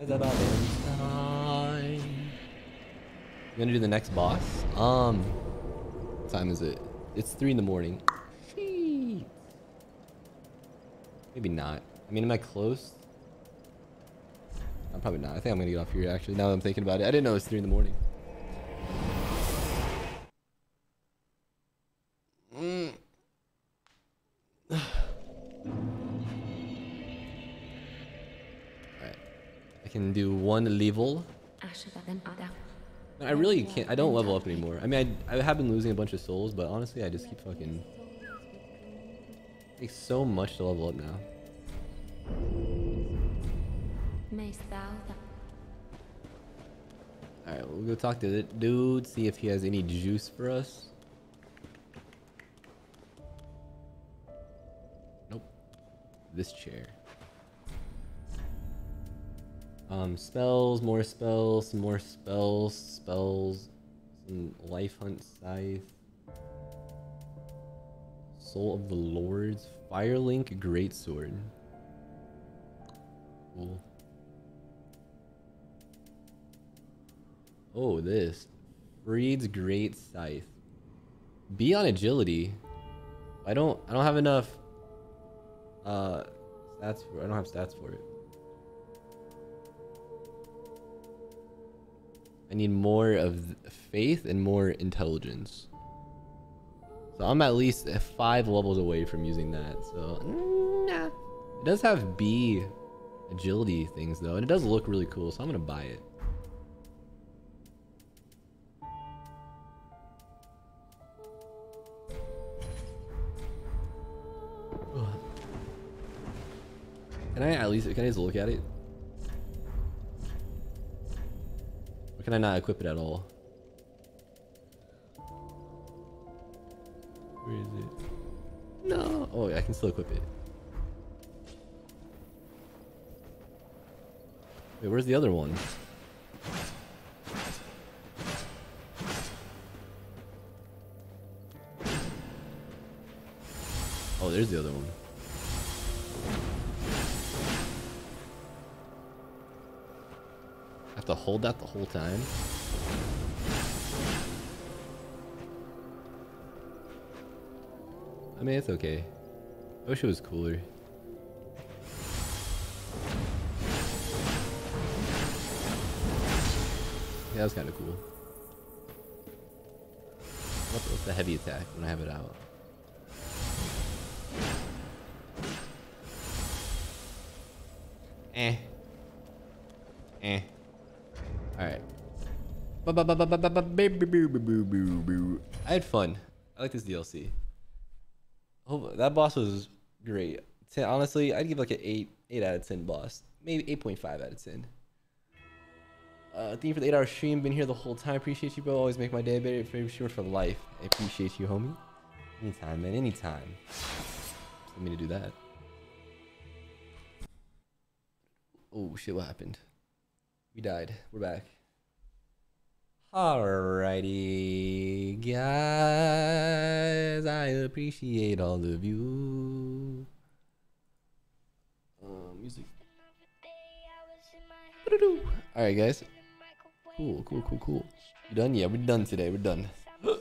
It's about damn time. I'm gonna do the next boss. Um, what time is it? It's three in the morning. Jeez. Maybe not. I mean, am I close? I'm probably not. I think I'm gonna get off here actually. Now that I'm thinking about it, I didn't know it's three in the morning. Mm. can do one level. I really can't. I don't level up anymore. I mean, I, I have been losing a bunch of souls, but honestly, I just keep fucking... It takes so much to level up now. Alright, we'll go talk to the dude, see if he has any juice for us. Nope. This chair. Um, spells, more spells, some more spells, spells, some life hunt scythe. Soul of the Lords, Firelink Greatsword. Cool. Oh, this. Freed's Great Scythe. Be on agility. I don't I don't have enough uh stats for I don't have stats for it. I need more of faith and more intelligence. So I'm at least five levels away from using that. So nah. It does have B agility things though, and it does look really cool, so I'm gonna buy it. Can I at least, can I just look at it? Or can I not equip it at all? Where is it? No! Oh, yeah, I can still equip it. Wait, where's the other one? Oh, there's the other one. Have to hold that the whole time. I mean, it's okay. I wish it was cooler. Yeah, that was kind of cool. What's the heavy attack when I have it out? Eh. Eh. Alright. I had fun. I like this D L C. Oh, that boss was great. ten, honestly, I'd give like an eight, eight out of ten boss. Maybe eight point five out of ten. Uh, thank you for the eight hour stream. Been here the whole time. Appreciate you, bro. Always make my day better. Favorite streamer for life. I appreciate you, homie. Anytime, man. Anytime. Just let me to do that. Oh, shit. What happened? We died. We're back. Alrighty, guys. I appreciate all of you. Uh, music. Alright, guys. Cool, cool, cool, cool. You done? Yeah, we're done today. We're done. I'm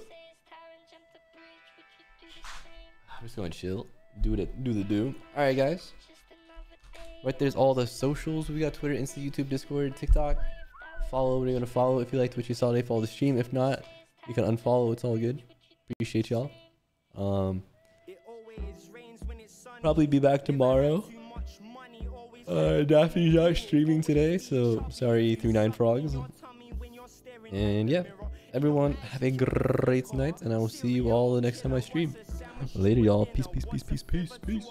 just going to chill. Do it. Do the do. Alright, guys. Right there's all the socials. We got Twitter, Insta, YouTube, Discord, TikTok. Follow what you want to follow. If you liked what you saw today, follow the stream. If not, you can unfollow. It's all good. Appreciate y'all. Um, probably be back tomorrow. Uh, Daffy's not streaming today, so sorry, three nine frogs. And yeah, everyone have a great night, and I will see you all the next time I stream. Later, y'all. Peace, peace, peace, peace, peace, peace.